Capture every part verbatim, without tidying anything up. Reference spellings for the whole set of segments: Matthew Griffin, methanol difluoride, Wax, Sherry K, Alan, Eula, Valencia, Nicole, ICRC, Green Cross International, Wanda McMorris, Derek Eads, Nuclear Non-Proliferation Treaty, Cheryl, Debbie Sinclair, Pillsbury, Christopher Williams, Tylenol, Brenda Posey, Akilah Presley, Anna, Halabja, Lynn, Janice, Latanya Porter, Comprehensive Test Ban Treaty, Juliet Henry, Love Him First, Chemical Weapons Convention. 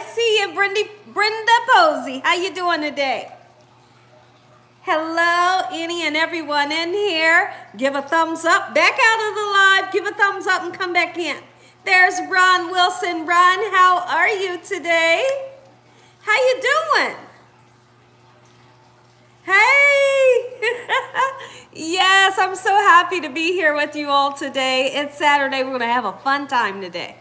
I see you, Brenda, Brenda Posey. How you doing today? Hello, any and everyone in here. Give a thumbs up. Back out of the live. Give a thumbs up and come back in. There's Ron Wilson. Ron, how are you today? How you doing? Hey! Yes, I'm so happy to be here with you all today. It's Saturday. We're going to have a fun time today.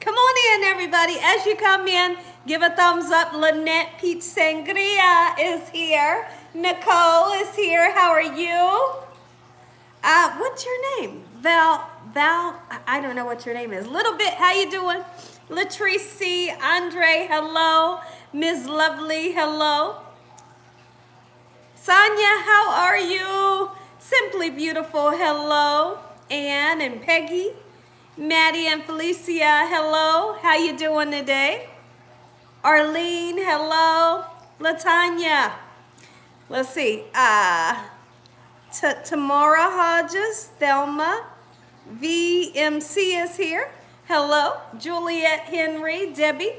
Come on in, everybody. As you come in, give a thumbs up. Lynette Peach Sangria is here. Nicole is here. How are you? Uh, what's your name? Val, Val, I don't know what your name is. Little bit, how you doing? Latrice C, Andre, hello. Miz Lovely, hello. Sonya, how are you? Simply Beautiful, hello. Ann and Peggy, Maddie and Felicia, hello. How you doing today? Arlene, hello. Latanya, let's see. Uh, Tamara Hodges, Thelma, V M C is here. Hello. Juliet Henry, Debbie.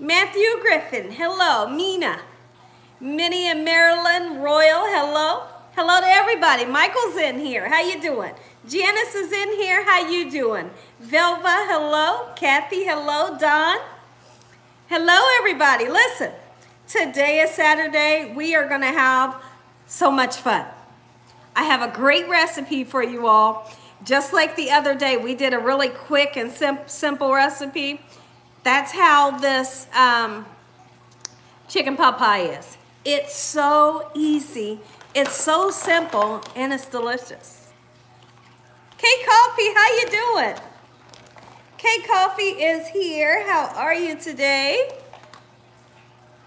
Matthew Griffin, hello. Mina, Minnie and Marilyn Royal, hello. Hello to everybody. Michael's in here. How you doing? Janice is in here. How you doing? Velva, hello. Kathy, hello. Don. Hello, everybody. Listen, today is Saturday. We are going to have so much fun. I have a great recipe for you all. Just like the other day, we did a really quick and sim simple recipe. That's how this um, chicken pot pie is. It's so easy. It's so simple, and it's delicious. K-Coffee, how you doing? K-Coffee is here. How are you today?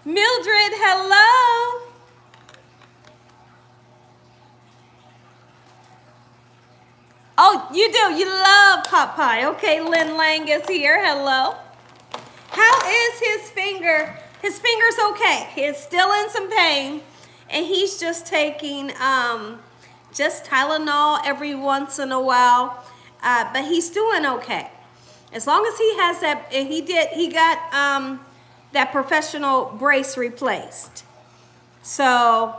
Mildred, hello. Oh, you do. You love pot pie. Okay, Lynn Lang is here. Hello. How is his finger? His finger's okay. He's still in some pain, and he's just taking um, just Tylenol every once in a while, uh, but he's doing okay. As long as he has that, and he did, he got um, that professional brace replaced. So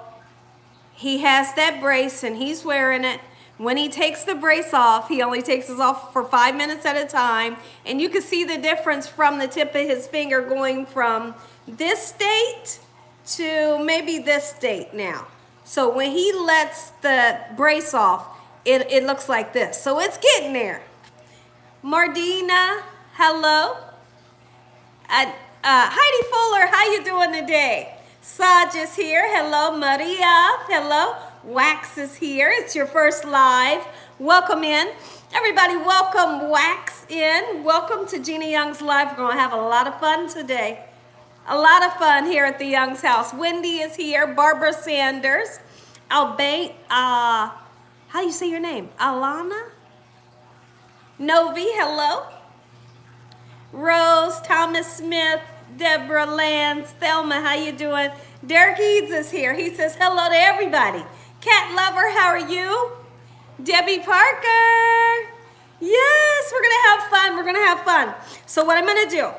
he has that brace, and he's wearing it. When he takes the brace off, he only takes it off for five minutes at a time. And you can see the difference from the tip of his finger going from this state to maybe this state now. So when he lets the brace off, it, it looks like this. So it's getting there. Mardina, hello. Uh, uh, Heidi Fuller, how you doing today? Saj is here. Hello, Maria. Hello. Wax is here. It's your first live. Welcome in. Everybody, welcome Wax in. Welcome to Gina Young's Live. We're going to have a lot of fun today. A lot of fun here at the Young's house. Wendy is here. Barbara Sanders. Albay, uh, how do you say your name? Alana? Novi, hello. Rose, Thomas Smith, Deborah Lance, Thelma, how you doing? Derek Eads is here. He says hello to everybody. Cat Lover, how are you? Debbie Parker. Yes, we're going to have fun. We're going to have fun. So what I'm going to do,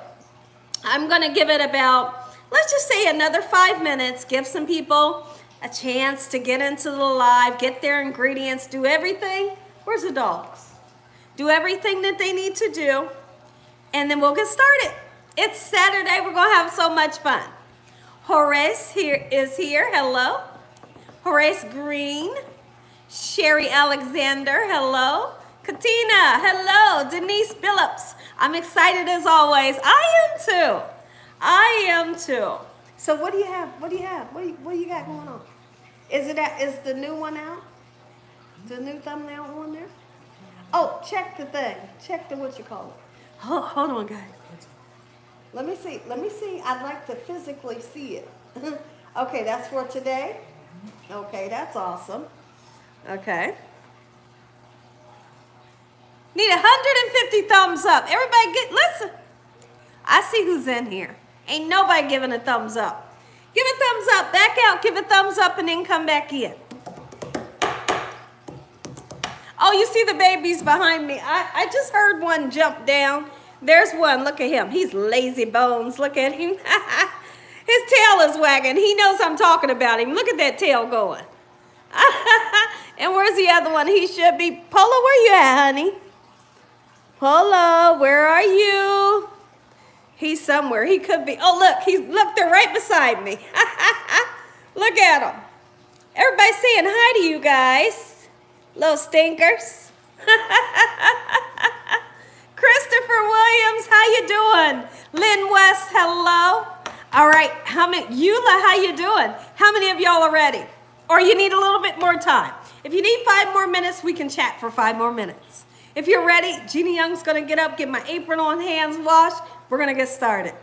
I'm going to give it about, let's just say another five minutes, give some people a chance to get into the live, get their ingredients, do everything. Where's the dogs? Do everything that they need to do, and then we'll get started. It's Saturday. We're going to have so much fun. Horace here is here. Hello. Horace Green, Sherry Alexander, hello. Katina, hello. Denise Phillips, I'm excited as always. I am too. I am too. So what do you have? What do you have? What do you, what do you got going on? Is it at, is the new one out? The new thumbnail on there? Oh, check the thing. Check the what you call it. Hold, hold on, guys. Let me see. Let me see. I'd like to physically see it. Okay, that's for today. Okay, that's awesome. Okay. Need one hundred fifty thumbs up. Everybody get, listen. I see who's in here. Ain't nobody giving a thumbs up. Give a thumbs up, back out, give a thumbs up, and then come back in. Oh, you see the babies behind me. I, I just heard one jump down. There's one. Look at him. He's lazy bones. Look at him. His tail is wagging. He knows I'm talking about him. Look at that tail going. And where's the other one? He should be. Polo, where you at, honey? Polo, where are you? He's somewhere. He could be. Oh, look. He's, look, they're right beside me. Look at him. Everybody's saying hi to you guys. Little stinkers. Christopher Williams, how you doing? Lynn West, hello. All right, how many, Eula, how you doing? How many of y'all are ready? Or you need a little bit more time? If you need five more minutes, we can chat for five more minutes. If you're ready, Gina Young's gonna get up, get my apron on, hands washed. We're gonna get started.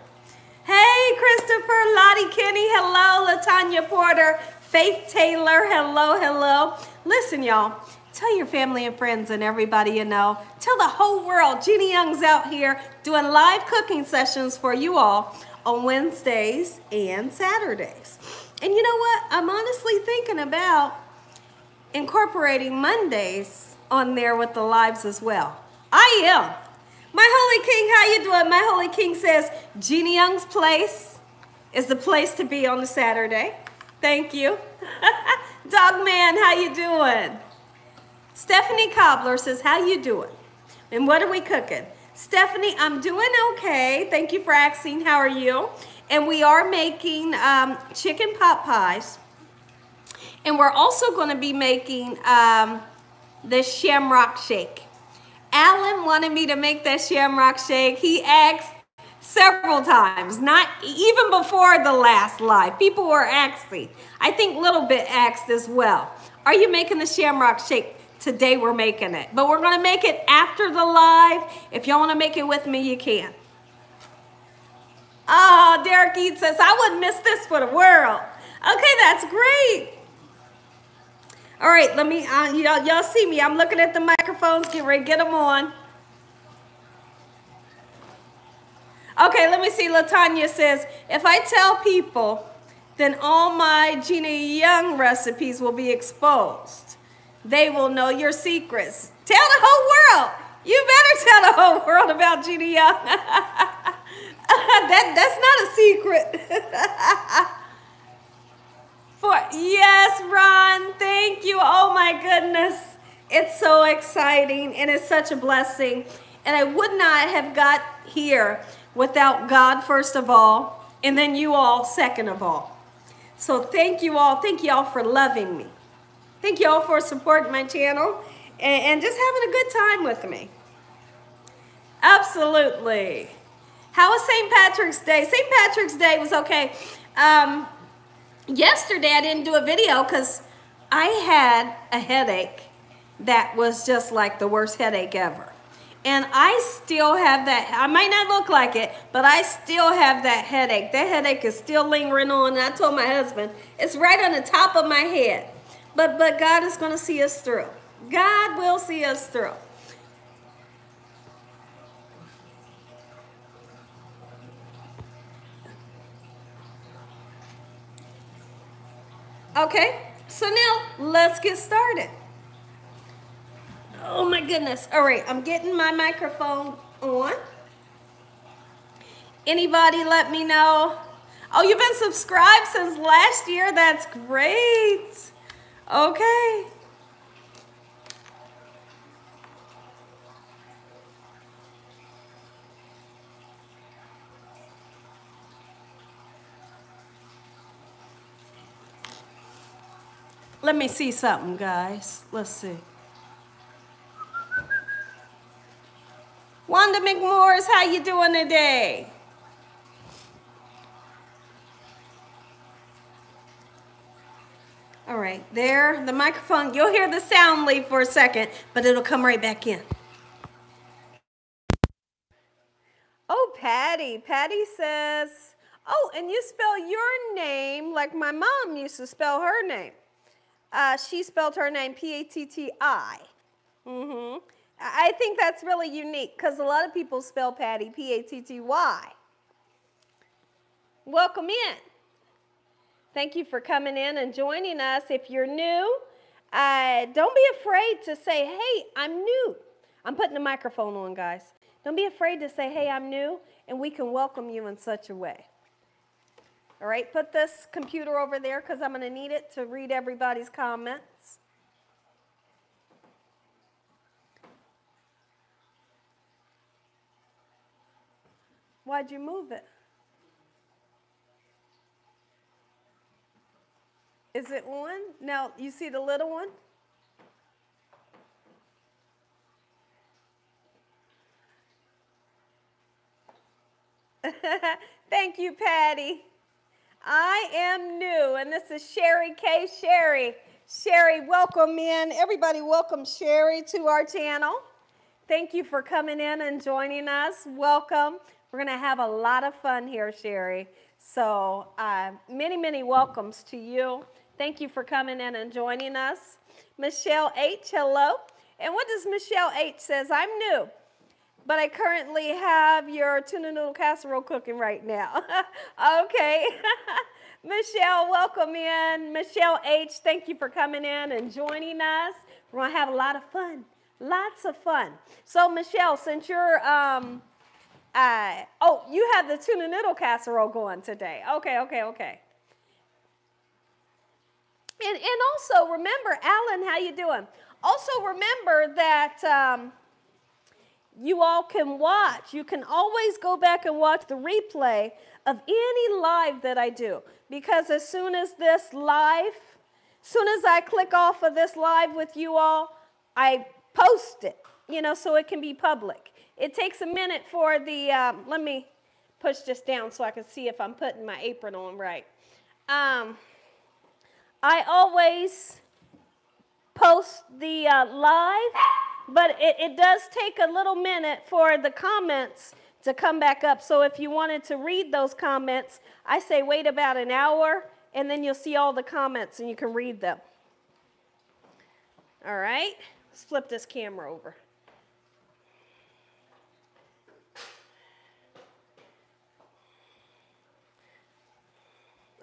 Hey, Christopher, Lottie Kenny, hello. Latanya Porter, Faith Taylor, hello, hello. Listen, y'all. Tell your family and friends and everybody you know. Tell the whole world Gina Young's out here doing live cooking sessions for you all on Wednesdays and Saturdays. And you know what? I'm honestly thinking about incorporating Mondays on there with the lives as well. I am. My Holy King, how you doing? My Holy King says Gina Young's place is the place to be on a Saturday. Thank you. Dogman, how you doing? Stephanie Cobbler says, how you doing? And what are we cooking? Stephanie, I'm doing okay. Thank you for asking. How are you? And we are making um, chicken pot pies. And we're also going to be making um, this shamrock shake. Alan wanted me to make that shamrock shake. He asked several times, not even before the last live. People were asking. I think Little Bit asked as well. Are you making the shamrock shake? Today we're making it, but we're gonna make it after the live. If y'all wanna make it with me, you can. Oh, Derek Eads says, I wouldn't miss this for the world. Okay, that's great. All right, let me, uh, y'all y'all see me. I'm looking at the microphones, get ready, get them on. Okay, let me see, Latanya says, if I tell people, then all my Gina Young recipes will be exposed. They will know your secrets. Tell the whole world. You better tell the whole world about Gina Young. that, that's not a secret. For, yes, Ron, thank you. Oh, my goodness. It's so exciting, and it's such a blessing. And I would not have got here without God, first of all, and then you all, second of all. So thank you all. Thank you all for loving me. Thank you all for supporting my channel and, and just having a good time with me. Absolutely. How was Saint Patrick's Day? Saint Patrick's Day was okay. Um, yesterday I didn't do a video because I had a headache that was just like the worst headache ever. And I still have that. I might not look like it, but I still have that headache. That headache is still lingering on. And I told my husband, it's right on the top of my head. But, but God is going to see us through. God will see us through. Okay, so now let's get started. Oh my goodness. All right, I'm getting my microphone on. Anybody let me know? Oh, you've been subscribed since last year. That's great. Okay. Let me see something, guys. Let's see. Wanda McMorris, how you doing today? All right, there, the microphone. You'll hear the sound leave for a second, but it'll come right back in. Oh, Patty. Patty says, oh, and you spell your name like my mom used to spell her name. Uh, she spelled her name P A T T I. Mm-hmm. I think that's really unique because a lot of people spell Patty P A T T Y. Welcome in. Thank you for coming in and joining us. If you're new, Uh, don't be afraid to say, hey, I'm new. I'm putting the microphone on, guys. Don't be afraid to say, hey, I'm new, and we can welcome you in such a way. All right, put this computer over there because I'm going to need it to read everybody's comments. Why'd you move it? Is it on? Now, you see the little one? Thank you, Patty. I am new, and this is Sherry K. Sherry. Sherry, welcome in. Everybody welcome Sherry to our channel. Thank you for coming in and joining us. Welcome. We're going to have a lot of fun here, Sherry. So uh, many, many welcomes to you. Thank you for coming in and joining us. Michelle H, hello. And what does Michelle H says? I'm new, but I currently have your tuna noodle casserole cooking right now. Okay. Michelle, welcome in. Michelle H, thank you for coming in and joining us. We're going to have a lot of fun, lots of fun. So Michelle, since you're... Um, Uh, oh, you have the tuna noodle casserole going today. Okay, okay, okay. And, and also remember, Alan, how you doing? Also remember that um, you all can watch. You can always go back and watch the replay of any live that I do. Because as soon as this live, as soon as I click off of this live with you all, I post it, you know, so it can be public. It takes a minute for the, um, let me push this down so I can see if I'm putting my apron on right. Um, I always post the uh, live, but it, it does take a little minute for the comments to come back up. So if you wanted to read those comments, I say wait about an hour, and then you'll see all the comments and you can read them. All right, let's flip this camera over.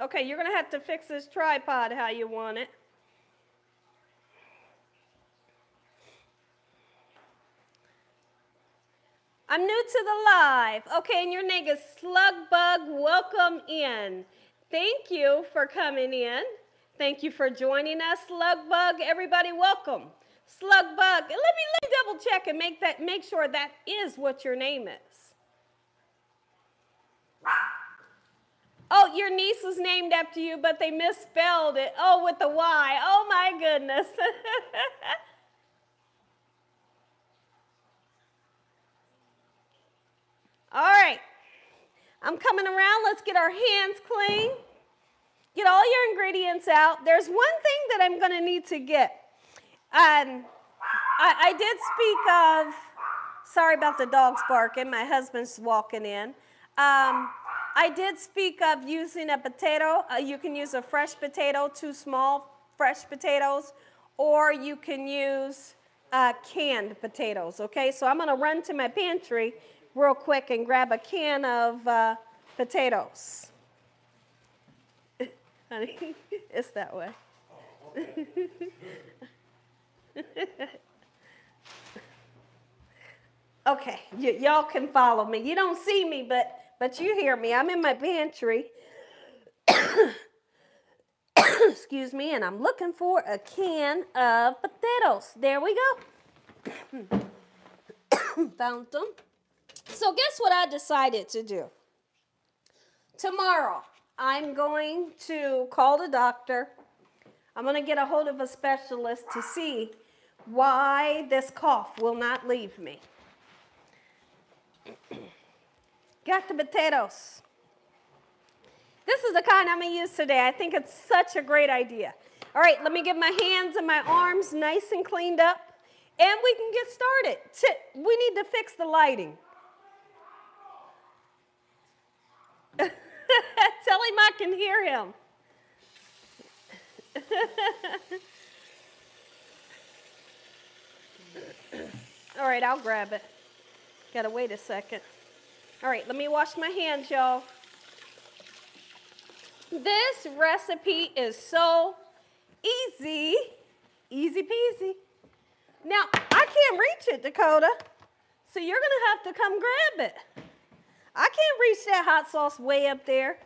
Okay, you're going to have to fix this tripod how you want it. I'm new to the live. Okay, and your name is Slugbug. Welcome in. Thank you for coming in. Thank you for joining us, Slugbug. Everybody, welcome. Slugbug. Let me, let me double check and make, that, make sure that is what your name is. Oh, your niece was named after you, but they misspelled it. Oh, with the Y. Oh, my goodness. All right. I'm coming around. Let's get our hands clean. Get all your ingredients out. There's one thing that I'm going to need to get. Um, I, I did speak of... Sorry about the dogs barking. My husband's walking in. Um... I did speak of using a potato. Uh, you can use a fresh potato, two small fresh potatoes, or you can use uh, canned potatoes, okay? So I'm gonna run to my pantry real quick and grab a can of uh, potatoes. Honey, it's that way. Oh, okay. Okay, y'all can follow me. You don't see me, but... But you hear me, I'm in my pantry, excuse me, and I'm looking for a can of potatoes. There we go. Found them. So guess what I decided to do? Tomorrow, I'm going to call the doctor. I'm going to get a hold of a specialist to see why this cough will not leave me. Got the potatoes. This is the kind I'm going to use today. I think it's such a great idea. All right, let me get my hands and my arms nice and cleaned up, and we can get started. We need to fix the lighting. Tell him I can hear him. All right, I'll grab it. Got to wait a second. All right, let me wash my hands, y'all. This recipe is so easy, Easy peasy. Now, I can't reach it, Dakota. So you're gonna have to come grab it. I can't reach that hot sauce way up there.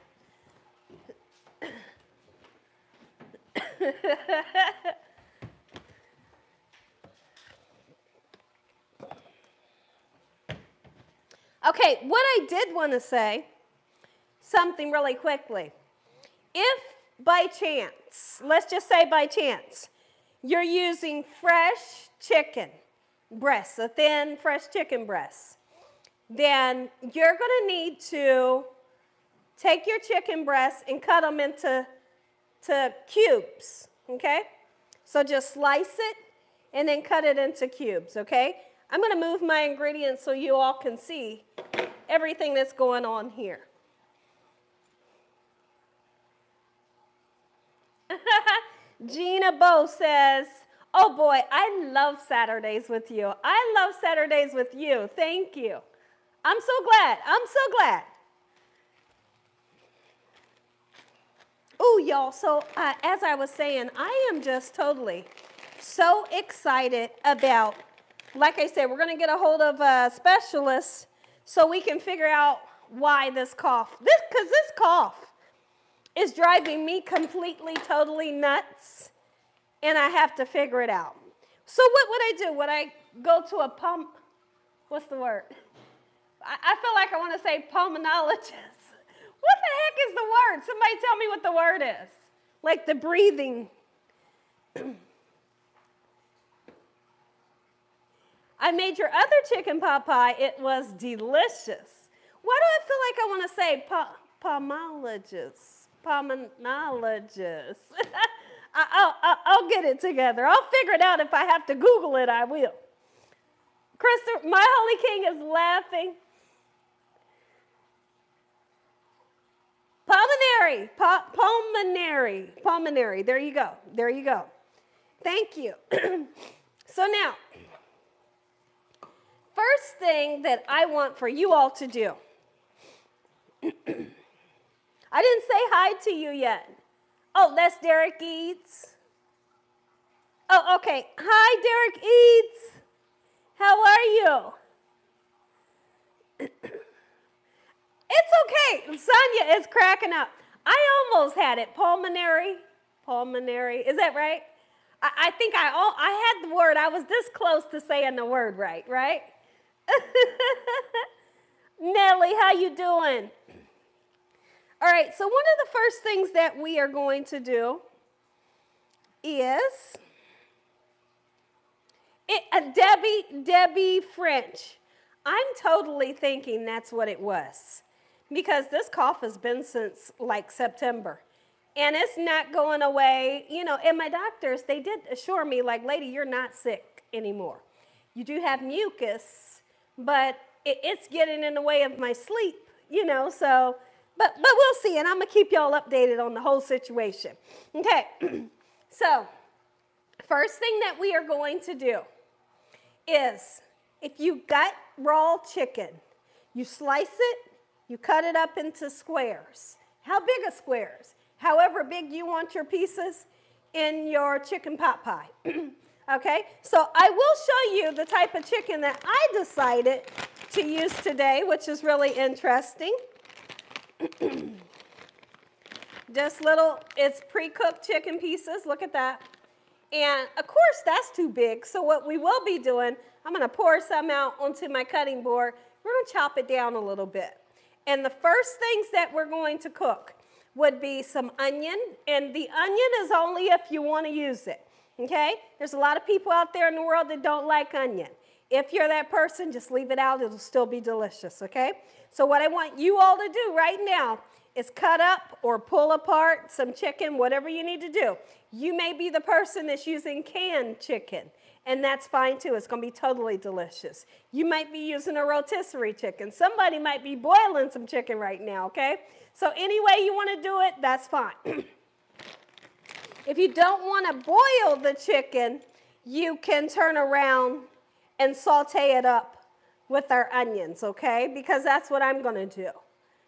Okay, what I did want to say, something really quickly. If by chance, let's just say by chance, you're using fresh chicken breasts, a thin fresh chicken breast, then you're going to need to take your chicken breasts and cut them into to cubes, okay? So just slice it and then cut it into cubes, okay? I'm going to move my ingredients so you all can see everything that's going on here. Gina Bo says, oh boy, I love Saturdays with you. I love Saturdays with you. Thank you. I'm so glad. I'm so glad. Oh, y'all, so uh, as I was saying, I am just totally so excited about, like I said, we're going to get a hold of a specialist so we can figure out why this cough, this because this cough is driving me completely, totally nuts, and I have to figure it out. So what would I do? Would I go to a pump, what's the word? I, I feel like I want to say pulmonologist. What the heck is the word? Somebody tell me what the word is. Like the breathing. I made your other chicken pot pie. It was delicious. Why do I feel like I want to say pomologist? Pomologist. I'll, I'll, I'll get it together. I'll figure it out. If I have to Google it, I will. Christopher, my holy king is laughing. Pulmonary, P pulmonary, pulmonary. There you go. There you go. Thank you. So now, first thing that I want for you all to do. I didn't say hi to you yet. Oh, that's Derek Eads. Oh, okay. Hi, Derek Eads. How are you? It's okay. Sonya is cracking up. I almost had it. Pulmonary. Pulmonary. Is that right? I, I think I all, I had the word. I was this close to saying the word right, right? Nellie, how you doing? All right, so one of the first things that we are going to do is it, uh, Debbie, Debbie French. I'm totally thinking that's what it was, because this cough has been since like September and it's not going away. You know, and my doctors, they did assure me like, lady, you're not sick anymore. You do have mucus, but it, it's getting in the way of my sleep, you know, so, but, but we'll see. And I'm going to keep y'all updated on the whole situation. Okay. So first thing that we are going to do is if you got raw chicken, you slice it, you cut it up into squares. How big are squares? However big you want your pieces in your chicken pot pie. Okay, so I will show you the type of chicken that I decided to use today, which is really interesting. Just little, it's pre-cooked chicken pieces, look at that. And of course that's too big, so what we will be doing, I'm going to pour some out onto my cutting board. We're going to chop it down a little bit. And the first things that we're going to cook would be some onion. And the onion is only if you want to use it, okay? There's a lot of people out there in the world that don't like onion. If you're that person, just leave it out. It'll still be delicious, okay? So what I want you all to do right now is cut up or pull apart some chicken, whatever you need to do. You may be the person that's using canned chicken. And that's fine too, it's gonna be totally delicious. You might be using a rotisserie chicken. Somebody might be boiling some chicken right now, okay? So any way you wanna do it, that's fine. If you don't wanna boil the chicken, you can turn around and saute it up with our onions, okay? Because that's what I'm gonna do.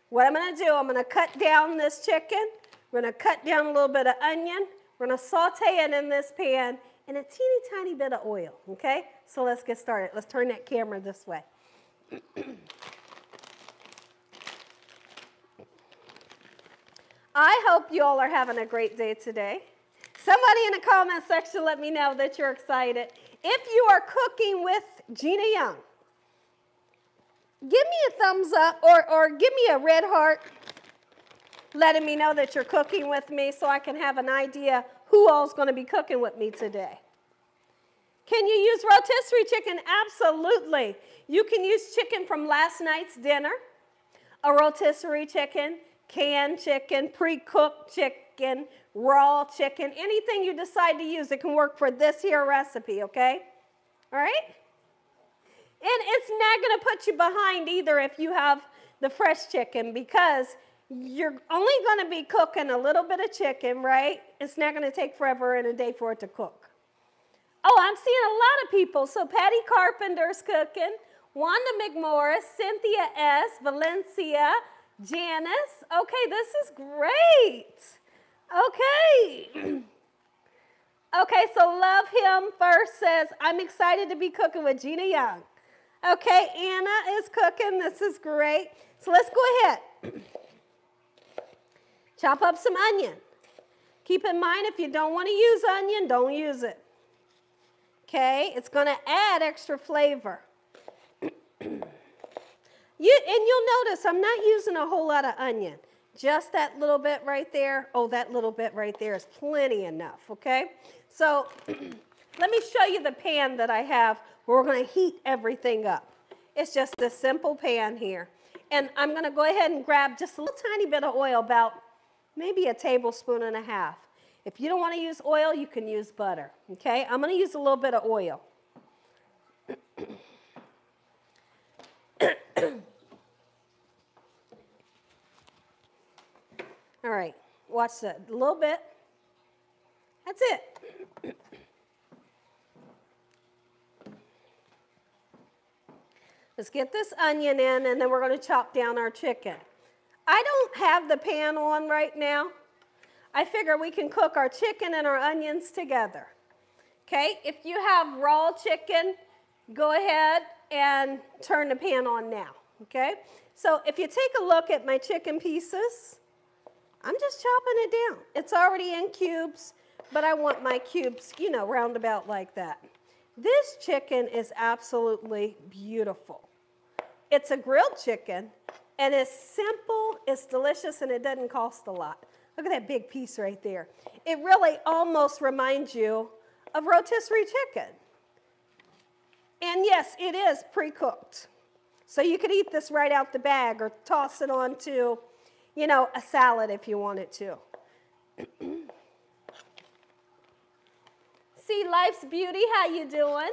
What I'm gonna do, I'm gonna cut down this chicken, we're gonna cut down a little bit of onion, we're gonna saute it in this pan, and a teeny tiny bit of oil, okay? So let's get started. Let's turn that camera this way. I hope you all are having a great day today. Somebody in the comment section let me know that you're excited. If you are cooking with Gina Young, give me a thumbs up or, or give me a red heart letting me know that you're cooking with me so I can have an idea who all's going to be cooking with me today. Can you use rotisserie chicken? Absolutely. You can use chicken from last night's dinner, a rotisserie chicken, canned chicken, pre-cooked chicken, raw chicken, anything you decide to use, it can work for this here recipe, okay? All right? And it's not going to put you behind either if you have the fresh chicken, because you're only going to be cooking a little bit of chicken, right? It's not going to take forever and a day for it to cook. Oh, I'm seeing a lot of people. So Patty Carpenter's cooking, Wanda McMorris, Cynthia S., Valencia, Janice. Okay, this is great. Okay. Okay, so Love Him First says, I'm excited to be cooking with Gina Young. Okay, Anna is cooking. This is great. So let's go ahead. Chop up some onion. Keep in mind, if you don't want to use onion, don't use it. Okay, it's going to add extra flavor. You, and you'll notice I'm not using a whole lot of onion. Just that little bit right there. Oh, that little bit right there is plenty enough, okay? So let me show you the pan that I have where we're going to heat everything up. It's just a simple pan here. And I'm going to go ahead and grab just a little tiny bit of oil, about maybe a tablespoon and a half. If you don't want to use oil, you can use butter, okay? I'm going to use a little bit of oil. All right, watch that, a little bit. That's it. Let's get this onion in, and then we're going to chop down our chicken. I don't have the pan on right now. I figure we can cook our chicken and our onions together. Okay, if you have raw chicken, go ahead and turn the pan on now. Okay, so if you take a look at my chicken pieces, I'm just chopping it down. It's already in cubes, but I want my cubes, you know, roundabout like that. This chicken is absolutely beautiful. It's a grilled chicken, and it's simple, it's delicious, and it doesn't cost a lot. Look at that big piece right there. It really almost reminds you of rotisserie chicken. And yes, it is pre-cooked. So you could eat this right out the bag or toss it onto, you know, a salad if you wanted to. See life's beauty, how you doing?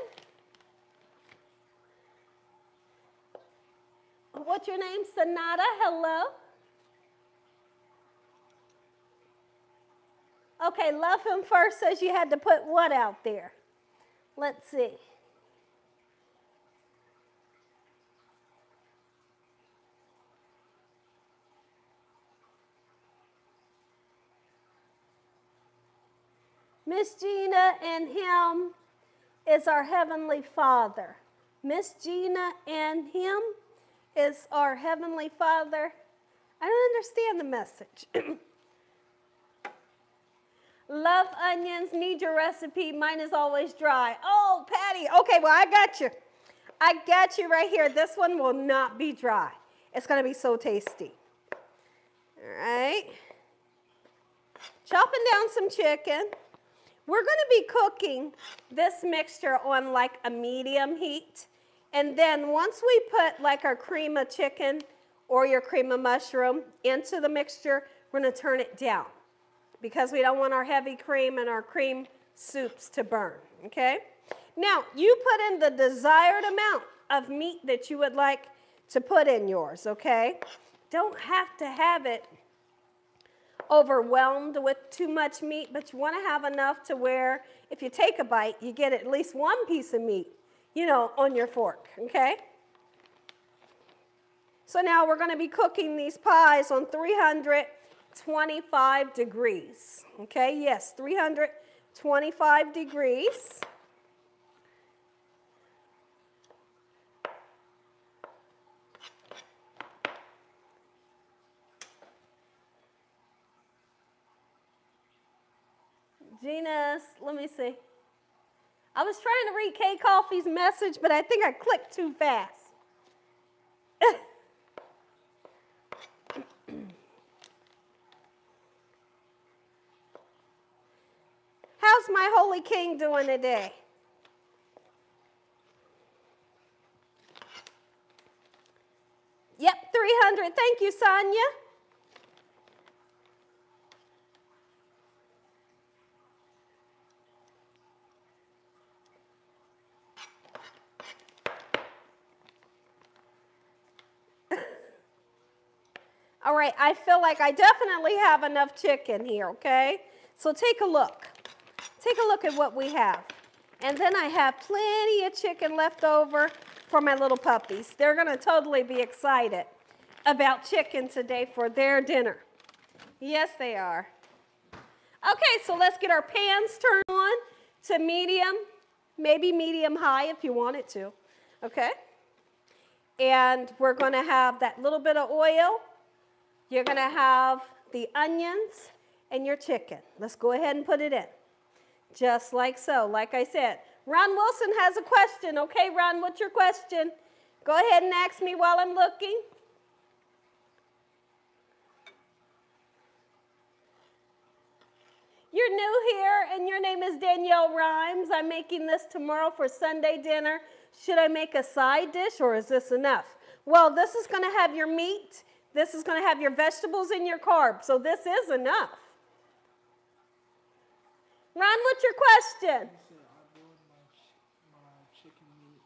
What's your name? Sonata, hello. Okay, Love Him First says you had to put what out there? Let's see. Miss Gina and him is our Heavenly Father. Miss Gina and him is our Heavenly Father. I don't understand the message. Love onions, need your recipe. Mine is always dry. Oh, Patty. Okay, well, I got you. I got you right here. This one will not be dry. It's going to be so tasty. All right. Chopping down some chicken. We're going to be cooking this mixture on like a medium heat. And then once we put like our cream of chicken or your cream of mushroom into the mixture, we're going to turn it down because we don't want our heavy cream and our cream soups to burn, okay? Now, you put in the desired amount of meat that you would like to put in yours, okay? Don't have to have it overwhelmed with too much meat, but you want to have enough to where if you take a bite, you get at least one piece of meat, you know, on your fork, okay? So now we're going to be cooking these pies on three hundred twenty-five degrees, okay? Yes, three hundred twenty-five degrees. Gina, let me see. I was trying to read Kay Coffey's message, but I think I clicked too fast. How's my Holy King doing today? Yep, three hundred. Thank you, Sonya. All right, I feel like I definitely have enough chicken here, okay? So take a look. Take a look at what we have. And then I have plenty of chicken left over for my little puppies. They're gonna totally be excited about chicken today for their dinner. Yes, they are. Okay, so let's get our pans turned on to medium, maybe medium high if you want it to, okay? And we're gonna have that little bit of oil. You're going to have the onions and your chicken. Let's go ahead and put it in. Just like so, like I said. Ron Wilson has a question. Okay, Ron, what's your question? Go ahead and ask me while I'm looking. You're new here, and your name is Danielle Rhymes. I'm making this tomorrow for Sunday dinner. Should I make a side dish, or is this enough? Well, this is going to have your meat. This is going to have your vegetables and your carbs, so this is enough. Ron, what's your question? I said I boiled my, my chicken meat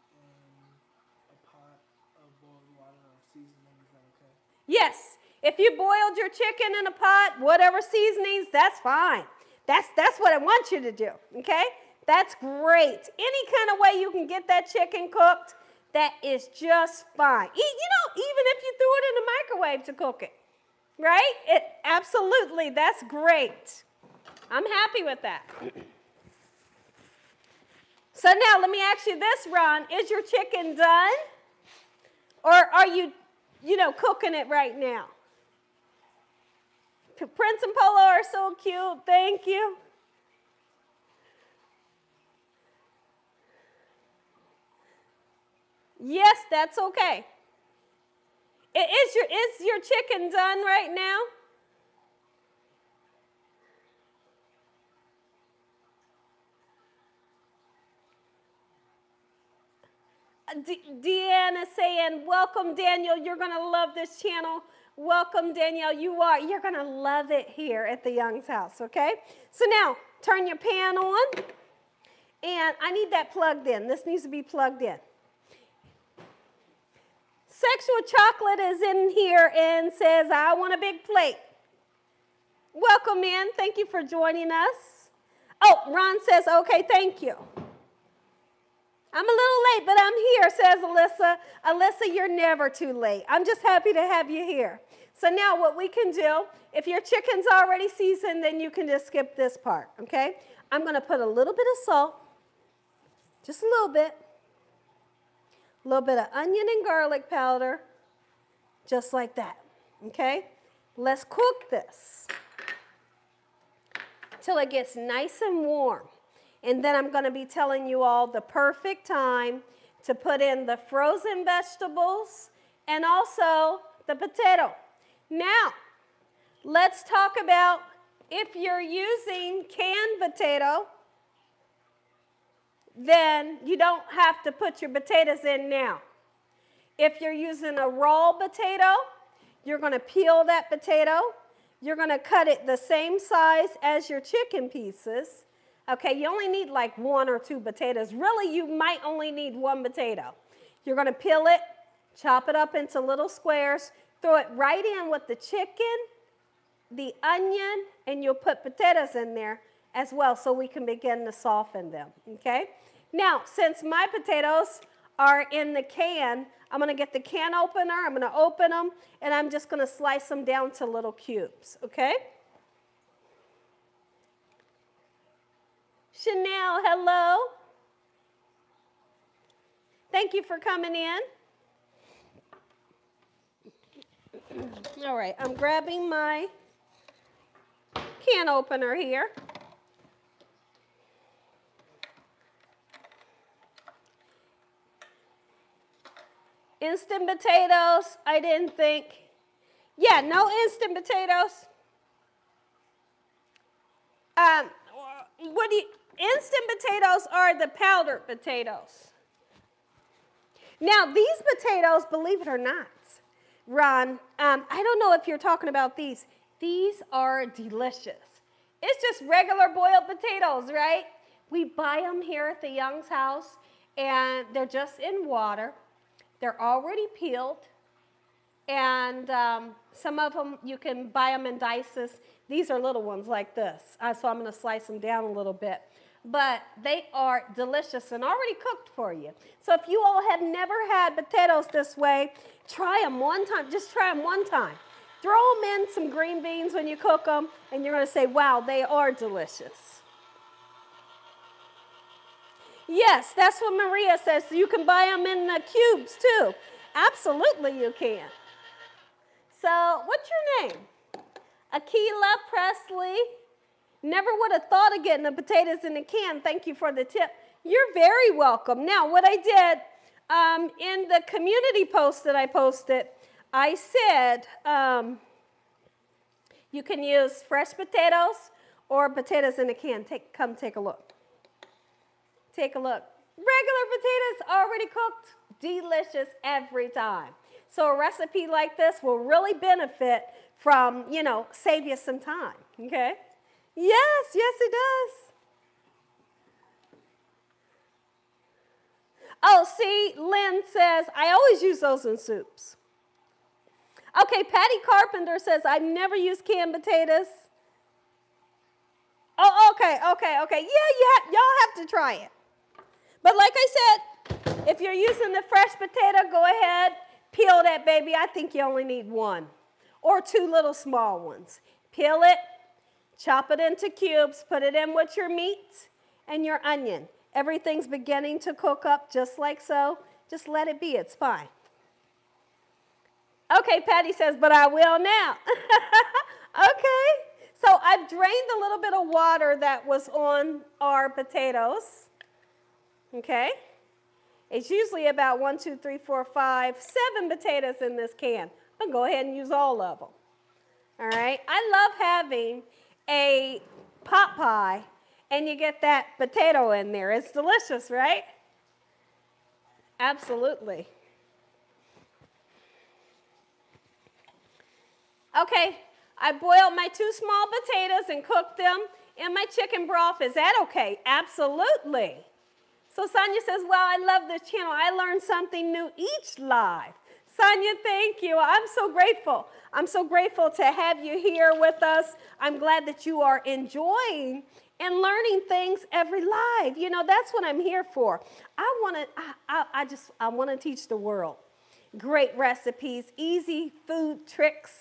in a pot of boiled water or seasoning. Is that okay? Yes. If you boiled your chicken in a pot, whatever seasonings, that's fine. That's, that's what I want you to do, okay? That's great. Any kind of way you can get that chicken cooked, that is just fine. You know, even if you threw it in the microwave to cook it, right? It, absolutely, that's great. I'm happy with that. So now let me ask you this, Ron. Is your chicken done? Or are you, you know, cooking it right now? Prince and Polo are so cute. Thank you. Yes, that's okay. Is your, is your chicken done right now? De Deanna saying, welcome, Daniel. You're going to love this channel. Welcome, Danielle. You are. You're going to love it here at the Young's house, okay? So now, turn your pan on. And I need that plugged in. This needs to be plugged in. Sexual Chocolate is in here and says, I want a big plate. Welcome in. Thank you for joining us. Oh, Ron says, okay, thank you. I'm a little late, but I'm here, says Alyssa. Alyssa, you're never too late. I'm just happy to have you here. So now what we can do, if your chicken's already seasoned, then you can just skip this part, okay? I'm going to put a little bit of salt, just a little bit. A little bit of onion and garlic powder, just like that, okay? Let's cook this till it gets nice and warm. And then I'm gonna be telling you all the perfect time to put in the frozen vegetables and also the potato. Now, let's talk about if you're using canned potato, then you don't have to put your potatoes in now. If you're using a raw potato, you're going to peel that potato. You're going to cut it the same size as your chicken pieces. Okay, you only need like one or two potatoes. Really, you might only need one potato. You're going to peel it, chop it up into little squares, throw it right in with the chicken, the onion, and you'll put potatoes in there as well, so we can begin to soften them, okay? Now, since my potatoes are in the can, I'm gonna get the can opener, I'm gonna open them, and I'm just gonna slice them down to little cubes, okay? Chanel, hello. Thank you for coming in. All right, I'm grabbing my can opener here. Instant potatoes, I didn't think. Yeah, no instant potatoes. Um, what do you, instant potatoes are the powdered potatoes. Now, these potatoes, believe it or not, Ron, um, I don't know if you're talking about these. These are delicious. It's just regular boiled potatoes, right? We buy them here at the Young's house, and they're just in water. They're already peeled, and um, some of them, you can buy them in dices. These are little ones like this, uh, so I'm gonna slice them down a little bit. But they are delicious and already cooked for you. So if you all have never had potatoes this way, try them one time, just try them one time. Throw them in some green beans when you cook them, and you're gonna say, wow, they are delicious. Yes, that's what Maria says. You can buy them in the cubes too. Absolutely you can. So what's your name? Akilah Presley. Never would have thought of getting the potatoes in the can. Thank you for the tip. You're very welcome. Now what I did um, in the community post that I posted, I said um, you can use fresh potatoes or potatoes in a can. Take, come take a look. Take a look. Regular potatoes already cooked, delicious every time. So a recipe like this will really benefit from, you know, save you some time, okay? Yes, yes it does. Oh, see, Lynn says, I always use those in soups. Okay, Patty Carpenter says, I never use canned potatoes. Oh, okay, okay, okay. Yeah, you ha- y'all have to try it. But like I said, if you're using the fresh potato, go ahead, peel that baby. I think you only need one or two little small ones. Peel it, chop it into cubes, put it in with your meat and your onion. Everything's beginning to cook up just like so. Just let it be, it's fine. Okay, Patty says, but I will now. Okay. So I've drained a little bit of water that was on our potatoes, okay? It's usually about one, two, three, four, five, seven potatoes in this can. I'm gonna go ahead and use all of them, all right? I love having a pot pie and you get that potato in there. It's delicious, right? Absolutely. Okay. I boiled my two small potatoes and cooked them in my chicken broth. Is that okay? Absolutely. So Sonya says, well, I love this channel. I learned something new each live. Sonya, thank you. I'm so grateful. I'm so grateful to have you here with us. I'm glad that you are enjoying and learning things every live. You know, that's what I'm here for. I want to, I, I, I just, I want to teach the world great recipes, easy food tricks.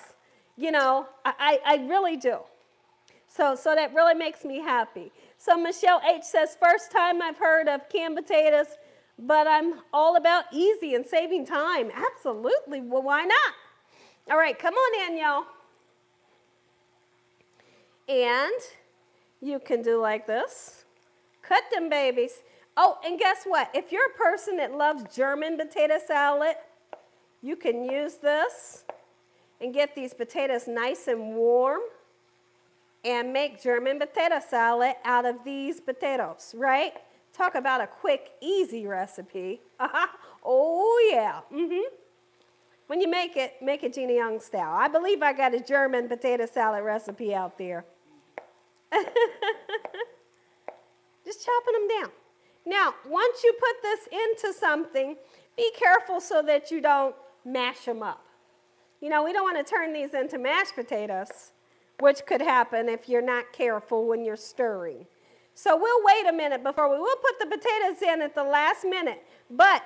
You know, I, I really do. So, so that really makes me happy. So Michelle H says, first time I've heard of canned potatoes, but I'm all about easy and saving time. Absolutely, well, why not? All right, come on in, y'all. And you can do like this. Cut them babies. Oh, and guess what? If you're a person that loves German potato salad, you can use this and get these potatoes nice and warm and make German potato salad out of these potatoes, right? Talk about a quick, easy recipe. Uh-huh. Oh, yeah. Mm-hmm. When you make it, make it Gina Young style. I believe I got a German potato salad recipe out there. Just chopping them down. Now, once you put this into something, be careful so that you don't mash them up. You know, we don't want to turn these into mashed potatoes, which could happen if you're not careful when you're stirring. So we'll wait a minute before we will put the potatoes in at the last minute. But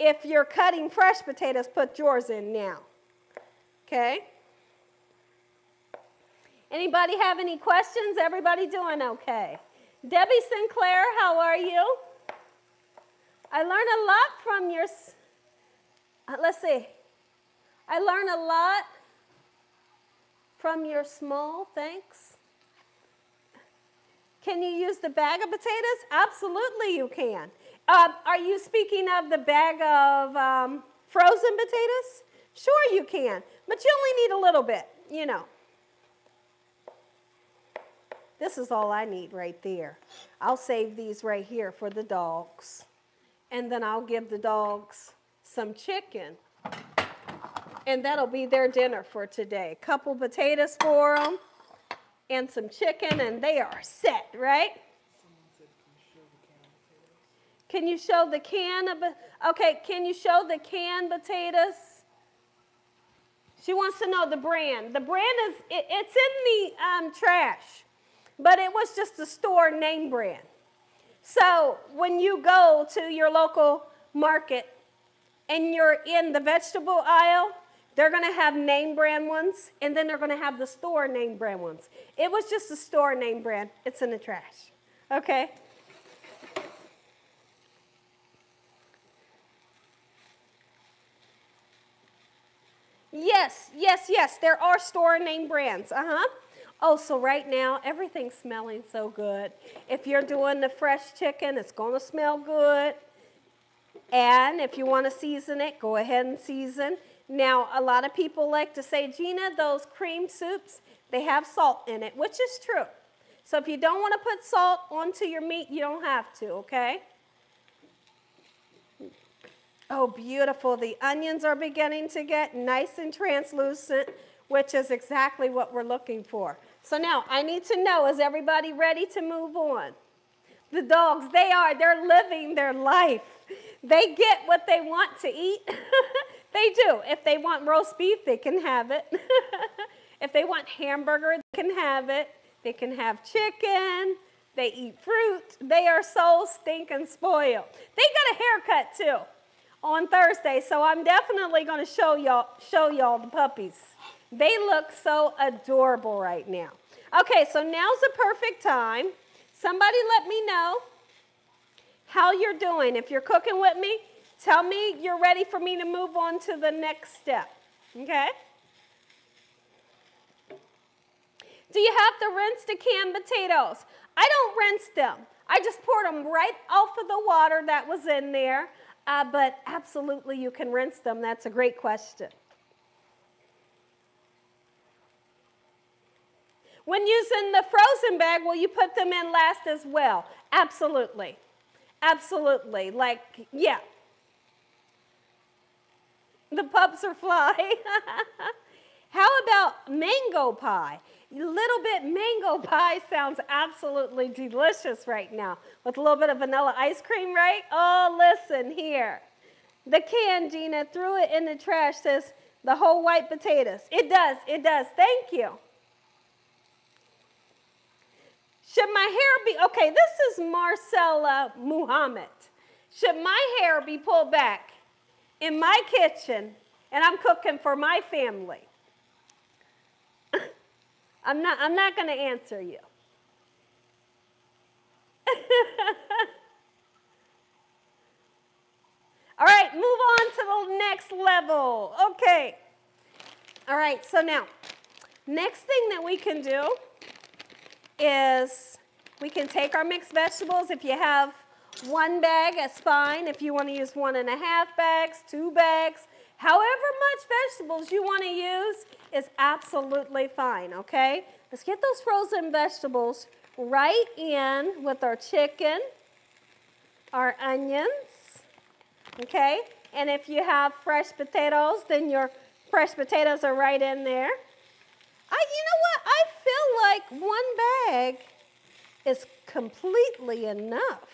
if you're cutting fresh potatoes, put yours in now. Okay? Anybody have any questions? Everybody doing okay? Debbie Sinclair, how are you? I learn a lot from your, uh, let's see. I learn a lot from your small thanks. Can you use the bag of potatoes? Absolutely you can. Uh, are you speaking of the bag of um, frozen potatoes? Sure you can, but you only need a little bit, you know. This is all I need right there. I'll save these right here for the dogs. And then I'll give the dogs some chicken. And that'll be their dinner for today. A couple potatoes for them and some chicken, and they are set, right? Can you show the can of, okay, can you show the canned potatoes? She wants to know the brand. The brand is, it, it's in the um, trash, but it was just a store name brand. So when you go to your local market and you're in the vegetable aisle, they're going to have name brand ones, and then they're going to have the store name brand ones. It was just a store name brand. It's in the trash. Okay? Yes, yes, yes. There are store name brands. Uh-huh. Oh, so right now, everything's smelling so good. If you're doing the fresh chicken, it's going to smell good. And if you want to season it, go ahead and season. Now, a lot of people like to say, Gina, those cream soups, they have salt in it, which is true. So if you don't want to put salt onto your meat, you don't have to, okay? Oh, beautiful. The onions are beginning to get nice and translucent, which is exactly what we're looking for. So now I need to know, is everybody ready to move on? The dogs, they are, they're living their life. They get what they want to eat. They do. If they want roast beef, they can have it. If they want hamburger, they can have it. They can have chicken. They eat fruit. They are so stinking spoiled. They got a haircut too on Thursday, so I'm definitely going to show y'all show y'all the puppies. They look so adorable right now. Okay, so now's the perfect time. Somebody let me know how you're doing. If you're cooking with me, tell me you're ready for me to move on to the next step, okay? Do you have to rinse the canned potatoes? I don't rinse them. I just poured them right off of the water that was in there, uh, but absolutely you can rinse them. That's a great question. When using the frozen bag, will you put them in last as well? Absolutely. Absolutely. Like, yeah. The pups are flying. How about mango pie? A little bit mango pie sounds absolutely delicious right now. With a little bit of vanilla ice cream, right? Oh, listen here. The can, Gina, threw it in the trash, says the whole white potatoes. It does. It does. Thank you. Should my hair be, okay, this is Marcella Muhammad. Should my hair be pulled back in my kitchen and I'm cooking for my family? I'm not, I'm not gonna answer you. All right, move on to the next level, okay. All right, so now, next thing that we can do is we can take our mixed vegetables. If you have one bag, that's fine. If you want to use one and a half bags, two bags, however much vegetables you want to use is absolutely fine, okay? Let's get those frozen vegetables right in with our chicken, our onions, okay? And if you have fresh potatoes, then your fresh potatoes are right in there. I, you know what? I feel like one bag is completely enough.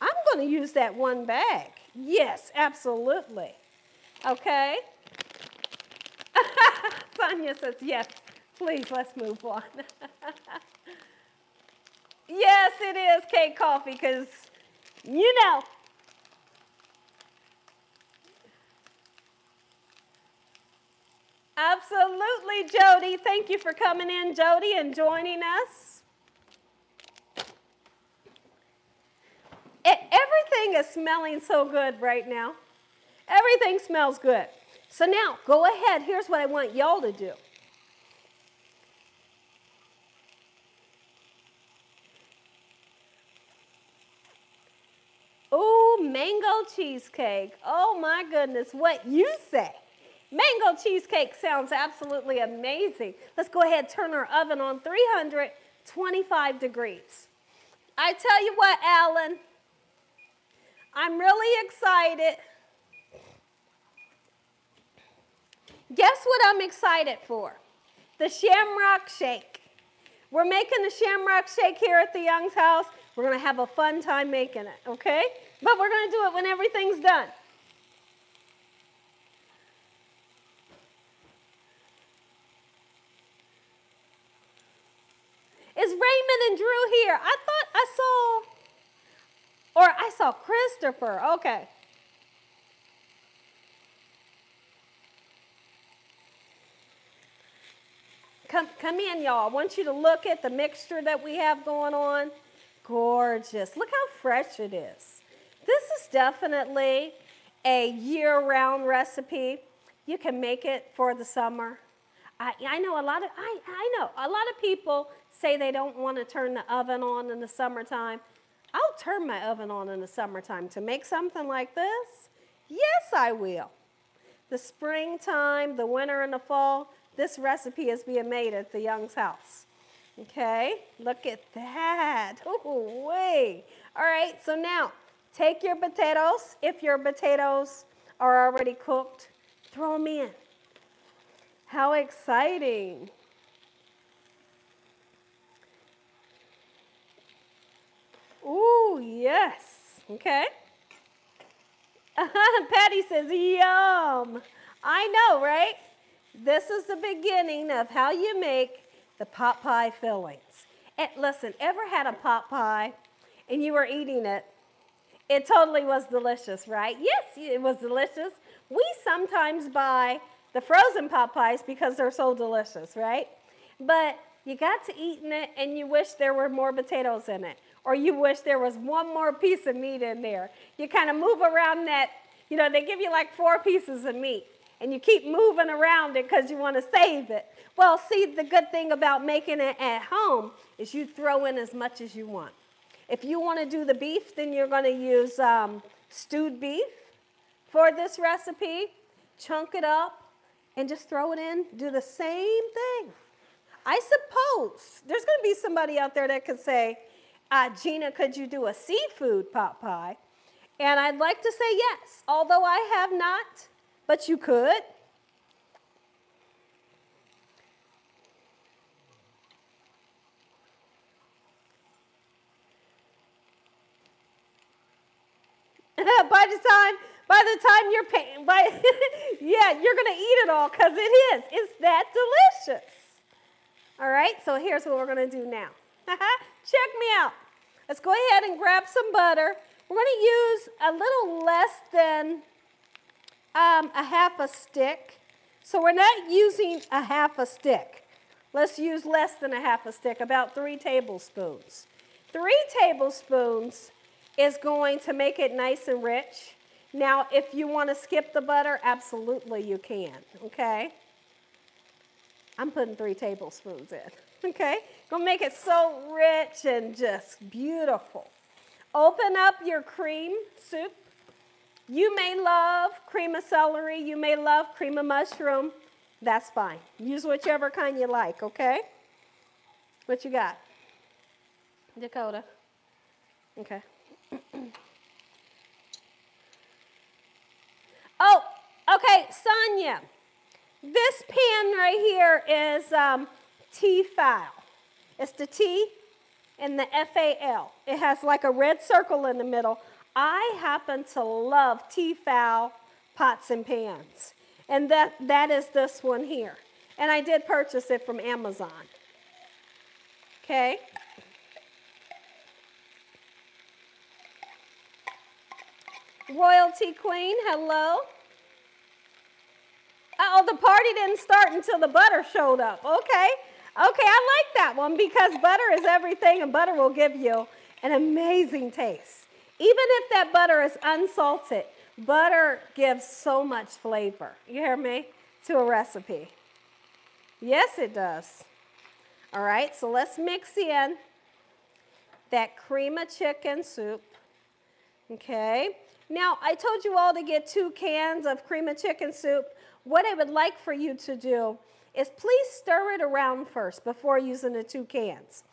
I'm going to use that one bag. Yes, absolutely. Okay. Sonya says, yes, please, let's move on. Yes, it is cake coffee because, you know. Absolutely, Jody. Thank you for coming in, Jody, and joining us. Everything is smelling so good right now. Everything smells good. So now, go ahead. Here's what I want y'all to do. Oh, mango cheesecake. Oh my goodness, what you say. Mango cheesecake sounds absolutely amazing. Let's go ahead and turn our oven on three hundred twenty-five degrees. I tell you what, Alan, I'm really excited. Guess what I'm excited for? The Shamrock Shake. We're making the Shamrock Shake here at the Young's house. We're going to have a fun time making it, okay? But we're going to do it when everything's done. Is Raymond and Drew here? I thought I saw, or I saw Christopher, okay. Come, come in, y'all. I want you to look at the mixture that we have going on. Gorgeous. Look how fresh it is. This is definitely a year-round recipe. You can make it for the summer. I, I know a lot of I, I know a lot of people say they don't want to turn the oven on in the summertime. I'll turn my oven on in the summertime to make something like this. Yes, I will. The springtime, the winter, and the fall, this recipe is being made at the Young's house. Okay, look at that. Oh, way. All right, so now take your potatoes. If your potatoes are already cooked, throw them in. How exciting. Ooh, yes. Okay. Patty says, yum. I know, right? This is the beginning of how you make the pot pie fillings. And listen, ever had a pot pie and you were eating it? It totally was delicious, right? Yes, it was delicious. We sometimes buy the frozen pot pies because they're so delicious, right? But you got to eating it and you wish there were more potatoes in it, or you wish there was one more piece of meat in there. You kind of move around that, you know, they give you like four pieces of meat, and you keep moving around it because you want to save it. Well, see, the good thing about making it at home is you throw in as much as you want. If you want to do the beef, then you're going to use um, stewed beef for this recipe. Chunk it up and just throw it in. Do the same thing. I suppose there's going to be somebody out there that could say, uh, Gina, could you do a seafood pot pie? And I'd like to say yes, although I have not. But you could. by the time, by the time you're paying, by yeah, you're gonna eat it all because it is. It's that delicious. All right. So here's what we're gonna do now. Check me out. Let's go ahead and grab some butter. We're gonna use a little less than. Um, a half a stick. So we're not using a half a stick. Let's use less than a half a stick, about three tablespoons. Three tablespoons is going to make it nice and rich. Now, if you want to skip the butter, absolutely you can, okay? I'm putting three tablespoons in, okay? Gonna make it so rich and just beautiful. Open up your cream soup. You may love cream of celery. You may love cream of mushroom. That's fine. Use whichever kind you like, okay? What you got? Dakota. Okay. Oh, okay, Sonya. This pan right here is um, T-file. It's the T and the F A L. It has like a red circle in the middle. I happen to love T-file pots and pans, and that, that is this one here. And I did purchase it from Amazon, okay? Royalty Queen, hello. Uh-oh, the party didn't start until the butter showed up, okay. Okay, I like that one because butter is everything, and butter will give you an amazing taste. if that butter is unsalted, butter gives so much flavor, you hear me, to a recipe. Yes, it does. All right, so let's mix in that cream of chicken soup, okay? Now, I told you all to get two cans of cream of chicken soup. What I would like for you to do is please stir it around first before using the two cans.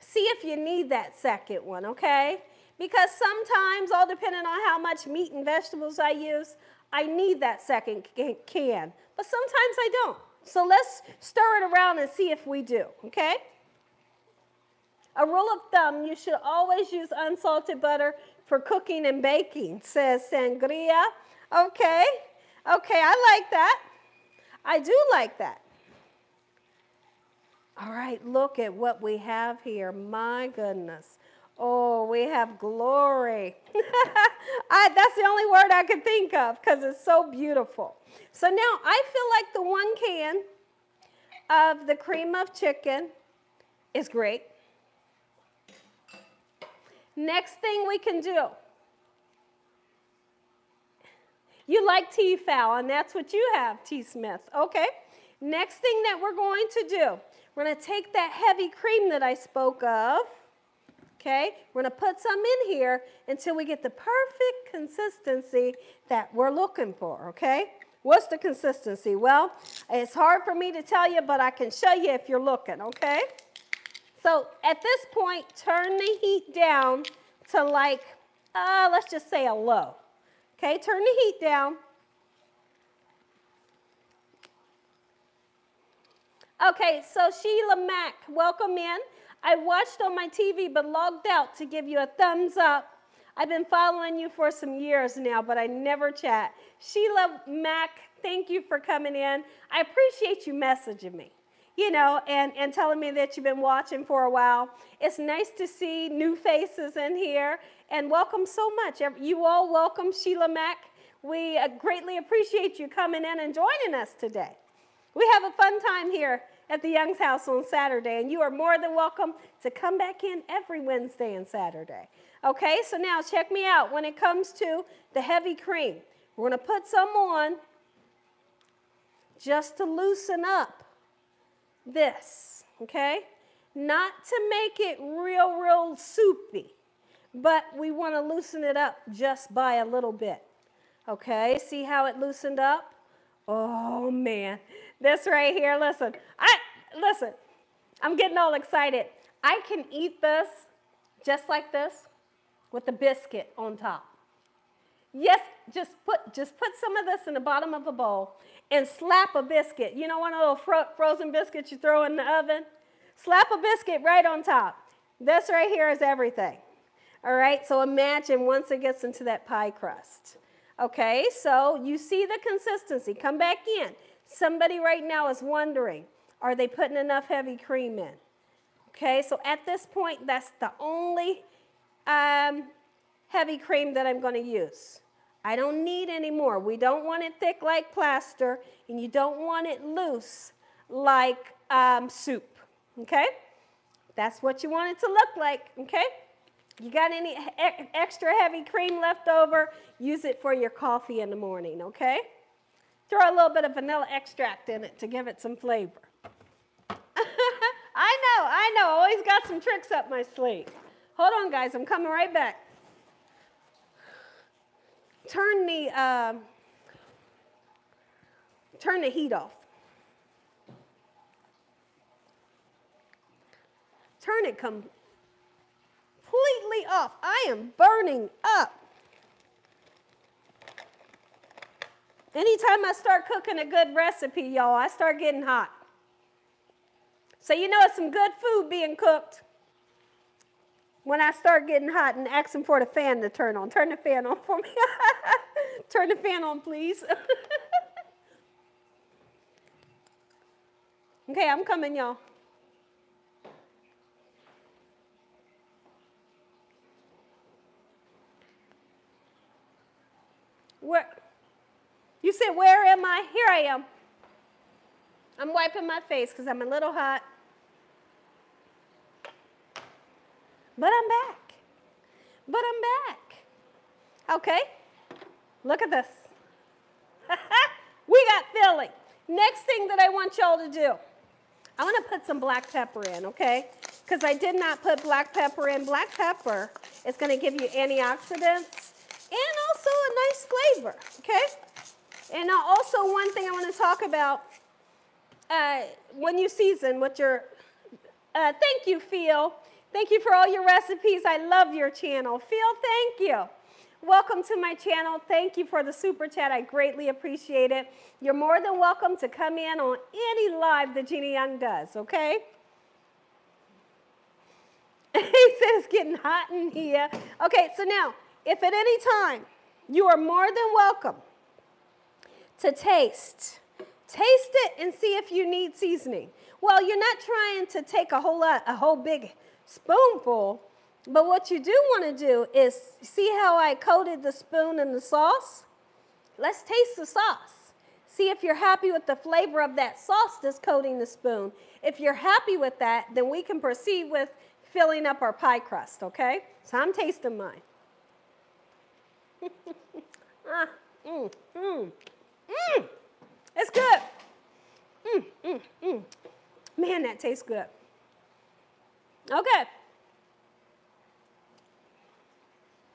See if you need that second one, okay? Because sometimes, all depending on how much meat and vegetables I use, I need that second can, but sometimes I don't. So let's stir it around and see if we do, okay? A rule of thumb, you should always use unsalted butter for cooking and baking, says Sangria. Okay, okay, I like that. I do like that. All right, look at what we have here. My goodness. Oh, we have glory. I, that's the only word I could think of because it's so beautiful. So now I feel like the one can of the cream of chicken is great. Next thing we can do. You like tea fowl, and that's what you have, T. Smith. Okay. Next thing that we're going to do, we're going to take that heavy cream that I spoke of, okay? We're going to put some in here until we get the perfect consistency that we're looking for, okay? What's the consistency? Well, it's hard for me to tell you, but I can show you if you're looking, okay? So at this point, turn the heat down to like, uh, let's just say a low, okay? Turn the heat down. Okay, so Sheila Mac, welcome in. I watched on my T V but logged out to give you a thumbs up. I've been following you for some years now, but I never chat. Sheila Mac, thank you for coming in. I appreciate you messaging me, you know, and, and telling me that you've been watching for a while. It's nice to see new faces in here, and welcome so much. You all welcome, Sheila Mac. We greatly appreciate you coming in and joining us today. We have a fun time here at the Young's house on Saturday, and you are more than welcome to come back in every Wednesday and Saturday. Okay, so now check me out. When it comes to the heavy cream, we're going to put some on just to loosen up this, okay? Not to make it real, real soupy, but we want to loosen it up just by a little bit, okay? See how it loosened up? Oh, man. This right here, listen, I, listen, I'm getting all excited. I can eat this just like this with a biscuit on top. Yes, just put, just put some of this in the bottom of a bowl and slap a biscuit. You know, one of those fro frozen biscuits you throw in the oven? Slap a biscuit right on top. This right here is everything. All right, so imagine once it gets into that pie crust. Okay, so you see the consistency. Come back in. Somebody right now is wondering, are they putting enough heavy cream in? Okay, so at this point, that's the only um, heavy cream that I'm going to use. I don't need any more. We don't want it thick like plaster, and you don't want it loose like um, soup, okay? That's what you want it to look like, okay? You got any extra heavy cream left over, use it for your coffee in the morning, okay? Throw a little bit of vanilla extract in it to give it some flavor. I know, I know, always got some tricks up my sleeve. Hold on, guys, I'm coming right back. Turn the, um, turn the heat off. Turn it completely off. I am burning up. Anytime I start cooking a good recipe, y'all, I start getting hot. So you know it's some good food being cooked when I start getting hot and asking for the fan to turn on. Turn the fan on for me. Turn the fan on, please. Okay, I'm coming, y'all. Where? You said, where am I? Here I am. I'm wiping my face because I'm a little hot. But I'm back. But I'm back. Okay, look at this. We got Philly. Next thing that I want y'all to do, I want to put some black pepper in, okay? Because I did not put black pepper in. Black pepper is going to give you antioxidants and also a nice flavor, okay? And also one thing I want to talk about uh, when you season with your, uh, thank you, Phil. Thank you for all your recipes. I love your channel. Phil, thank you. Welcome to my channel. Thank you for the super chat. I greatly appreciate it. You're more than welcome to come in on any live that Gina Young does, okay? He says it's getting hot in here. Okay, so now, if at any time, you are more than welcome to taste. Taste it and see if you need seasoning. Well, you're not trying to take a whole lot, a whole big spoonful, but what you do want to do is see how I coated the spoon in the sauce? Let's taste the sauce. See if you're happy with the flavor of that sauce that's coating the spoon. If you're happy with that, then we can proceed with filling up our pie crust, okay? So I'm tasting mine. ah, mm, mm, mm. It's good. Mm, mm, mm. Man, that tastes good. Okay.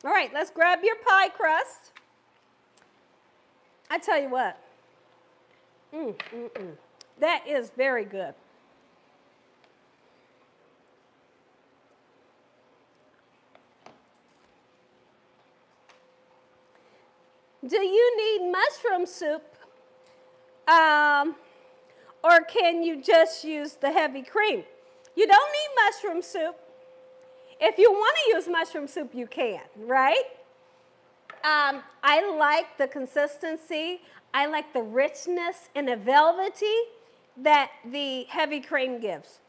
All right, let's grab your pie crust. I tell you what, mm, mm, mm. That is very good. Do you need mushroom soup, um, or can you just use the heavy cream? You don't need mushroom soup. If you want to use mushroom soup, you can, right? Um, I like the consistency. I like the richness and the velvety that the heavy cream gives.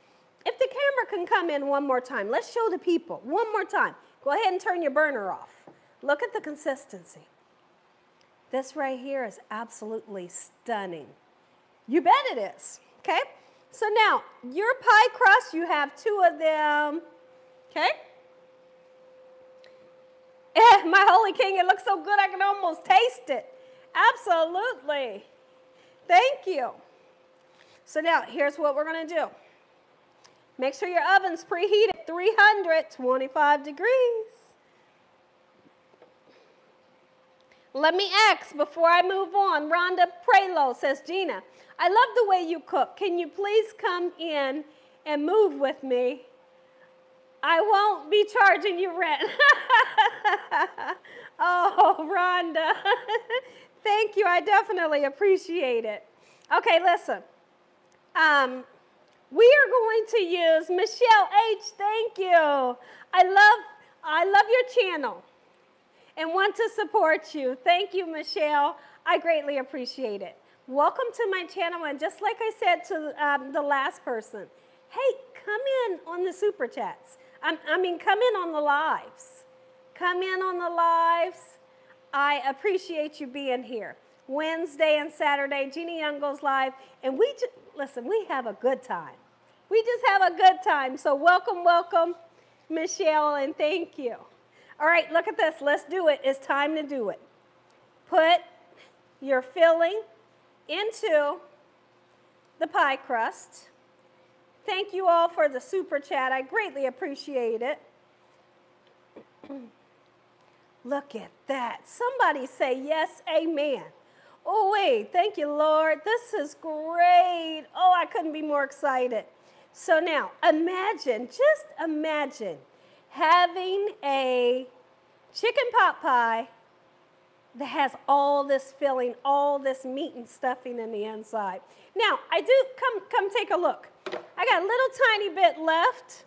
If the camera can come in one more time, let's show the people one more time. Go ahead and turn your burner off. Look at the consistency. This right here is absolutely stunning. You bet it is, okay? So now, your pie crust, you have two of them. Okay? My Holy King, it looks so good I can almost taste it. Absolutely. Thank you. So now, here's what we're going to do. Make sure your oven's preheated three hundred twenty-five degrees. Let me ask before I move on. Rhonda Prelo says, Gina, I love the way you cook. Can you please come in and move with me? I won't be charging you rent. Oh, Rhonda. Thank you. I definitely appreciate it. Okay, listen. Um, we are going to use Michelle H. Thank you. I love, I love your channel and want to support you. Thank you, Michelle. I greatly appreciate it. Welcome to my channel. And just like I said to um, the last person, hey, come in on the super chats. I mean, come in on the lives. Come in on the lives. I appreciate you being here. Wednesday and Saturday, Gina Young goes live. And we just, listen, we have a good time. We just have a good time. So welcome, welcome, Michelle, and thank you. All right, look at this. Let's do it. It's time to do it. Put your filling into the pie crust. Thank you all for the super chat. I greatly appreciate it. Look at that. Somebody say yes, amen. Oh, wait, thank you, Lord. This is great. Oh, I couldn't be more excited. So now, imagine, just imagine having a chicken pot pie that has all this filling, all this meat and stuffing in the inside. Now, I do, come, come take a look. I got a little tiny bit left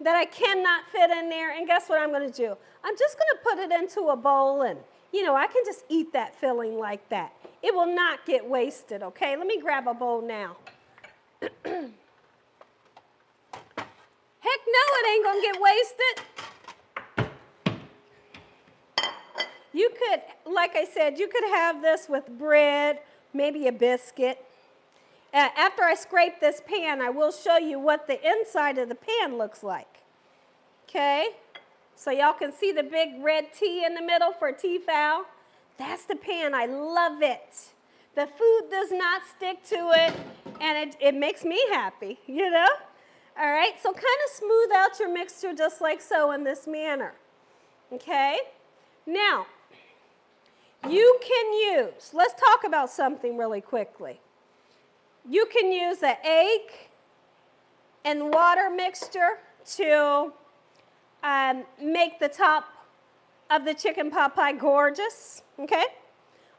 that I cannot fit in there, and guess what I'm going to do? I'm just going to put it into a bowl, and, you know, I can just eat that filling like that. It will not get wasted, okay? Let me grab a bowl now. Heck no, it ain't going to get wasted. You could, like I said, you could have this with bread, maybe a biscuit. Uh, after I scrape this pan, I will show you what the inside of the pan looks like. Okay, So y'all can see the big red T in the middle for T-fowl. That's the pan. I love it. The food does not stick to it, and it, it makes me happy, you know? All right, so kind of smooth out your mixture just like so in this manner, okay? Now, you can use, let's talk about something really quickly. You can use an egg and water mixture to um, make the top of the chicken pot pie gorgeous, okay?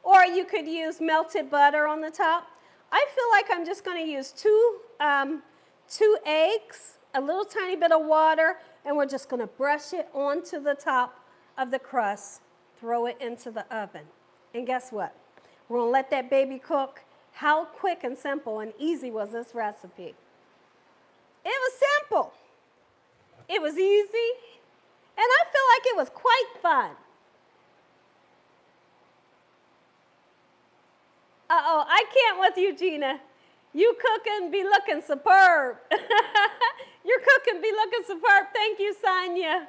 Or you could use melted butter on the top. I feel like I'm just gonna use two, um, two eggs, a little tiny bit of water, and we're just gonna brush it onto the top of the crust, throw it into the oven. And guess what? We're gonna let that baby cook. How quick and simple and easy was this recipe? It was simple, it was easy, and I feel like it was quite fun. Uh-oh, I can't with you, Gina. You cooking be looking superb. You're cooking be looking superb. Thank you, Sonya.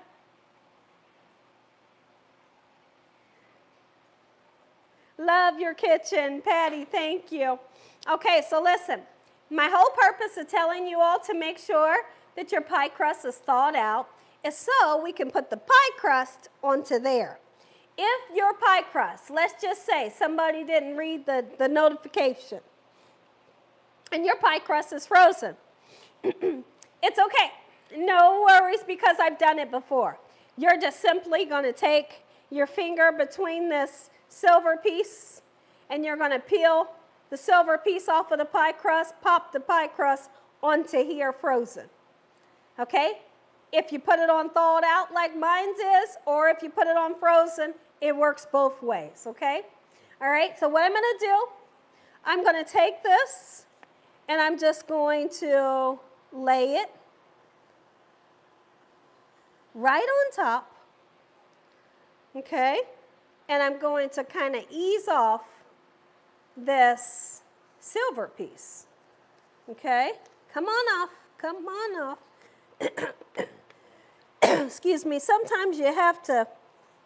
Love your kitchen, Patty, thank you. Okay, so listen, my whole purpose of telling you all to make sure that your pie crust is thawed out is so we can put the pie crust onto there. If your pie crust, let's just say somebody didn't read the, the notification and your pie crust is frozen, it's okay. No worries because I've done it before. You're just simply gonna take your finger between this silver piece and you're gonna peel the silver piece off of the pie crust, pop the pie crust onto here frozen, okay? If you put it on thawed out like mine's is, or if you put it on frozen, it works both ways, okay? All right, so what I'm gonna do, I'm gonna take this and I'm just going to lay it right on top, okay? And I'm going to kind of ease off this silver piece, okay? Come on off, come on off. Excuse me, sometimes you have to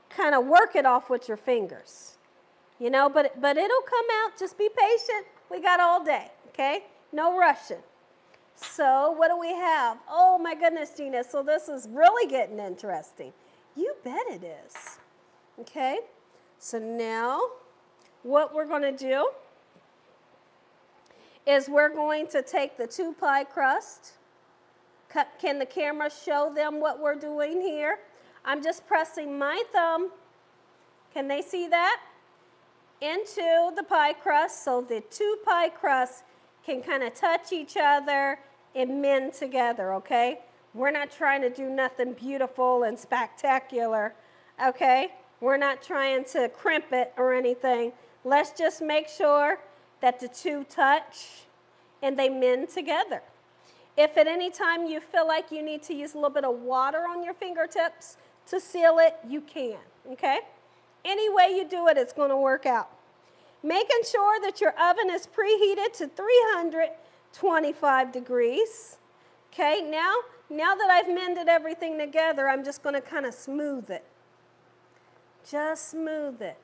kind of work it off with your fingers, you know, but, but it'll come out. Just be patient. We got all day, okay? No rushing. So what do we have? Oh, my goodness, Gina. So this is really getting interesting. You bet it is, okay? So now what we're going to do is we're going to take the two pie crust. Can the camera show them what we're doing here? I'm just pressing my thumb, can they see that? Into the pie crust so the two pie crusts can kind of touch each other and mend together, okay? We're not trying to do nothing beautiful and spectacular, okay? We're not trying to crimp it or anything. Let's just make sure that the two touch and they mend together. If at any time you feel like you need to use a little bit of water on your fingertips to seal it, you can, okay? Any way you do it, it's gonna work out. Making sure that your oven is preheated to three hundred twenty-five degrees, okay? Now, now that I've mended everything together, I'm just gonna kinda smooth it. Just smooth it.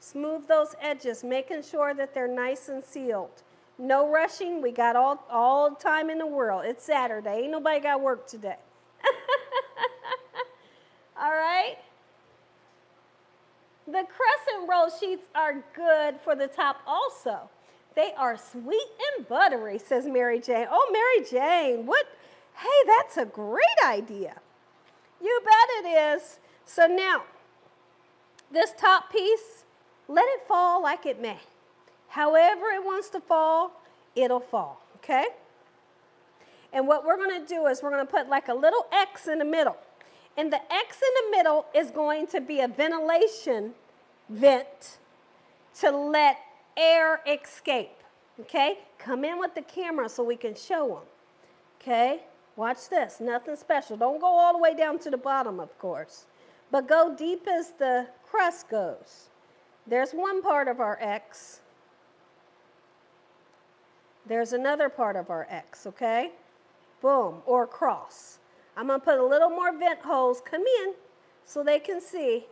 Smooth those edges, making sure that they're nice and sealed. No rushing, we got all, all the time in the world. It's Saturday, ain't nobody got work today. All right? The crescent roll sheets are good for the top also. They are sweet and buttery, says Mary Jane. Oh, Mary Jane, what? Hey, that's a great idea. You bet it is. So now, this top piece, let it fall like it may. However it wants to fall, it'll fall, okay? And what we're gonna do is we're gonna put like a little X in the middle. And the X in the middle is going to be a ventilation vent to let air escape, okay? Come in with the camera so we can show them, okay? Watch this, nothing special. Don't go all the way down to the bottom, of course, but go deep as the crust goes. There's one part of our X. There's another part of our X, okay? Boom, or cross. I'm gonna put a little more vent holes, come in, so they can see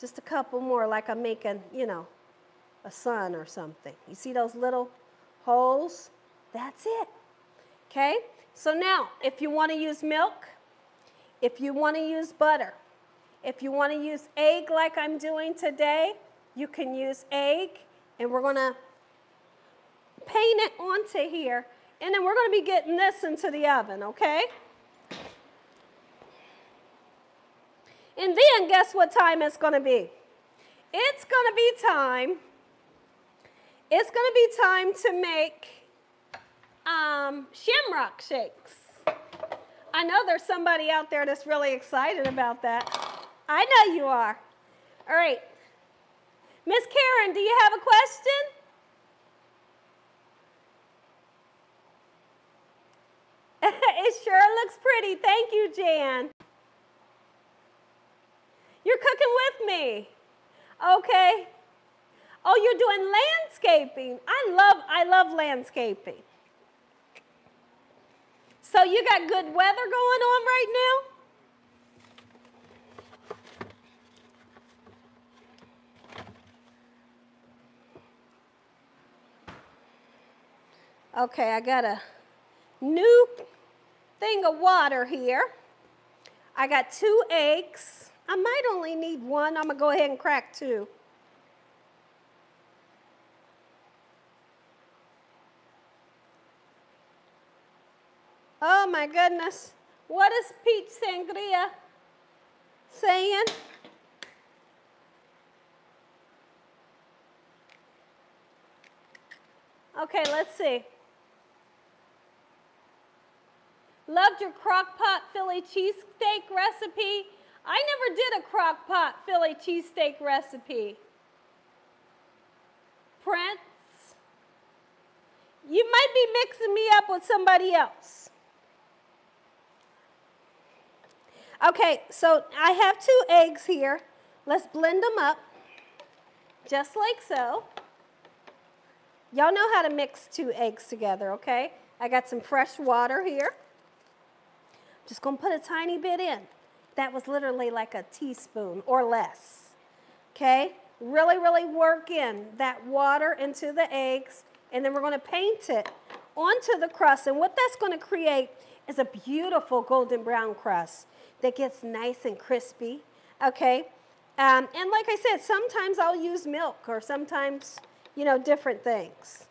just a couple more, like I'm making, you know, a sun or something. You see those little holes? That's it. Okay? So now, if you want to use milk, if you want to use butter, if you want to use egg like I'm doing today, you can use egg, and we're going to paint it onto here, and then we're going to be getting this into the oven, okay? And then guess what time it's going to be? It's going to be time, it's going to be time to make um, shamrock shakes. I know there's somebody out there that's really excited about that. I know you are. All right. Miss Karen, do you have a question? It sure looks pretty. Thank you, Jan. You're cooking with me. Okay. Oh, you're doing landscaping. I love, I love landscaping. So you got good weather going on right now? Okay, I got a new thing of water here. I got two eggs. I might only need one. I'm going to go ahead and crack two. Oh, my goodness. What is Peach Sangria saying? Okay, let's see. Loved your crock pot Philly cheesesteak recipe. I never did a crock pot Philly cheesesteak recipe. Prince, you might be mixing me up with somebody else. Okay, so I have two eggs here. Let's blend them up, just like so. Y'all know how to mix two eggs together, okay? I got some fresh water here. Just gonna put a tiny bit in. That was literally like a teaspoon or less. Okay? Really, really work in that water into the eggs, and then we're gonna paint it onto the crust. And what that's gonna create is a beautiful golden brown crust that gets nice and crispy. Okay? Um, and like I said, sometimes I'll use milk or sometimes, you know, different things.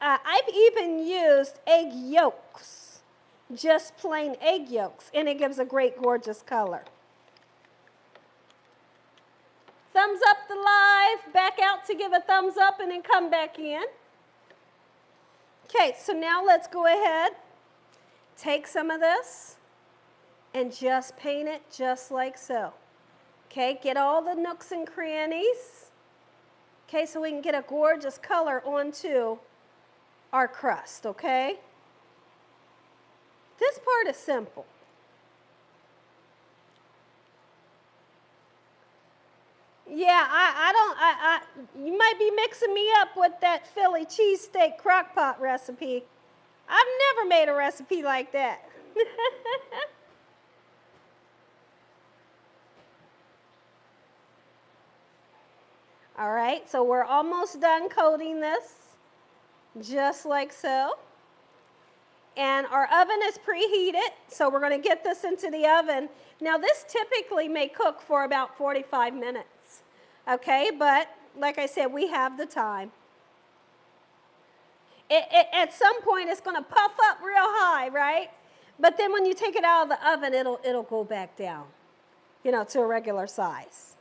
Uh, I've even used egg yolks. Just plain egg yolks, and it gives a great gorgeous color. Thumbs up the live, back out to give a thumbs up and then come back in. Okay, so now let's go ahead, take some of this and just paint it just like so. Okay, get all the nooks and crannies. Okay, so we can get a gorgeous color onto our crust, okay? This part is simple. Yeah, I, I don't, I, I, you might be mixing me up with that Philly cheesesteak crock pot recipe. I've never made a recipe like that. All right, so we're almost done coating this, just like so. And our oven is preheated, so we're going to get this into the oven. Now, this typically may cook for about forty-five minutes, okay? But, like I said, we have the time. It, it, at some point, it's going to puff up real high, right? But then when you take it out of the oven, it'll, it'll go back down, you know, to a regular size.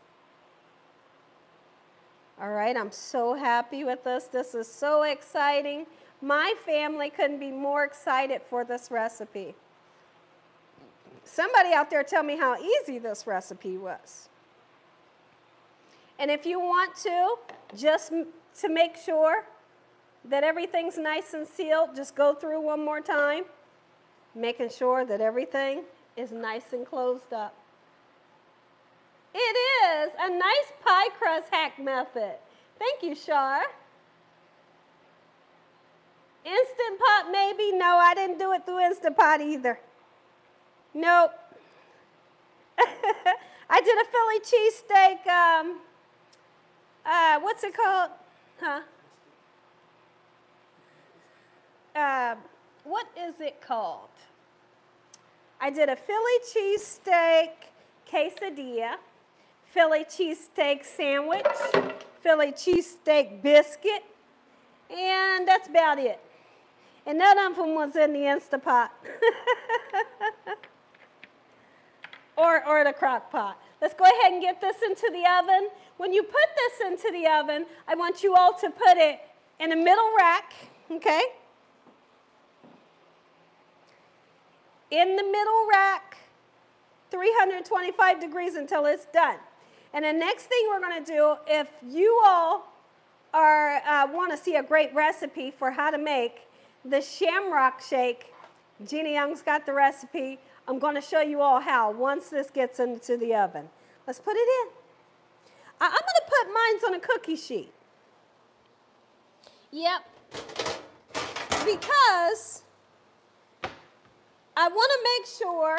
All right, I'm so happy with this. This is so exciting. My family couldn't be more excited for this recipe. Somebody out there tell me how easy this recipe was. And if you want to, just to make sure that everything's nice and sealed, just go through one more time, making sure that everything is nice and closed up. It is a nice pie crust hack method. Thank you, Shar. Instant Pot, maybe? No, I didn't do it through Instant Pot either. Nope. I did a Philly cheesesteak, um, uh, what's it called? Huh? Uh, what is it called? I did a Philly cheesesteak quesadilla, Philly cheesesteak sandwich, Philly cheesesteak biscuit, and that's about it. And none of them was in the Instapot or, or the crock pot. Let's go ahead and get this into the oven. When you put this into the oven, I want you all to put it in the middle rack, okay? In the middle rack, three hundred twenty-five degrees until it's done. And the next thing we're going to do, if you all are uh, want to see a great recipe for how to make the shamrock shake, Gina Young's got the recipe. I'm going to show you all how once this gets into the oven. Let's put it in. I I'm going to put mines on a cookie sheet. Yep. Because I want to make sure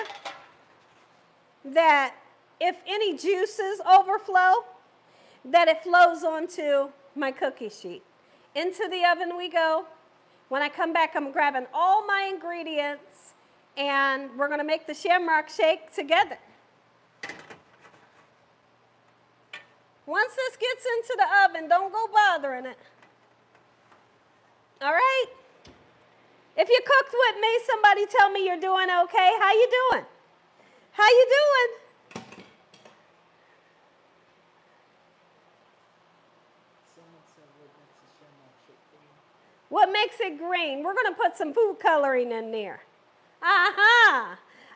that if any juices overflow, that it flows onto my cookie sheet. Into the oven we go. When I come back, I'm grabbing all my ingredients, and we're going to make the shamrock shake together. Once this gets into the oven, don't go bothering it. All right? If you cooked with me, somebody tell me you're doing okay. How you doing? How you doing? What makes it green? We're going to put some food coloring in there. Uh-huh.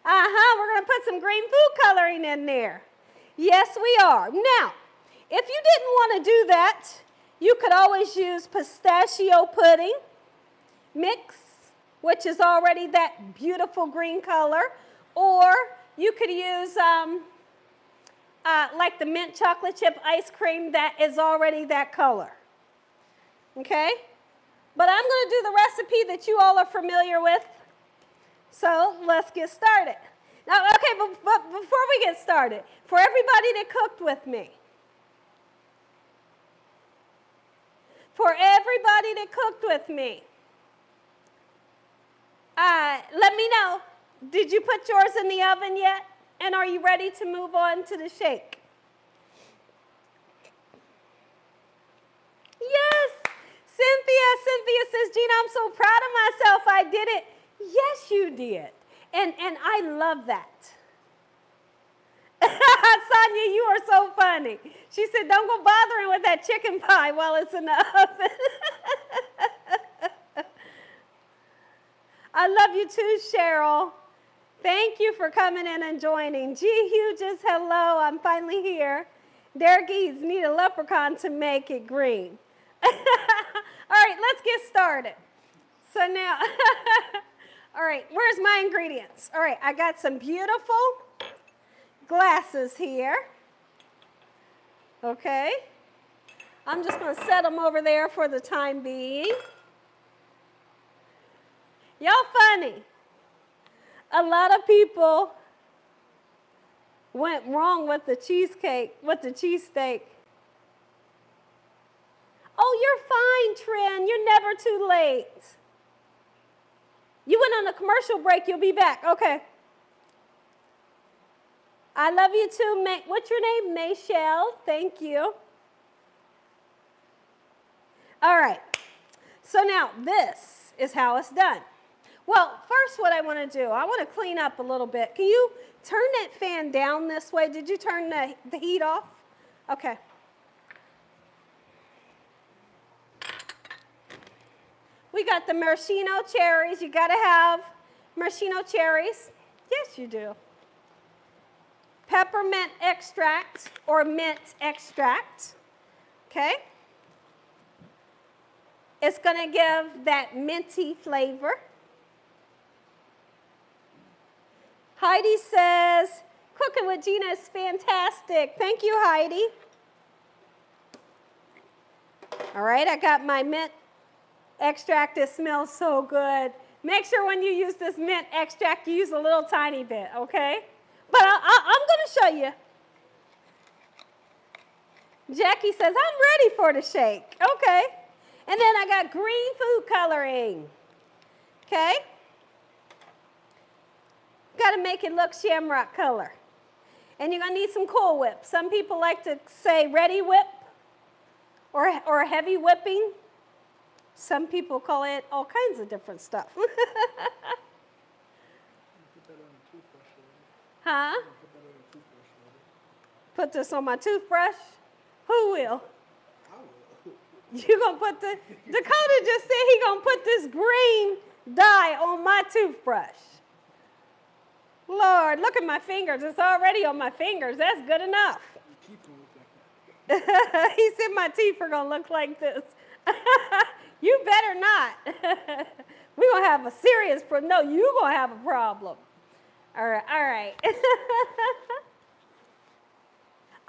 Uh-huh. We're going to put some green food coloring in there. Yes, we are. Now, if you didn't want to do that, you could always use pistachio pudding mix, which is already that beautiful green color. Or you could use um, uh, like the mint chocolate chip ice cream that is already that color. Okay? But I'm going to do the recipe that you all are familiar with. So let's get started. Now, okay, but, but before we get started, for everybody that cooked with me, for everybody that cooked with me, uh, let me know, did you put yours in the oven yet? And are you ready to move on to the shake? Yes! Cynthia, Cynthia says, Gina, I'm so proud of myself. I did it. Yes, you did. And, and I love that. Sonya, you are so funny. She said, don't go bothering with that chicken pie while it's in the oven. I love you too, Cheryl. Thank you for coming in and joining. G. Hughes, hello. I'm finally here. Derek Eads, need a leprechaun to make it green. All right, let's get started. So now, all right, where's my ingredients? All right, I got some beautiful glasses here. Okay. I'm just going to set them over there for the time being. Y'all funny. A lot of people went wrong with the cheesecake, with the cheesesteak. Oh, you're fine, Trin. You're never too late. You went on a commercial break. You'll be back. Okay. I love you too. May What's your name? Michelle. Thank you. All right. So now this is how it's done. Well, first what I want to do, I want to clean up a little bit. Can you turn that fan down this way? Did you turn the, the heat off? Okay. We got the maraschino cherries. You got to have maraschino cherries. Yes, you do. Peppermint extract or mint extract. Okay. It's going to give that minty flavor. Heidi says, cooking with Gina is fantastic. Thank you, Heidi. All right, I got my mint extract. It smells so good. Make sure when you use this mint extract, you use a little tiny bit, okay? But I, I, I'm going to show you Jackie says, I'm ready for the shake. Okay. And then I got green food coloring. Okay. Got to make it look shamrock color. And you're going to need some Cool Whip. Some people like to say ready whip or, or heavy whipping. Some people call it all kinds of different stuff. Huh? Put this on my toothbrush? Who will? You're going to put the, Dakota just said he's going to put this green dye on my toothbrush. Lord, look at my fingers. It's already on my fingers. That's good enough. He said my teeth are going to look like this. You better not. We're going to have a serious problem. No, you're going to have a problem. All right. All right.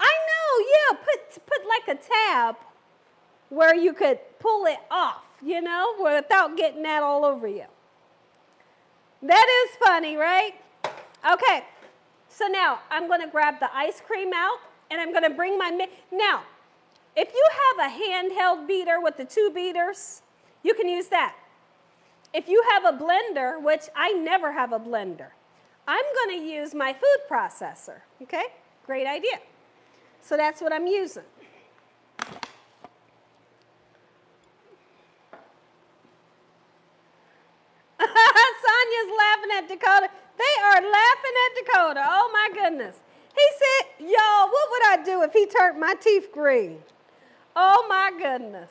I know, yeah, put, put like a tab where you could pull it off, you know, without getting that all over you. That is funny, right? Okay, so now I'm going to grab the ice cream out, and I'm going to bring my mix. Now, if you have a handheld beater with the two beaters, you can use that. If you have a blender, which I never have a blender, I'm going to use my food processor, okay? Great idea. So that's what I'm using. Sonya's laughing at Dakota. They are laughing at Dakota. Oh, my goodness. He said, y'all, what would I do if he turned my teeth green? Oh, my goodness.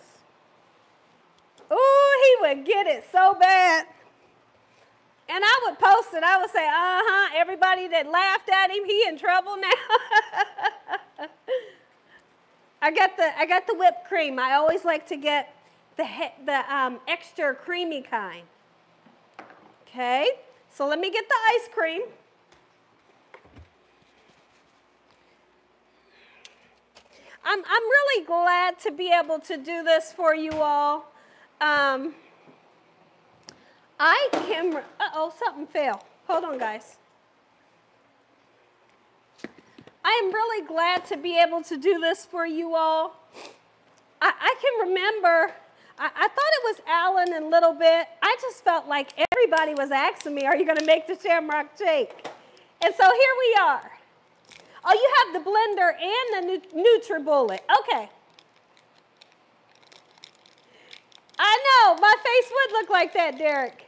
Ooh, he would get it so bad. And I would post it. I would say, uh-huh, everybody that laughed at him, he in trouble now. I got the, I got the whipped cream. I always like to get the, the um, extra creamy kind. Okay. So let me get the ice cream. I'm, I'm really glad to be able to do this for you all. Um, I can, uh-oh, something fell. Hold on, guys. I am really glad to be able to do this for you all. I, I can remember, I, I thought it was Alan in a little bit. I just felt like everybody was asking me, are you going to make the shamrock shake? And so here we are. Oh, you have the blender and the Nutribullet. Okay. I know, my face would look like that, Derek.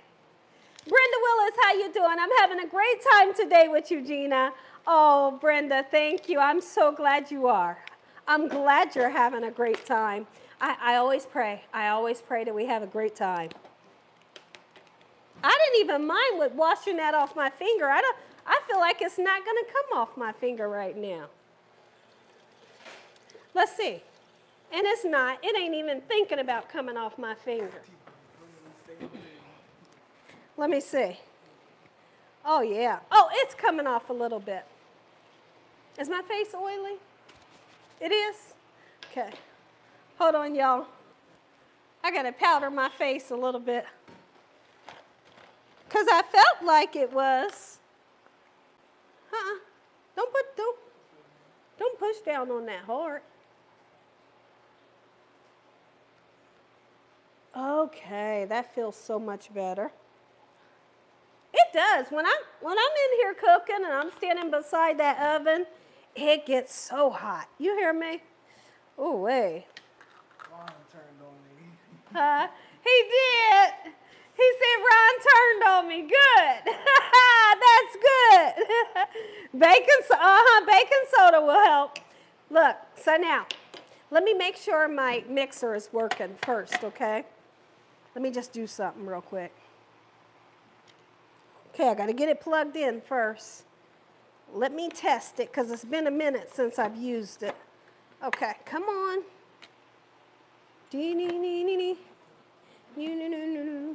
Brenda Willis, how you doing? I'm having a great time today with you, Gina. Oh, Brenda, thank you. I'm so glad you are. I'm glad you're having a great time. I, I always pray. I always pray that we have a great time. I didn't even mind with washing that off my finger. I don't. I feel like it's not going to come off my finger right now. Let's see. And it's not. It ain't even thinking about coming off my finger. Let me see. Oh, yeah. Oh, it's coming off a little bit. Is my face oily? It is? Okay. Hold on, y'all. I got to powder my face a little bit. Because I felt like it was. Uh-uh. Don't put, don't, don't push down on that hard. Okay, that feels so much better. It does. When I'm, when I'm in here cooking and I'm standing beside that oven, it gets so hot. You hear me? Oh, wait. Ron turned on me. Uh, he did. He said, Ron turned on me. Good. That's good. Bacon, uh-huh, baking soda will help. Look, so now, let me make sure my mixer is working first, okay? Let me just do something real quick. Okay, I got to get it plugged in first. Let me test it because it's been a minute since I've used it. Okay, come on. Dee-nee-nee-nee-nee. Nee-nee-nee-nee-nee.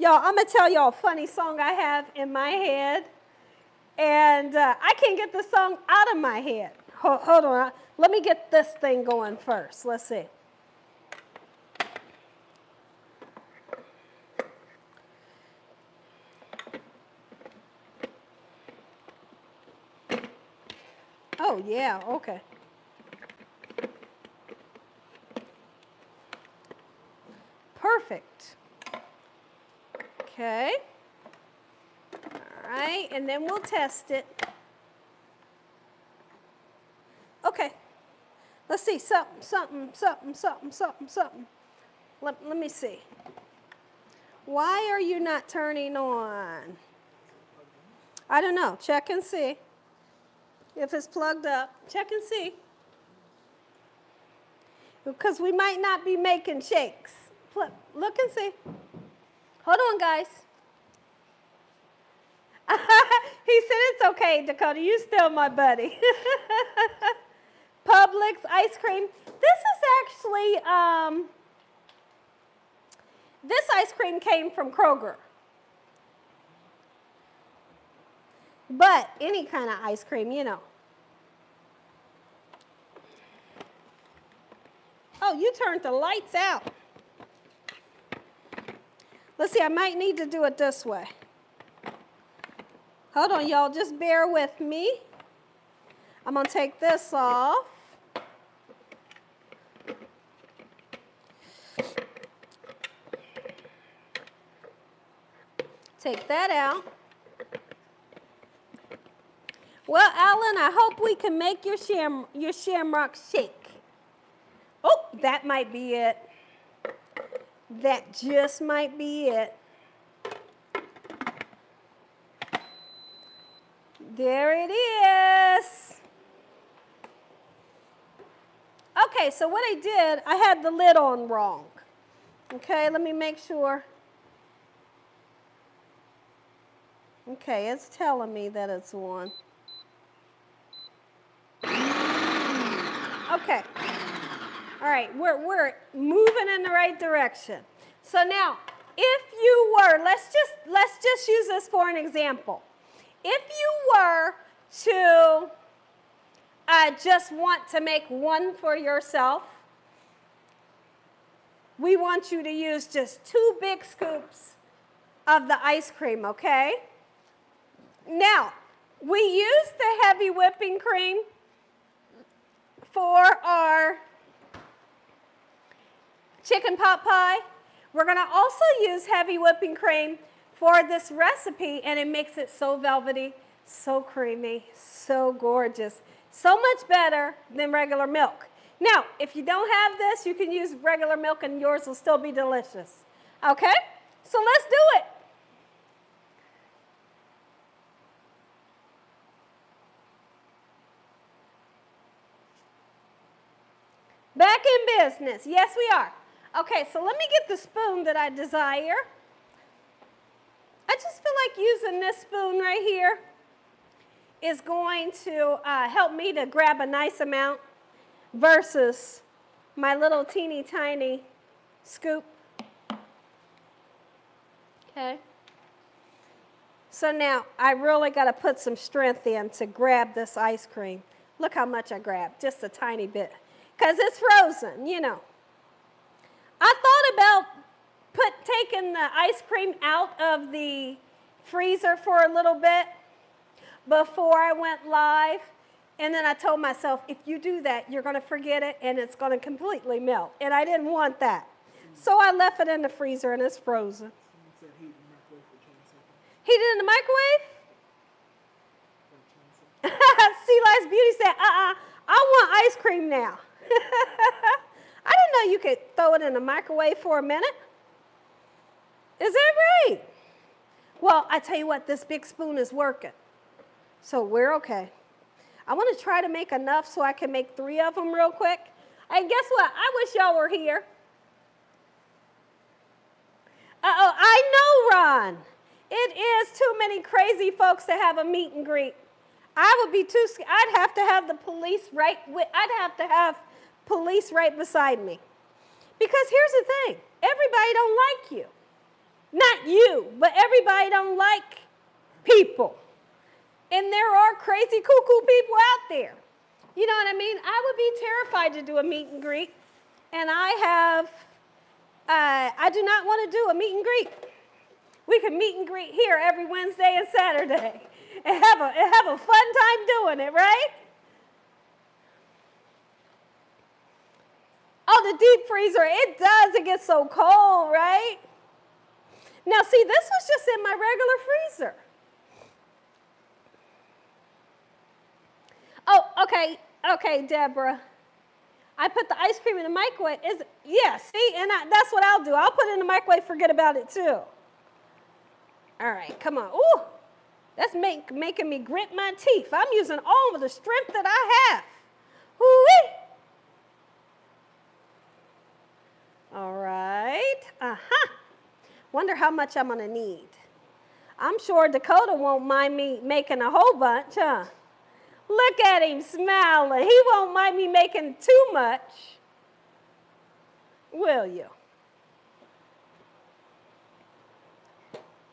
Y'all, I'm going to tell y'all a funny song I have in my head. And uh, I can't get the song out of my head. Hold, hold on. Let me get this thing going first. Let's see. Oh, yeah. Okay. Perfect. Okay. All right, and then we'll test it. Okay. Let's see, something, something, something, something, something, something. Let, let me see. Why are you not turning on? I don't know. Check and see. If it's plugged up, check and see. Because we might not be making shakes. Look and see. Hold on, guys. He said, it's okay, Dakota. You still my buddy. Publix ice cream. This is actually, um, this ice cream came from Kroger. But any kind of ice cream, you know. Oh, you turned the lights out. Let's see, I might need to do it this way. Hold on, y'all. Just bear with me. I'm going to take this off. Take that out. Well, Alan, I hope we can make your sham your shamrock shake. Oh, that might be it. That just might be it. There it is. Okay, so what I did, I had the lid on wrong. Okay, let me make sure. Okay, it's telling me that it's on. Okay. All right, we're, we're moving in the right direction. So now, if you were, let's just, let's just use this for an example. If you were to uh, just want to make one for yourself, we want you to use just two big scoops of the ice cream, okay? Now, we use the heavy whipping cream for our chicken pot pie. We're going to also use heavy whipping cream for this recipe, and it makes it so velvety, so creamy, so gorgeous. So much better than regular milk. Now, if you don't have this, you can use regular milk and yours will still be delicious. Okay? So let's do it. Back in business. Yes, we are. Okay, so let me get the spoon that I desire. I just feel like using this spoon right here is going to uh, help me to grab a nice amount versus my little teeny tiny scoop. Okay. So now I really got to put some strength in to grab this ice cream. Look how much I grabbed, just a tiny bit. Because it's frozen, you know. I thought about put, taking the ice cream out of the freezer for a little bit before I went live. And then I told myself, if you do that, you're going to forget it and it's going to completely melt. And I didn't want that. Mm-hmm. So I left it in the freezer and it's frozen. Someone said heat in the microwave for ten seconds. Heat it in the microwave? Sea Lice Beauty said, uh-uh, I want ice cream now. I didn't know you could throw it in the microwave for a minute. Is that right? Well, I tell you what, this big spoon is working. So we're okay. I want to try to make enough so I can make three of them real quick. And guess what? I wish y'all were here. Uh-oh, I know, Ron. It is too many crazy folks to have a meet and greet. I would be too scared. I'd have to have the police right with, I'd have to have police right beside me. Because here's the thing, everybody don't like you. Not you, but everybody don't like people. And there are crazy cuckoo people out there. You know what I mean? I would be terrified to do a meet and greet. And I have, uh, I do not want to do a meet and greet. We can meet and greet here every Wednesday and Saturday. And have, a, and have a fun time doing it, right? Oh, the deep freezer. It does. It gets so cold, right? Now, see, this was just in my regular freezer. Oh, okay. Okay, Deborah. I put the ice cream in the microwave. Is it? Yeah, see, and I, that's what I'll do. I'll put it in the microwave, forget about it, too. All right, come on. Ooh, that's make, making me grit my teeth. I'm using all of the strength that I have. Ooh-wee. All right. Uh-huh. Wonder how much I'm going to need. I'm sure Dakota won't mind me making a whole bunch, huh? Look at him smiling. He won't mind me making too much. Will you?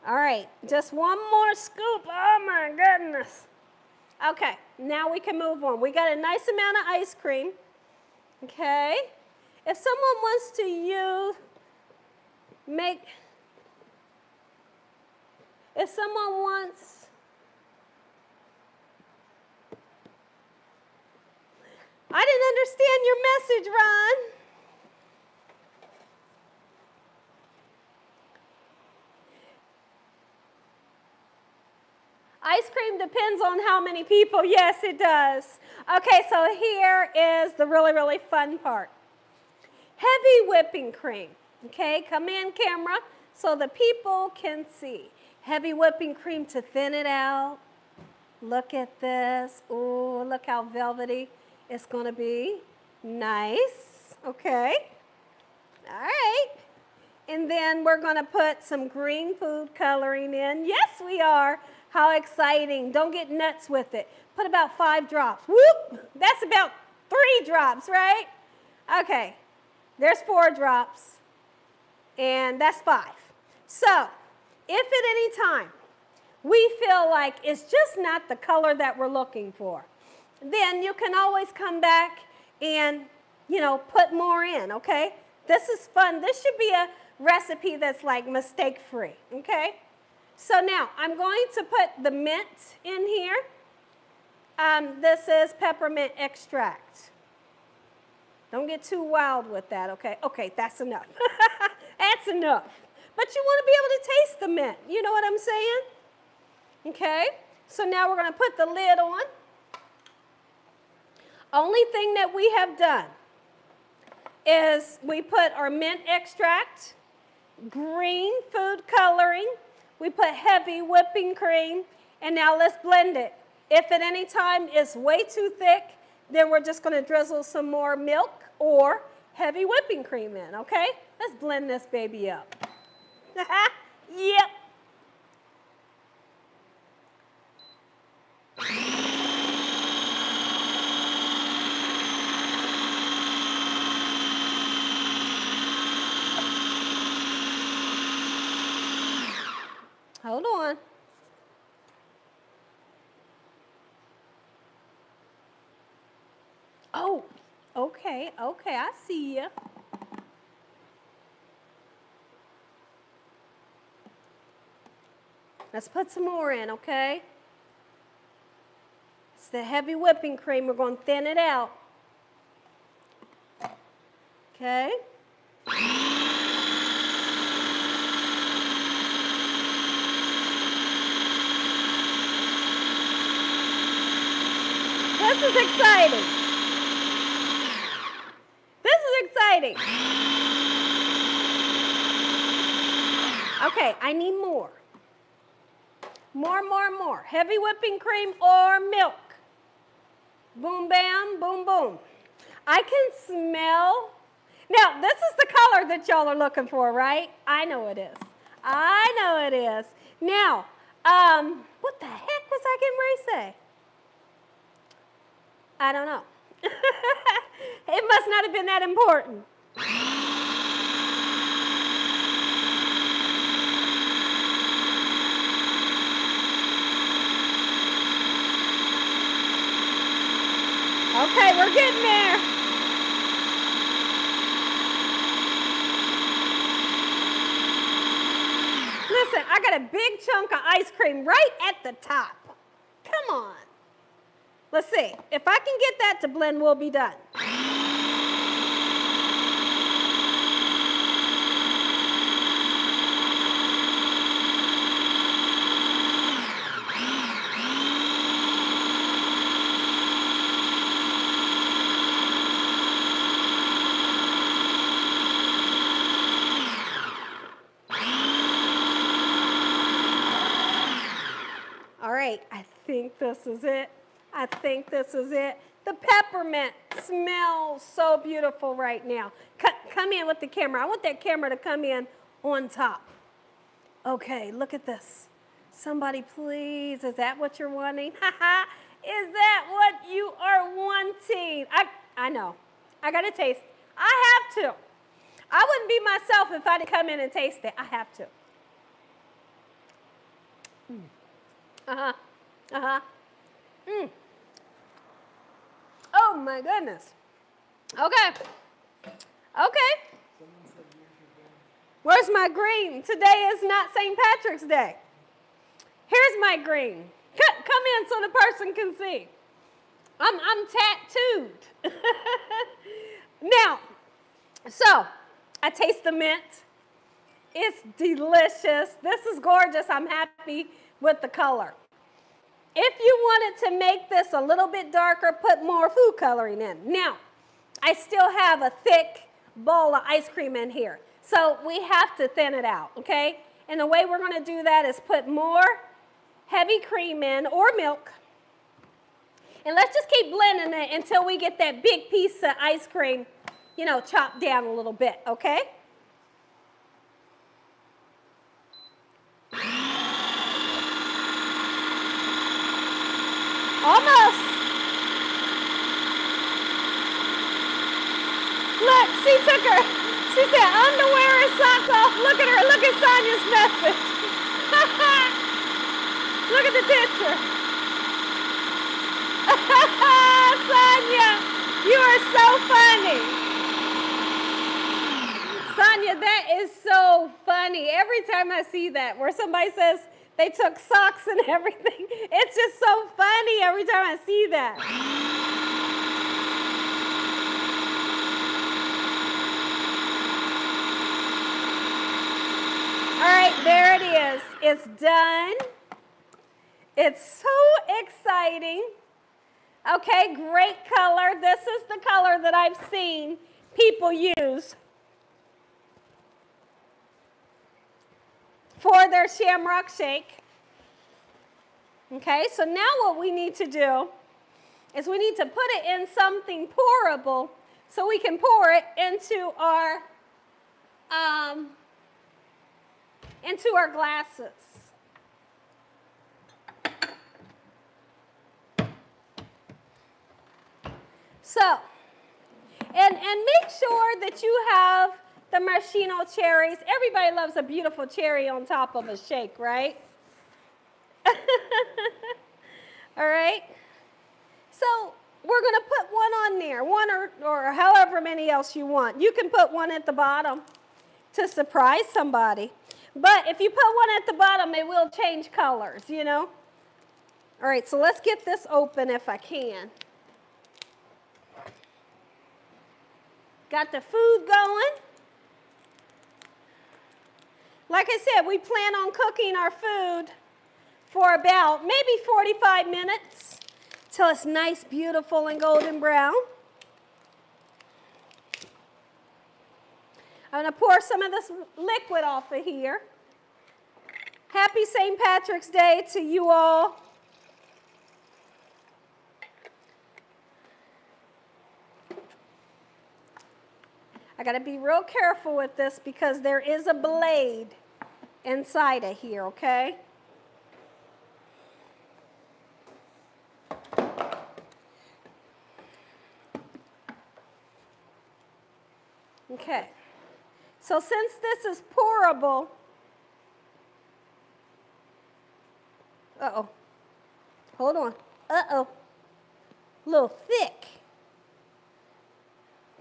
All right, just one more scoop. Oh, my goodness. Okay, now we can move on. We got a nice amount of ice cream. Okay. If someone wants to use, make, if someone wants, I didn't understand your message, Ron. Ice cream depends on how many people. Yes, it does. Okay, so here is the really, really fun part. Heavy whipping cream. Okay, come in, camera, so the people can see. Heavy whipping cream to thin it out. Look at this. Ooh, look how velvety. It's going to be nice, okay? All right. And then we're going to put some green food coloring in. Yes, we are. How exciting. Don't get nuts with it. Put about five drops. Whoop! That's about three drops, right? Okay. There's four drops, and that's five. So if at any time we feel like it's just not the color that we're looking for, then you can always come back and, you know, put more in, okay? This is fun. This should be a recipe that's like mistake-free, okay? So now I'm going to put the mint in here. Um, this is peppermint extract. Don't get too wild with that, okay? Okay, that's enough. That's enough. But you want to be able to taste the mint. You know what I'm saying? Okay, so now we're going to put the lid on. Only thing that we have done is we put our mint extract, green food coloring, we put heavy whipping cream, and now let's blend it. If at any time it's way too thick, then we're just going to drizzle some more milk or heavy whipping cream in, okay? Let's blend this baby up. Yep. Hold on. Oh, okay, okay, I see ya. Let's put some more in, okay? It's the heavy whipping cream. We're going to thin it out. Okay. This is exciting. This is exciting. Okay, I need more. More, more, more. Heavy whipping cream or milk. Boom, bam, boom, boom. I can smell. Now, this is the color that y'all are looking for, right? I know it is. I know it is. Now, um, what the heck was I getting ready to say? I don't know. It must not have been that important. Okay, we're getting there. Listen, I got a big chunk of ice cream right at the top. Come on. Let's see. If I can get that to blend, we'll be done. like, I think this is it. I think this is it. The peppermint smells so beautiful right now. C come in with the camera. I want that camera to come in on top. Okay, look at this. Somebody please, is that what you're wanting? Haha, is that what you are wanting? I, I know, I gotta taste. I have to. I wouldn't be myself if I didn't come in and taste it. I have to. Mm. Uh-huh, uh-huh. Mm. Oh my goodness. Okay, okay. Where's my green? Today is not Saint Patrick's Day. Here's my green. Come in so the person can see. I'm, I'm tattooed. Now, so I taste the mint. It's delicious. This is gorgeous. I'm happy with the color. If you wanted to make this a little bit darker, put more food coloring in. Now, I still have a thick bowl of ice cream in here. So we have to thin it out, okay? And the way we're gonna do that is put more heavy cream in, or milk. And let's just keep blending it until we get that big piece of ice cream, you know, chopped down a little bit, okay? Almost. Look, she took her. She said, underwear and socks off. Look at her. Look at Sonya's message. Look at the picture. Sonya, you are so funny. Sonya, that is so funny. Every time I see that, where somebody says they took socks and everything, it's just so funny every time I see that. All right, there it is. It's done. It's so exciting. Okay, great color. This is the color that I've seen people use for their shamrock shake. Okay, so now what we need to do is we need to put it in something pourable so we can pour it into our... Um, into our glasses. So, and, and make sure that you have the maraschino cherries. Everybody loves a beautiful cherry on top of a shake, right? All right. So we're gonna put one on there, one or, or however many else you want. You can put one at the bottom to surprise somebody. But if you put one at the bottom, it will change colors, you know? All right, so let's get this open if I can. Got the food going. Like I said, we plan on cooking our food for about maybe forty-five minutes till it's nice, beautiful, and golden brown. I'm going to pour some of this liquid off of here. Happy Saint Patrick's Day to you all. I got to be real careful with this because there is a blade inside of here, okay? Okay. So since this is pourable, uh-oh, hold on, uh-oh, a little thick.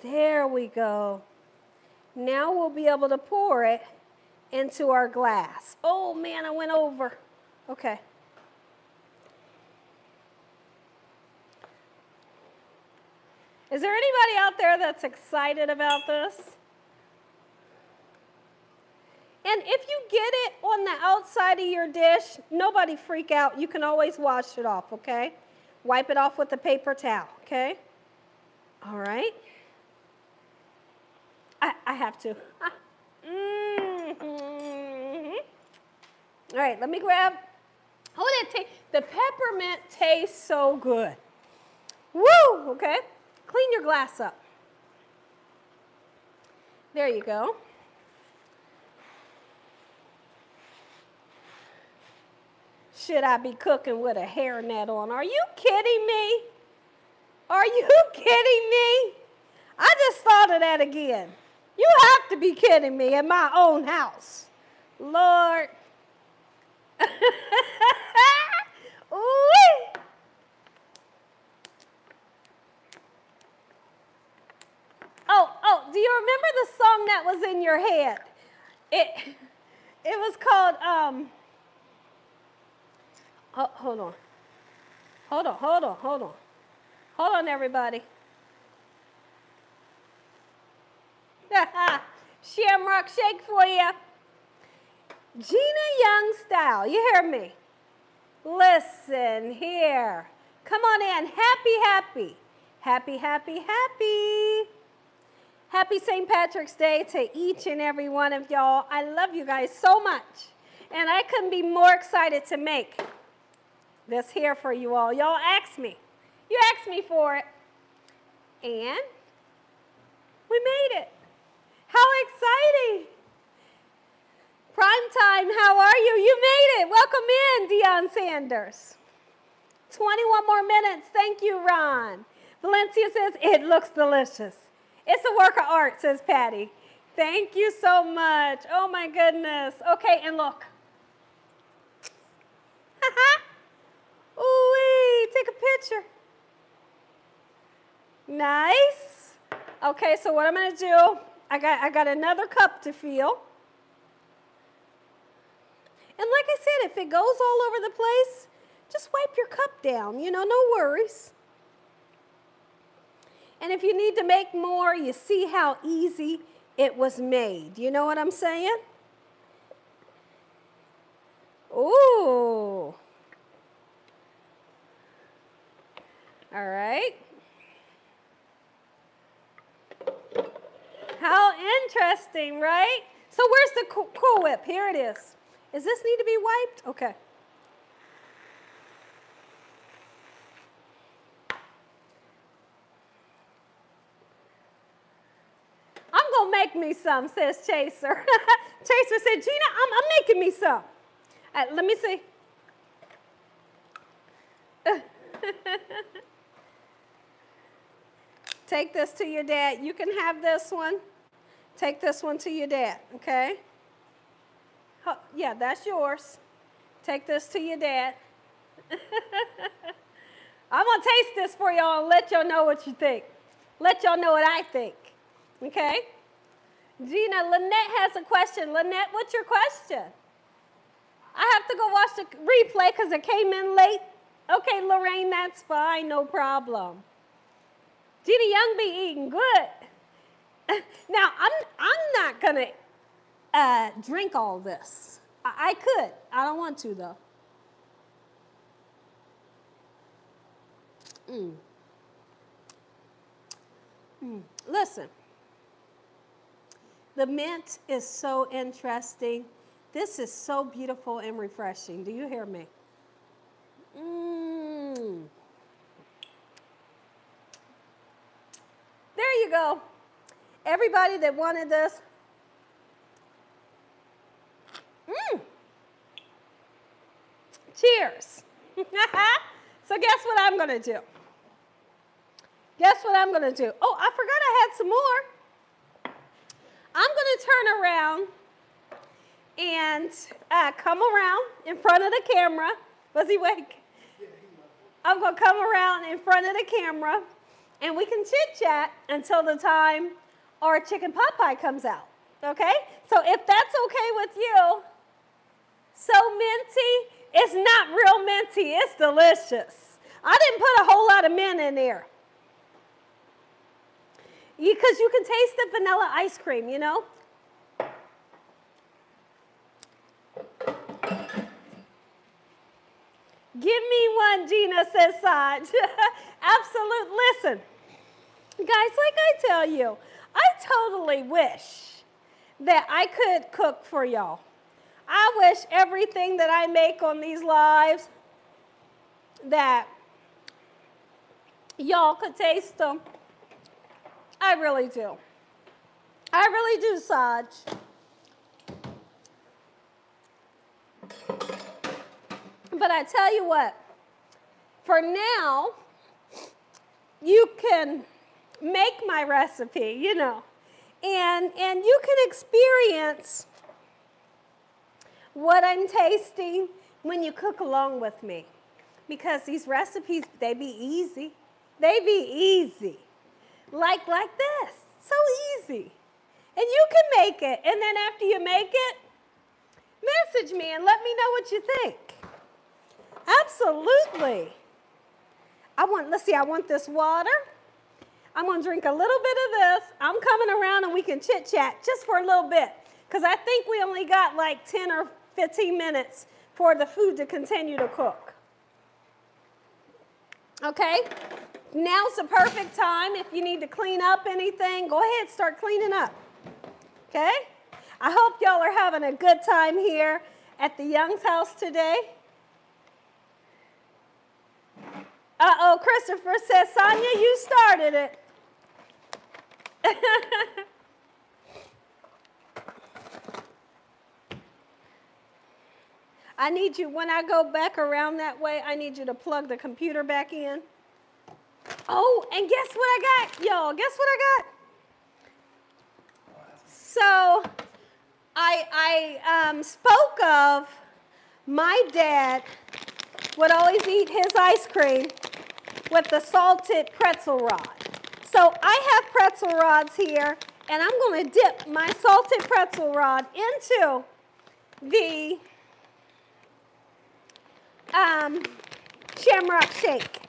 There we go. Now we'll be able to pour it into our glass. Oh man, I went over. Okay. Is there anybody out there that's excited about this? And if you get it on the outside of your dish, nobody freak out. You can always wash it off, okay? Wipe it off with a paper towel, okay? All right. I, I have to. Ah. Mm-hmm. All right, let me grab Oh, that taste, the peppermint tastes so good. Woo, okay. Clean your glass up. There you go. Should I be cooking with a hairnet on? Are you kidding me? Are you kidding me? I just thought of that again. You have to be kidding me in my own house. Lord. Ooh. Oh, oh, do you remember the song that was in your head? It, it was called, um, oh, hold on. Hold on, hold on, hold on. Hold on, everybody. Shamrock shake for you. Gina Young style, you hear me? Listen here. Come on in, happy, happy. Happy, happy, happy. Happy Saint Patrick's Day to each and every one of y'all. I love you guys so much. And I couldn't be more excited to make this here for you all. Y'all asked me. You asked me for it. And we made it. How exciting. Prime time, how are you? You made it. Welcome in, Deion Sanders. twenty-one more minutes. Thank you, Ron. Valencia says, it looks delicious. It's a work of art, says Patty. Thank you so much. Oh, my goodness. Okay, and look. Ooh-wee, take a picture. Nice. Okay, so what I'm going to do, I got, I got another cup to fill. And like I said, if it goes all over the place, just wipe your cup down. You know, no worries. And if you need to make more, you see how easy it was made. You know what I'm saying? Ooh. All right. How interesting, right? So where's the Cool Whip? Here it is. Does this need to be wiped? Okay. I'm going to make me some, says Chaser. Chaser said, Gina, I'm, I'm making me some. All right, let me see. Take this to your dad. You can have this one. Take this one to your dad, okay? Oh, yeah, that's yours. Take this to your dad. I'm going to taste this for y'all and let y'all know what you think. Let y'all know what I think. Okay? Gina, Lynette has a question. Lynette, what's your question? I have to go watch the replay because it came in late. Okay, Lorraine, that's fine. No problem. Gina Young be eating good. Now, I'm, I'm not going to uh, drink all this. I, I could. I don't want to, though. Mm. Mm. Listen. The mint is so interesting. This is so beautiful and refreshing. Do you hear me? Mmm. There you go. Everybody that wanted this. Mmm. Cheers. So guess what I'm going to do? Guess what I'm going to do? Oh, I forgot I had some more. I'm going to turn around and uh, come around in front of the camera. Was he awake? I'm going to come around in front of the camera, and we can chit-chat until the time our chicken pot pie comes out, okay? So if that's okay with you, so minty. It's not real minty. It's delicious. I didn't put a whole lot of mint in there. Because you can taste the vanilla ice cream, you know? Give me one, Gina, says Saj. Absolute, listen. Guys, like I tell you, I totally wish that I could cook for y'all. I wish everything that I make on these lives that y'all could taste them. I really do. I really do, Saj. But I tell you what, for now, you can make my recipe, you know, and, and you can experience what I'm tasting when you cook along with me. Because these recipes, they be easy. They be easy. Like, like this, so easy. And you can make it, and then after you make it, message me and let me know what you think. Absolutely. I want, let's see, I want this water. I'm gonna drink a little bit of this. I'm coming around and we can chit chat just for a little bit, because I think we only got like ten or fifteen minutes for the food to continue to cook. Okay, now's the perfect time. If you need to clean up anything, go ahead, start cleaning up, okay? I hope y'all are having a good time here at the Young's house today. Uh-oh, Christopher says, Sonya, you started it. I need you, when I go back around that way, I need you to plug the computer back in. Oh, and guess what I got, y'all? Guess what I got? So I, I um, spoke of my dad would always eat his ice cream with the salted pretzel rod. So I have pretzel rods here, and I'm going to dip my salted pretzel rod into the um, shamrock shake.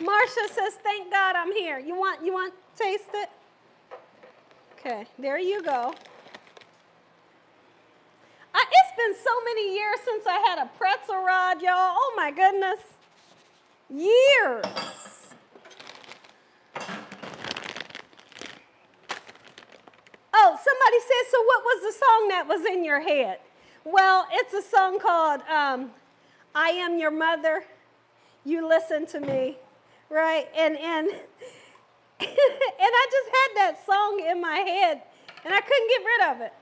Marsha says, thank God I'm here. You want, you want to taste it? Okay, there you go. I, it's been so many years since I had a pretzel rod, y'all. Oh my goodness. Years. Oh, somebody says, so what was the song that was in your head? Well, it's a song called um, I Am Your Mother, You Listen to Me. Right, and and and I just had that song in my head, and I couldn't get rid of it.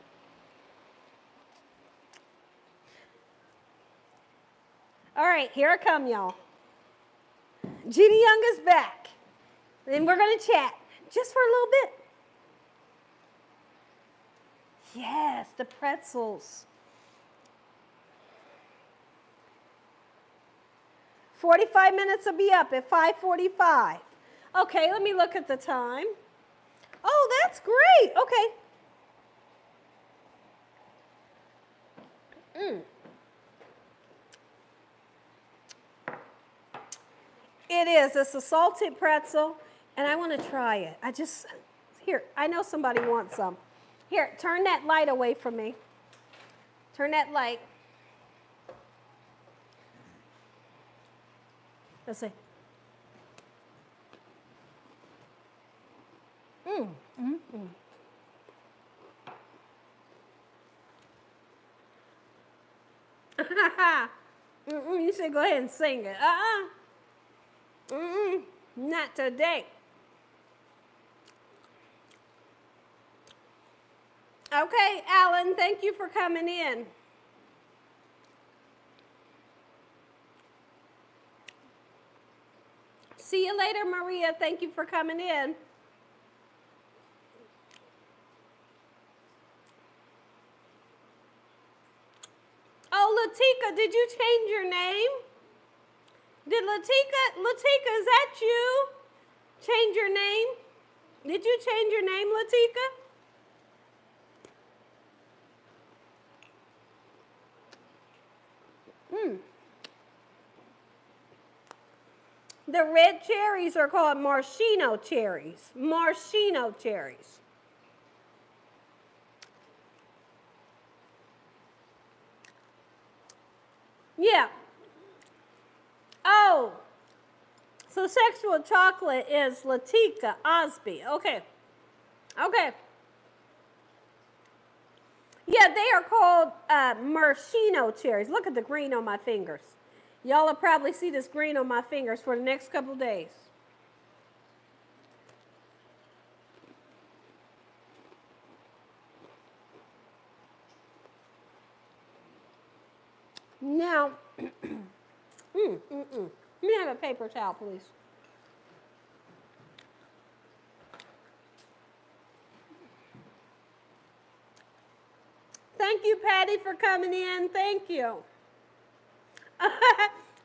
All right, here I come, y'all. Gina Young is back, and we're gonna chat just for a little bit. Yes, the pretzels. forty-five minutes will be up at five forty-five. Okay, let me look at the time. Oh, that's great. Okay. Mm. It is. It's a salted pretzel, and I want to try it. I just, here, I know somebody wants some. Here, turn that light away from me. Turn that light. Let's see. Mm. Mm -hmm. mm -mm, you should go ahead and sing it. Uh-uh. Mm-mm. Not today. Okay, Alan, thank you for coming in. See you later, Maria. Thank you for coming in. Oh, Latika, did you change your name? Did Latika, Latika, is that you? Change your name? Did you change your name, Latika? Hmm. The red cherries are called maraschino cherries. Maraschino cherries. Yeah. Oh. So Sexual Chocolate is Latika Osby. Okay. Okay. Yeah, they are called uh, maraschino cherries. Look at the green on my fingers. Y'all will probably see this green on my fingers for the next couple days. Now, mm, mm, mm. Let me have a paper towel, please. Thank you, Patty, for coming in. Thank you.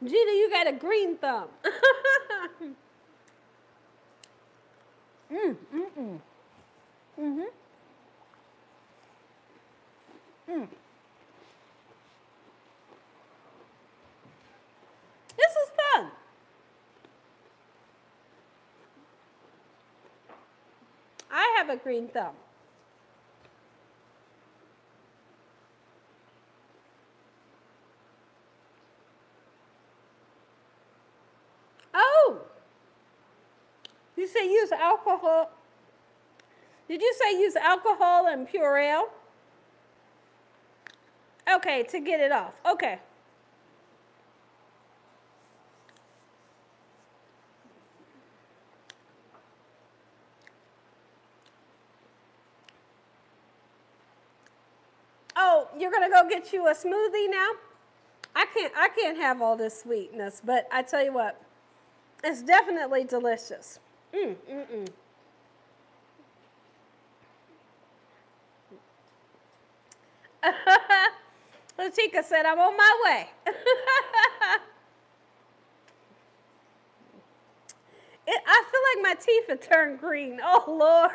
Gina, you got a green thumb. mm, mm, mm. Mm-hmm. Mm. This is fun. I have a green thumb. Oh, you say use alcohol. Did you say use alcohol and Purell? Okay, to get it off. Okay. You're gonna go get you a smoothie now? I can't I can't have all this sweetness, but I tell you what, it's definitely delicious. Mm, mm, mm. Latika said, I'm on my way. it, I feel like my teeth have turned green. Oh, Lord.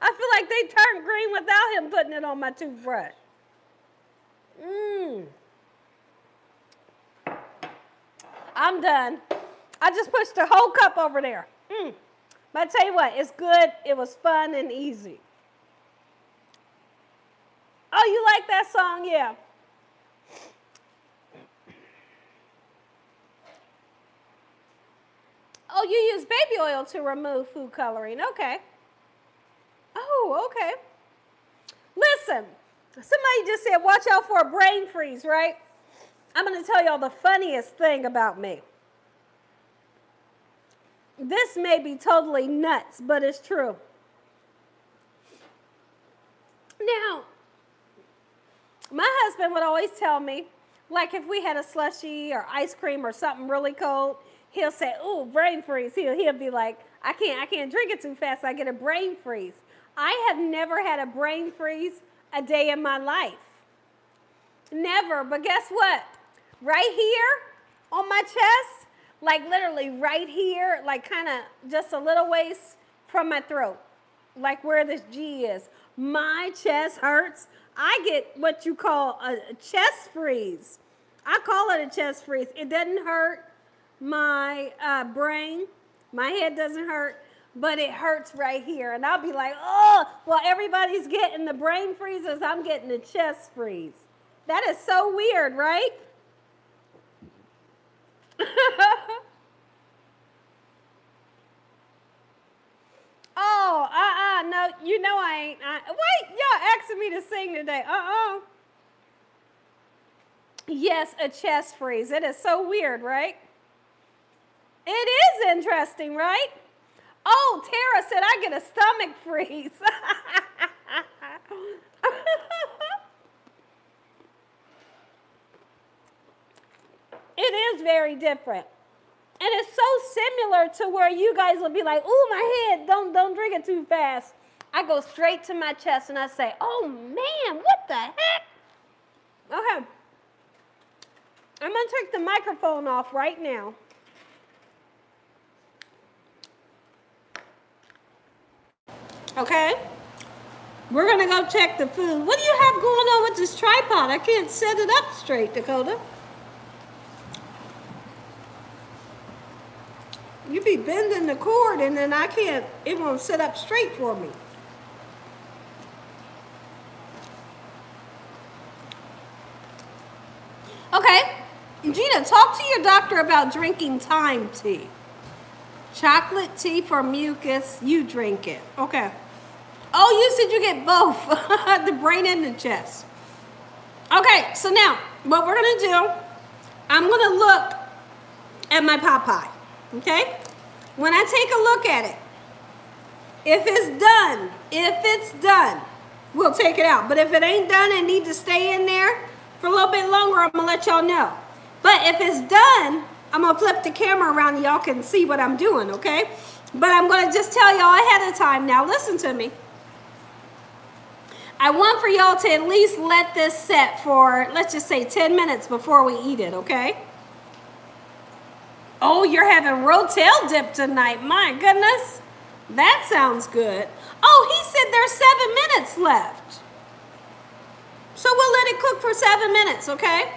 I feel like they turned green without him putting it on my toothbrush. Mmm. I'm done. I just pushed the whole cup over there. Mmm. But I tell you what, it's good. It was fun and easy. Oh, you like that song? Yeah. Oh, you use baby oil to remove food coloring. Okay. Oh, okay. Listen. Somebody just said, watch out for a brain freeze, right? I'm going to tell y'all the funniest thing about me. This may be totally nuts, but it's true. Now, my husband would always tell me, like if we had a slushie or ice cream or something really cold, he'll say, ooh, brain freeze. He'll, he'll be like, I can't, I can't drink it too fast. I get a brain freeze. I have never had a brain freeze a day in my life. Never, but guess what? Right here on my chest, like literally right here, like kind of just a little ways from my throat, like where this G is. My chest hurts. I get what you call a chest freeze. I call it a chest freeze. It doesn't hurt my uh, brain. My head doesn't hurt. But it hurts right here. And I'll be like, oh, well, everybody's getting the brain freezes. I'm getting the chest freeze. That is so weird, right? oh, uh-uh, no, you know I ain't. I, wait, y'all asking me to sing today. Uh-uh. Yes, a chest freeze. It is so weird, right? It is interesting, right? Oh, Tara said, I get a stomach freeze. it is very different. And it's so similar to where you guys will be like, ooh, my head, don't, don't drink it too fast. I go straight to my chest and I say, oh, man, what the heck? Okay. I'm going to take the microphone off right now. Okay, we're gonna go check the food. What do you have going on with this tripod? I can't set it up straight, Dakota. You be bending the cord and then I can't, it won't sit up straight for me. Okay, Gina, talk to your doctor about drinking thyme tea. Chocolate tea for mucus, you drink it. Okay. Oh, you said you get both. The brain and the chest. Okay, so now what we're going to do, I'm going to look at my Popeye, okay? When I take a look at it, if it's done, if it's done, we'll take it out. But if it ain't done and need to stay in there for a little bit longer, I'm going to let y'all know. But if it's done, I'm going to flip the camera around and y'all can see what I'm doing, okay? But I'm going to just tell y'all ahead of time. Now listen to me. I want for y'all to at least let this set for, let's just say ten minutes before we eat it, okay? Oh, you're having rotel dip tonight. My goodness. That sounds good. Oh, he said there's seven minutes left. So we'll let it cook for seven minutes, okay?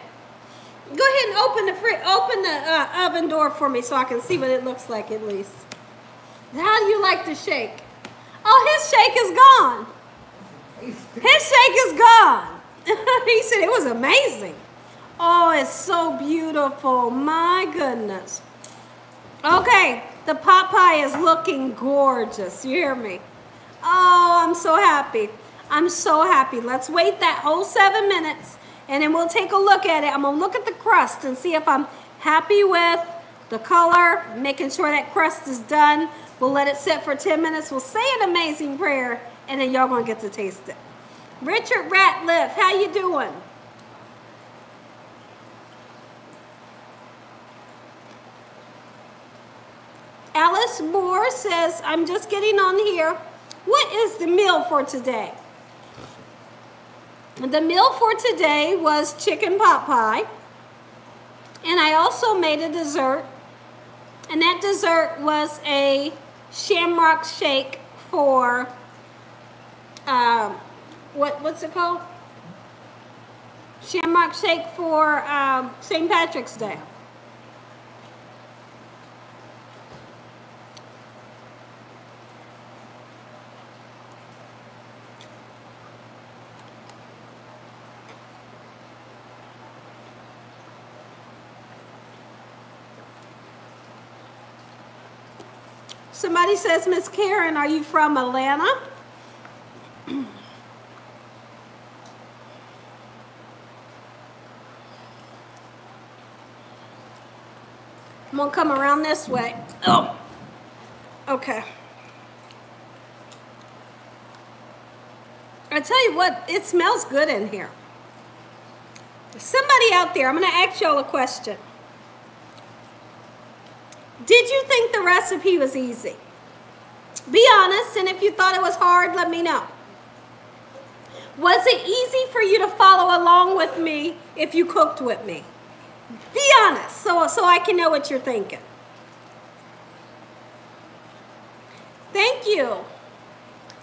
Go ahead and open the, fr open the uh, oven door for me so I can see what it looks like at least. How do you like the shake? Oh, his shake is gone. His shake is gone. He said it was amazing. Oh, it's so beautiful. My goodness. Okay, the Popeye is looking gorgeous. You hear me? Oh, I'm so happy. I'm so happy. Let's wait that whole seven minutes, and then we'll take a look at it. I'm going to look at the crust and see if I'm happy with the color, making sure that crust is done. We'll let it sit for ten minutes. We'll say an amazing prayer, and then y'all going to get to taste it. Richard Ratliff, how you doing? Alice Moore says, I'm just getting on here. What is the meal for today? The meal for today was chicken pot pie. And I also made a dessert. And that dessert was a shamrock shake for, um, what, what's it called? Shamrock shake for um, Saint Patrick's Day. Somebody says, Miss Karen, are you from Atlanta? I'm gonna come around this way. Oh, okay. I tell you what, it smells good in here. Somebody out there, I'm gonna ask y'all a question. Did you think the recipe was easy? Be honest, and if you thought it was hard, let me know. Was it easy for you to follow along with me if you cooked with me? Be honest, so, so I can know what you're thinking. Thank you.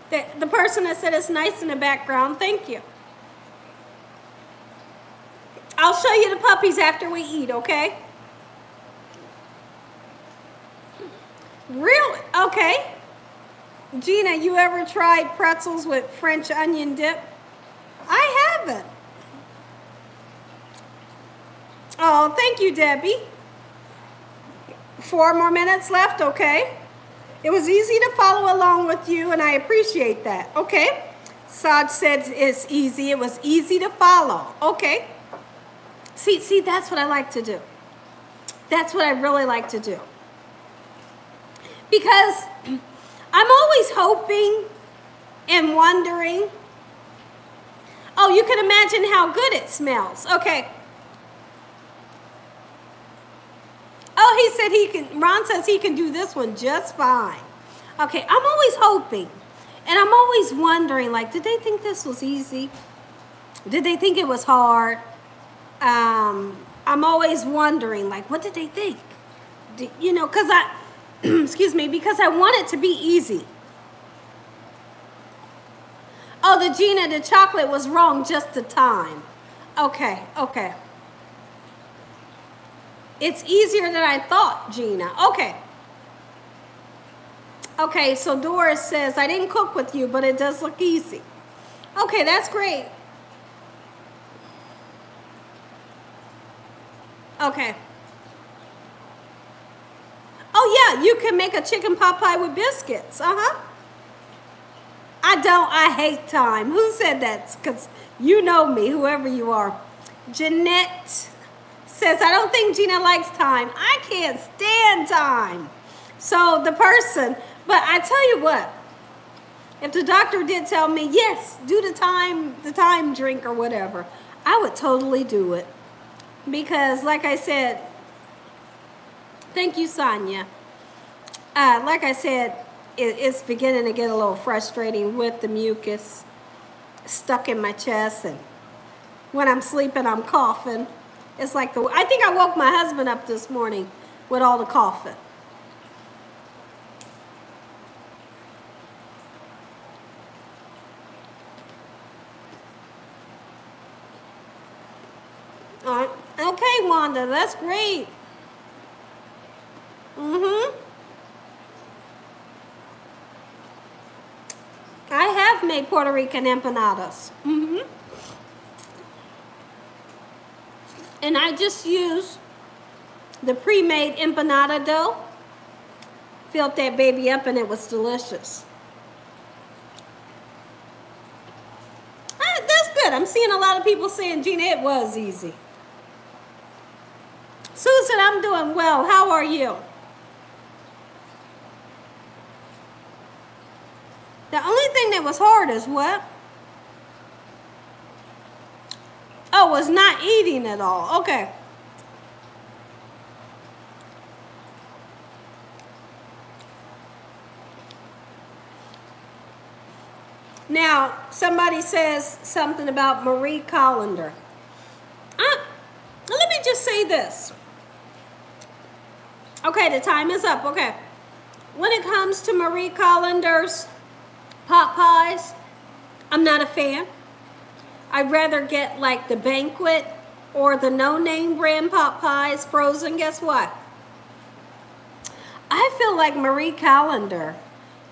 The, the person that said it's nice in the background, thank you. I'll show you the puppies after we eat, okay? Really? Okay. Gina, you ever tried pretzels with French onion dip? I haven't. Oh, thank you, Debbie. Four more minutes left, okay. It was easy to follow along with you, and I appreciate that. Okay. Saj said it's easy. It was easy to follow. Okay. See, see, that's what I like to do. That's what I really like to do. Because I'm always hoping and wondering. Oh, you can imagine how good it smells. Okay. Oh, he said he can, Ron says he can do this one just fine. Okay, I'm always hoping. And I'm always wondering, like, did they think this was easy? Did they think it was hard? Um, I'm always wondering, like, what did they think? Do, you know, because I... Excuse me, because I want it to be easy. Oh, the Gina, the chocolate was wrong just the time. Okay, okay. It's easier than I thought, Gina. Okay. Okay, so Doris says, I didn't cook with you, but it does look easy. Okay, that's great. Okay. Oh, yeah, you can make a chicken pot pie with biscuits. Uh-huh. I don't. I hate time. Who said that? Because you know me, whoever you are. Jeanette says, I don't think Gina likes time. I can't stand time. So the person, but I tell you what, if the doctor did tell me, yes, do the time, the time drink or whatever, I would totally do it. Because like I said, thank you, Sonya. Uh, like I said, it, it's beginning to get a little frustrating with the mucus stuck in my chest. And when I'm sleeping, I'm coughing. It's like, the, I think I woke my husband up this morning with all the coughing. All right. Okay, Wanda, that's great. Mm-hmm. I have made Puerto Rican empanadas. Mm-hmm. And I just use the pre-made empanada dough. Filled that baby up and it was delicious. Ah, that's good. I'm seeing a lot of people saying, Gina, it was easy. Susan, I'm doing well. How are you? The only thing that was hard is what? Oh, was not eating at all. Okay. Now, somebody says something about Marie Colander. I, let me just say this. Okay, the time is up. Okay. When it comes to Marie Colander's pot pies, I'm not a fan. I'd rather get like the Banquet or the no-name brand pot pies frozen. Guess what? I feel like Marie Colander,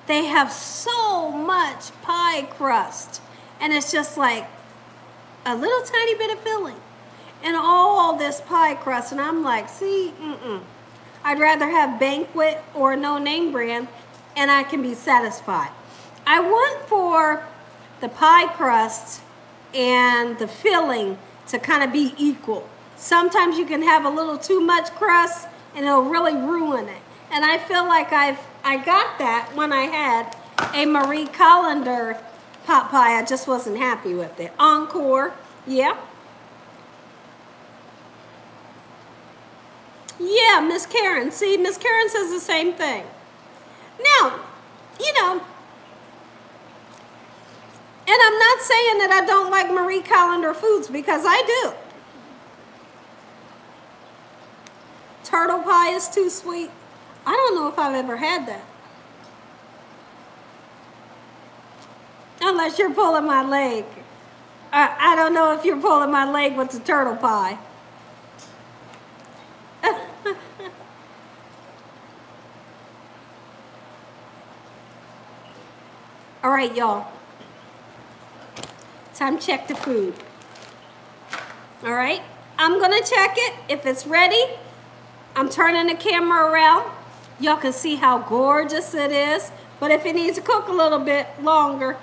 they have so much pie crust and it's just like a little tiny bit of filling and all this pie crust. And I'm like, see, mm-mm. I'd rather have Banquet or no-name brand and I can be satisfied. I want for the pie crust and the filling to kind of be equal. Sometimes you can have a little too much crust and it'll really ruin it. And I feel like I've I got that when I had a Marie Colander pot pie. I just wasn't happy with it. Encore, yeah. Yeah, Miss Karen. See, Miss Karen says the same thing. Now, you know, and I'm not saying that I don't like Marie Colander foods, because I do. Turtle pie is too sweet. I don't know if I've ever had that. Unless you're pulling my leg. I, I don't know if you're pulling my leg with the turtle pie. All right, y'all. Time check the food. All right, I'm gonna check it. If it's ready, I'm turning the camera around. Y'all can see how gorgeous it is, but if it needs to cook a little bit longer,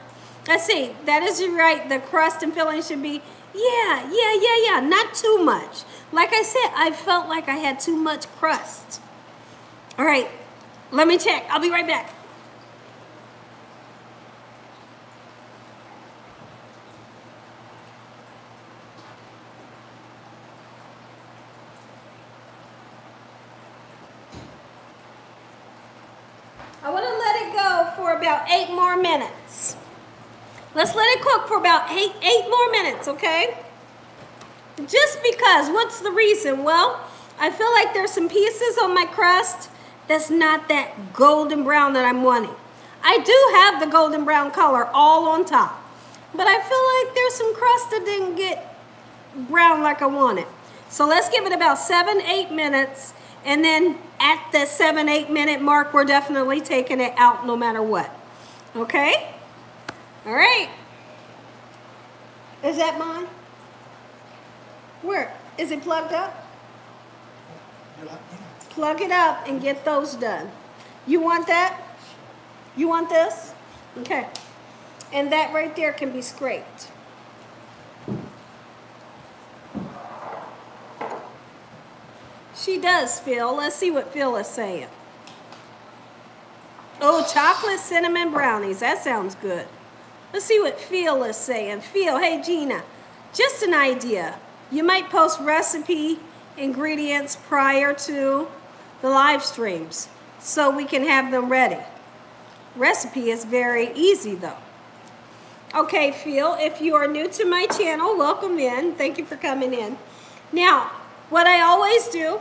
let's see, that is right, the crust and filling should be, yeah, yeah, yeah, yeah, not too much. Like I said, I felt like I had too much crust. All right, let me check, I'll be right back. About eight more minutes. Let's let it cook for about eight, eight more minutes, okay? Just because, what's the reason? Well, I feel like there's some pieces on my crust that's not that golden brown that I'm wanting. I do have the golden brown color all on top, but I feel like there's some crust that didn't get brown like I wanted. So let's give it about seven, eight minutes. And then at the seven, eight minute mark, we're definitely taking it out no matter what. Okay? All right. Is that mine? Where? Is it plugged up? Plug it up and get those done. You want that? You want this? Okay. And that right there can be scraped. She does, Phil. Let's see what Phil is saying. Oh, chocolate cinnamon brownies. That sounds good. Let's see what Phil is saying. Phil, hey, Gina, just an idea. You might post recipe ingredients prior to the live streams so we can have them ready. Recipe is very easy, though. Okay, Phil, if you are new to my channel, welcome in. Thank you for coming in. Now, what I always do,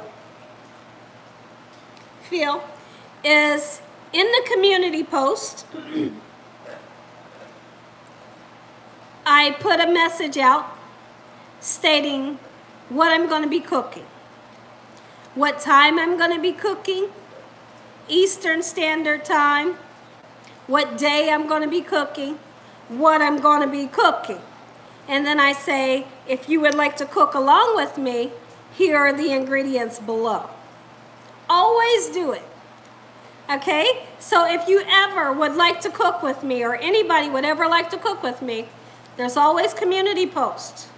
Phil, is in the community post, I put a message out stating what I'm going to be cooking, what time I'm going to be cooking, Eastern Standard Time, what day I'm going to be cooking, what I'm going to be cooking. And then I say, if you would like to cook along with me, here are the ingredients below. Always do it, okay? So if you ever would like to cook with me, or anybody would ever like to cook with me, there's always community posts,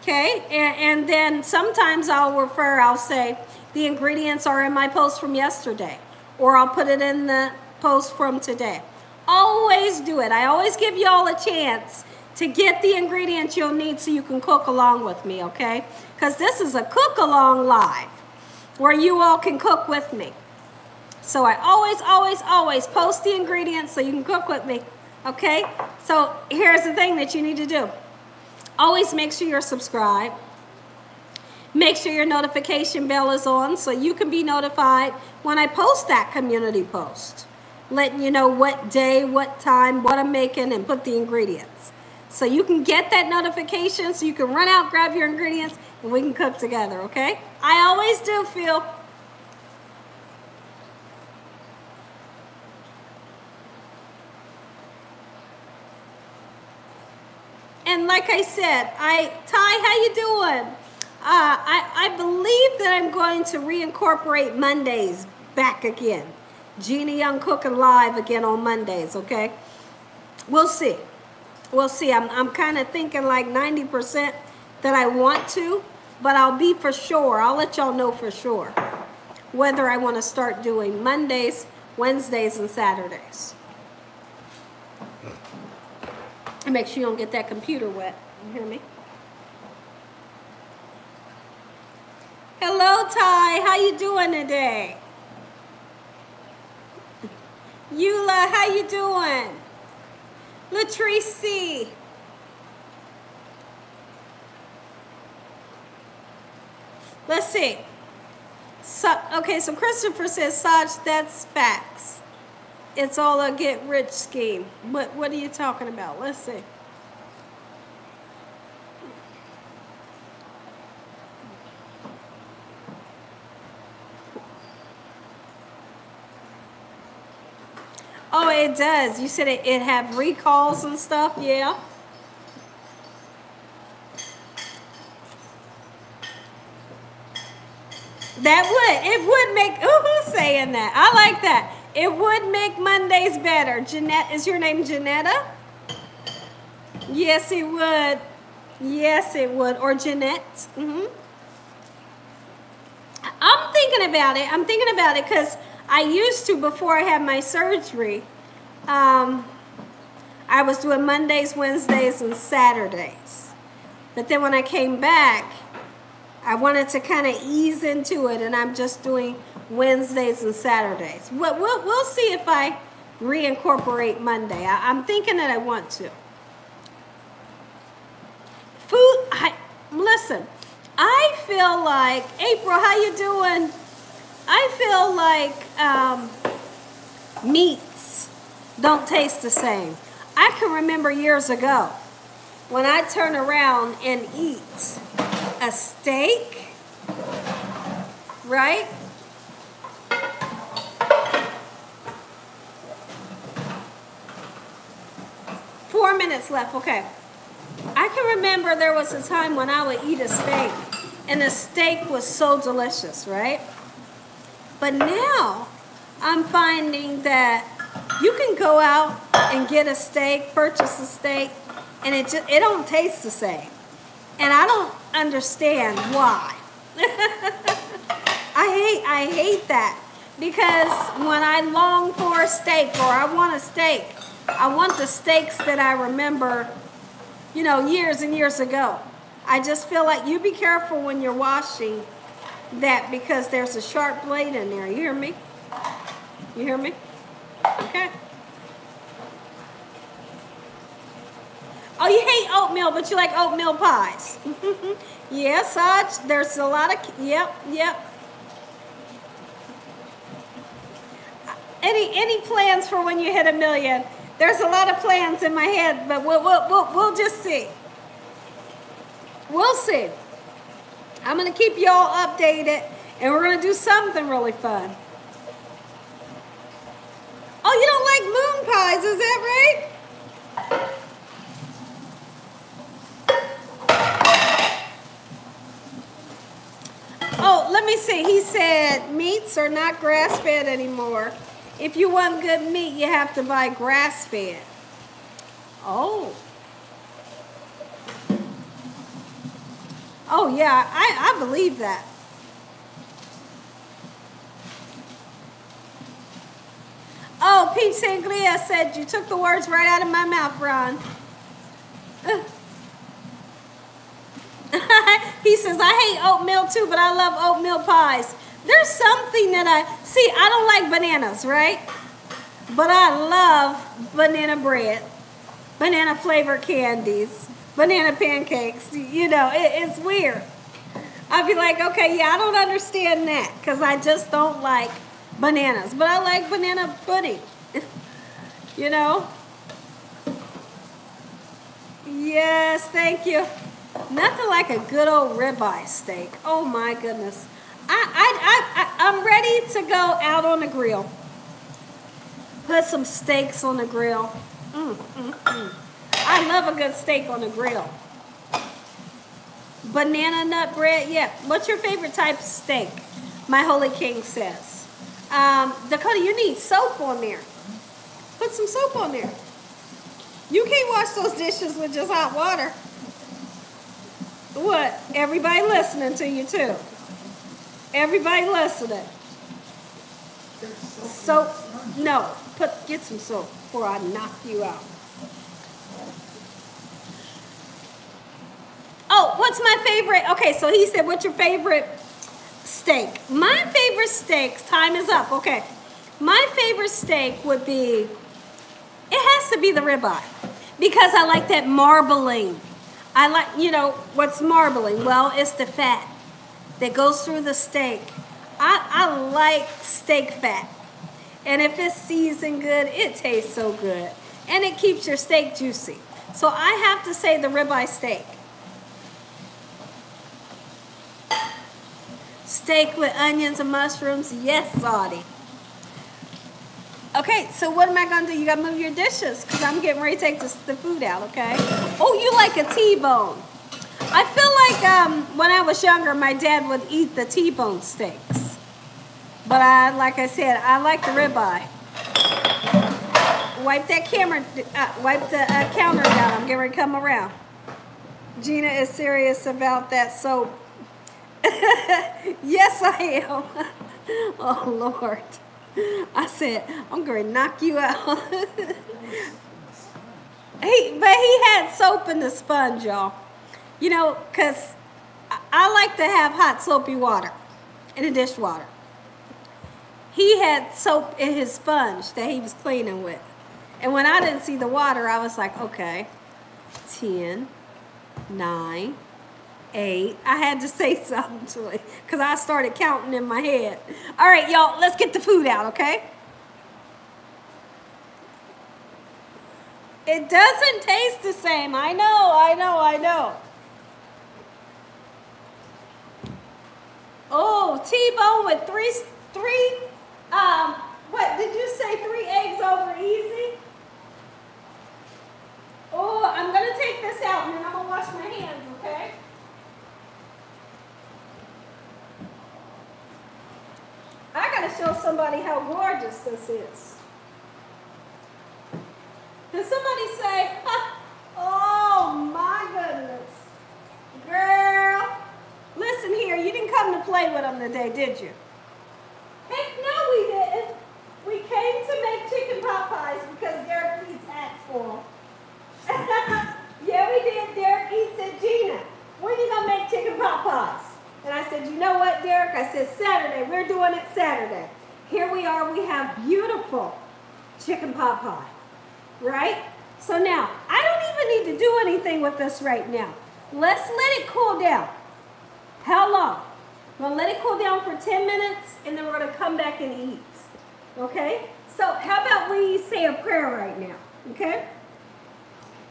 okay? And, and then sometimes I'll refer, I'll say, the ingredients are in my post from yesterday, or I'll put it in the post from today. Always do it. I always give you all a chance to get the ingredients you'll need so you can cook along with me, okay? Because this is a cook-along live where you all can cook with me. So I always, always, always post the ingredients so you can cook with me, okay? So here's the thing that you need to do. Always make sure you're subscribed. Make sure your notification bell is on so you can be notified when I post that community post, letting you know what day, what time, what I'm making, and put the ingredients. So you can get that notification so you can run out, grab your ingredients, and we can cook together, okay? I always do, Phil. And like I said, I, Ty, how you doing? Uh, I, I believe that I'm going to reincorporate Mondays back again. Gina Young cooking live again on Mondays, okay? We'll see. We'll see. I'm, I'm kind of thinking like ninety percent that I want to, but I'll be for sure. I'll let y'all know for sure whether I want to start doing Mondays, Wednesdays, and Saturdays. And make sure you don't get that computer wet. You hear me? Hello, Ty. How you doing today? Eula, how you doing? Latrice C. Let's see. So, okay, so Christopher says, Saj, that's facts. It's all a get-rich scheme. What, what are you talking about? Let's see. Oh, it does. You said it, it have recalls and stuff, yeah. That would, it would make, ooh, who's saying that? I like that. It would make Mondays better. Jeanette, is your name Janetta? Yes, it would. Yes, it would. Or Jeanette. Mm-hmm. I'm thinking about it. I'm thinking about it because I used to, before I had my surgery, um, I was doing Mondays, Wednesdays, and Saturdays. But then when I came back, I wanted to kind of ease into it, and I'm just doing Wednesdays and Saturdays. We'll, we'll, we'll see if I reincorporate Monday. I, I'm thinking that I want to. Food, I, listen, I feel like, April, how you doing? I feel like um, meats don't taste the same. I can remember years ago when I turn around and eat a steak, right? Four minutes left, okay. I can remember there was a time when I would eat a steak and the steak was so delicious, right? But now, I'm finding that you can go out and get a steak, purchase a steak, and it just, it don't taste the same. And I don't understand why. I hate I hate that, because when I long for a steak or I want a steak, I want the steaks that I remember, you know, years and years ago. I just feel like you be careful when you're washing that, because there's a sharp blade in there. You hear me? You hear me? Okay. Oh, you hate oatmeal, but you like oatmeal pies. Yeah, Saj, there's a lot of, yep, yep. Any any plans for when you hit a million? There's a lot of plans in my head, but we'll, we'll, we'll, we'll just see. We'll see. I'm going to keep you all updated, and we're going to do something really fun. Oh, you don't like moon pies, is that right? Oh, let me see. He said meats are not grass-fed anymore. If you want good meat, you have to buy grass-fed. Oh. Oh, yeah, I, I believe that. Oh, Peach Sangria said you took the words right out of my mouth, Ron. He says, I hate oatmeal too, but I love oatmeal pies. There's something that I, see, I don't like bananas, right? But I love banana bread, banana flavored candies, banana pancakes. You know, it, it's weird. I'd be like, okay, yeah, I don't understand that, because I just don't like bananas, but I like banana pudding. You know? Yes, thank you. Nothing like a good old ribeye steak. Oh my goodness. I, I, I, I, I'm ready to go out on the grill. Put some steaks on the grill. Mm, mm, mm. I love a good steak on the grill. Banana nut bread, yeah. What's your favorite type of steak? My Holy King says. Um, Dakota, you need soap on there. Put some soap on there. You can't wash those dishes with just hot water. What? Everybody listening to you, too. Everybody listening. Soap? No. Put, get some soap before I knock you out. Oh, what's my favorite? Okay, so he said, what's your favorite steak? My favorite steaks, time is up, okay. My favorite steak would be, it has to be the ribeye, because I like that marbling. I like, you know, what's marbling? Well, it's the fat that goes through the steak. I, I like steak fat. And if it's seasoned good, it tastes so good. And it keeps your steak juicy. So I have to say the ribeye steak. Steak with onions and mushrooms, yes, Saudi. Okay, so what am I gonna do? You gotta move your dishes, because I'm getting ready to take this, the food out, okay? Oh, you like a T-bone. I feel like um, when I was younger, my dad would eat the T-bone steaks. But I, like I said, I like the ribeye. Wipe that camera, uh, wipe the uh, counter down. I'm getting ready to come around. Gina is serious about that soap. Yes, I am. Oh, Lord. I said, I'm going to knock you out. he, but he had soap in the sponge, y'all. You know, because I, I like to have hot soapy water in the dishwater. He had soap in his sponge that he was cleaning with. And when I didn't see the water, I was like, okay, ten, nine, eight. I had to say something to it because I started counting in my head. All right, y'all, let's get the food out, okay? It doesn't taste the same. I know, I know, I know. Oh, T-bone with three, three, um, what, did you say three eggs over easy? Oh, I'm going to take this out and then I'm going to wash my hands, okay? I gotta show somebody how gorgeous this is. something today, did you? Heck no, we didn't. We came to make chicken pot pies because Derek Eads asked for them. Yeah, we did. Derek Eads and Gina, when are you going to make chicken pot pies? And I said, you know what, Derek? I said, Saturday. We're doing it Saturday. Here we are. We have beautiful chicken pot pie, right? So now, I don't even need to do anything with this right now. Let's let it cool down. How long? We'll let it cool down for ten minutes, and then we're going to come back and eat. Okay? So how about we say a prayer right now? Okay?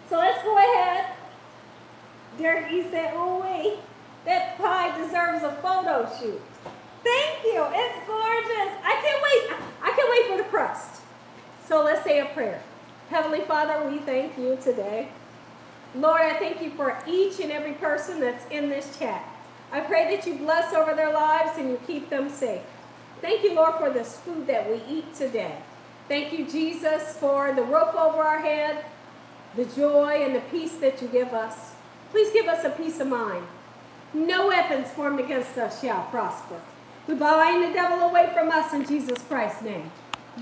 So let's go ahead. Derek, he said, oh, wait. That pie deserves a photo shoot. Thank you. It's gorgeous. I can't wait. I can't wait for the crust. So let's say a prayer. Heavenly Father, we thank you today. Lord, I thank you for each and every person that's in this chat. I pray that you bless over their lives and you keep them safe. Thank you, Lord, for this food that we eat today. Thank you, Jesus, for the roof over our head, the joy and the peace that you give us. Please give us a peace of mind. No weapons formed against us shall prosper. We bind the devil away from us in Jesus Christ's name.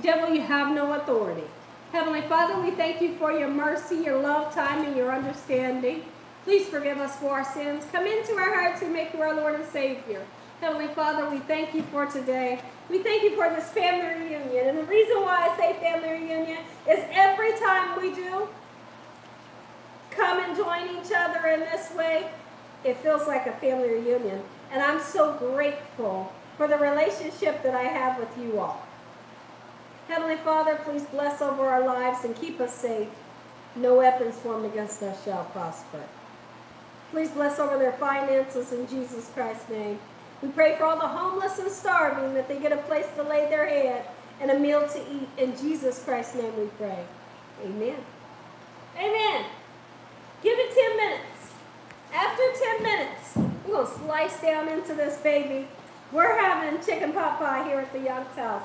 Devil, you have no authority. Heavenly Father, we thank you for your mercy, your love, time, and your understanding. Please forgive us for our sins. Come into our hearts and make you our Lord and Savior. Heavenly Father, we thank you for today. We thank you for this family reunion. And the reason why I say family reunion is every time we do come and join each other in this way, it feels like a family reunion. And I'm so grateful for the relationship that I have with you all. Heavenly Father, please bless over our lives and keep us safe. No weapons formed against us shall prosper. Please bless over their finances in Jesus Christ's name. We pray for all the homeless and starving that they get a place to lay their head and a meal to eat. In Jesus Christ's name we pray. Amen. Amen. Give it ten minutes. After ten minutes, we're going to slice down into this baby. We're having chicken pot pie here at the Young's house.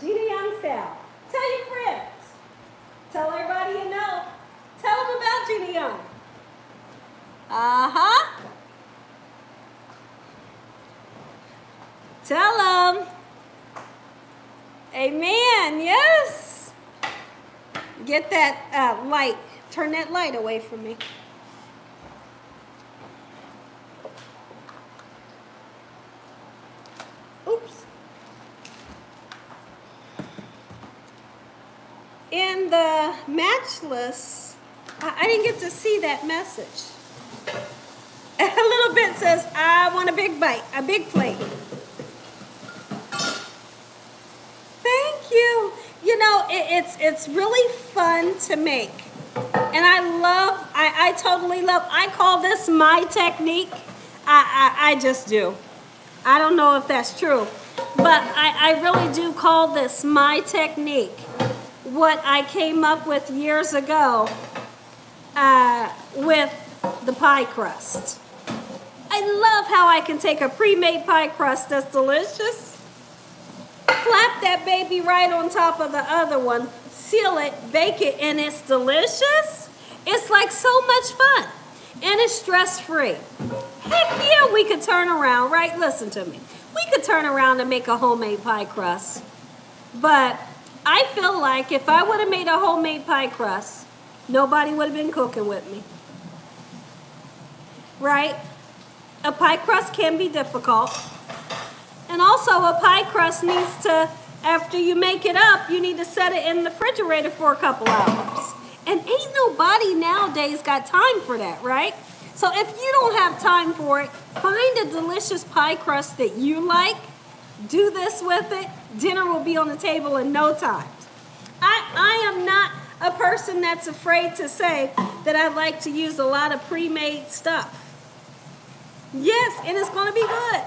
Gina Young's house. Tell your friends. Tell everybody you know. Tell them about Gina Young. Uh-huh. Tell them. Amen. Yes. Get that uh, light. Turn that light away from me. Oops. In the matchless, I didn't get to see that message. A little bit says, I want a big bite, a big plate. Thank you. You know, it, it's it's really fun to make. And I love, I, I totally love, I call this my technique. I, I, I just do. I don't know if that's true. But I, I really do call this my technique. What I came up with years ago uh, with the pie crust. I love how I can take a pre-made pie crust that's delicious, flap that baby right on top of the other one, seal it, bake it, and it's delicious. It's like so much fun, and it's stress-free. Heck yeah, we could turn around, right? Listen to me. We could turn around and make a homemade pie crust, but I feel like if I would have made a homemade pie crust, nobody would have been cooking with me. Right? A pie crust can be difficult. And also a pie crust needs to, after you make it up, you need to set it in the refrigerator for a couple hours. And ain't nobody nowadays got time for that, right? So if you don't have time for it, find a delicious pie crust that you like. Do this with it. Dinner will be on the table in no time. I, I am not a person that's afraid to say that I like to use a lot of pre-made stuff. Yes, and it's going to be good.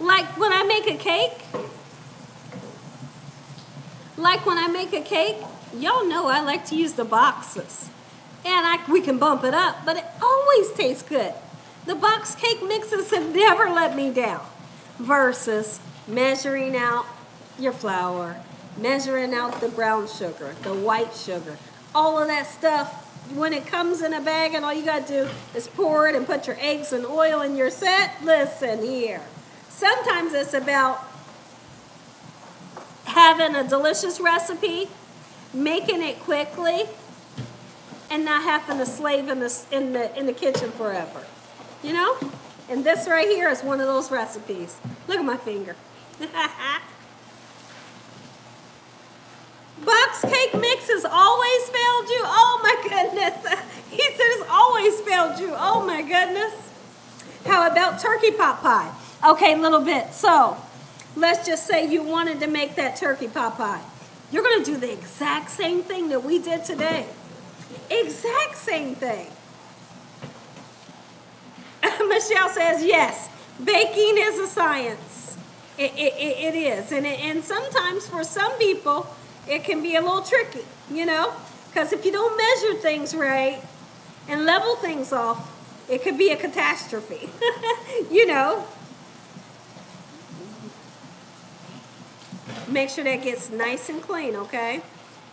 Like when I make a cake. Like when I make a cake, y'all know I like to use the boxes. And I, we can bump it up, but it always tastes good. The box cake mixes have never let me down. Versus measuring out your flour, measuring out the brown sugar, the white sugar, all of that stuff. When it comes in a bag and all you got to do is pour it and put your eggs and oil in your set, listen here. Sometimes it's about having a delicious recipe, making it quickly, and not having to slave in the, in the, in the kitchen forever, you know? And this right here is one of those recipes. Look at my finger. Buck's Cake Mix has always failed you. Oh my goodness. He said it's always failed you. Oh my goodness. How about turkey pot pie? Okay, a little bit. So let's just say you wanted to make that turkey pot pie. You're going to do the exact same thing that we did today. Exact same thing. Michelle says, yes, baking is a science. It, it, it, it is. And, it, and sometimes for some people, it can be a little tricky, you know, because if you don't measure things right and level things off, it could be a catastrophe, you know. Make sure that gets nice and clean, okay?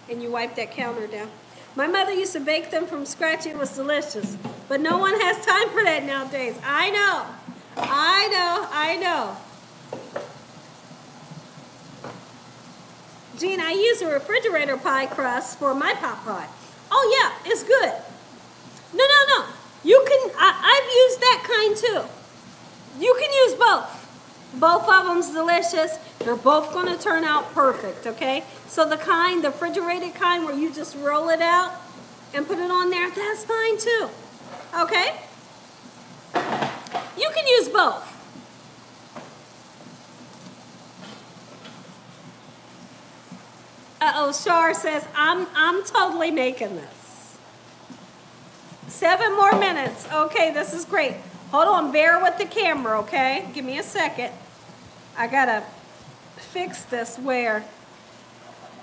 And you wipe that counter down. My mother used to bake them from scratch. It was delicious. But no one has time for that nowadays. I know. I know. I know. Gina, I use a refrigerator pie crust for my pot pie. Oh, yeah. It's good. No, no, no. You can. I, I've used that kind, too. You can use both. Both of them's delicious. They're both going to turn out perfect, okay? So the kind, the refrigerated kind where you just roll it out and put it on there, that's fine too, okay? You can use both. Uh-oh, Shar says, I'm, I'm totally making this. Seven more minutes. Okay, this is great. Hold on, bear with the camera, okay? Give me a second. I got to... fix this where,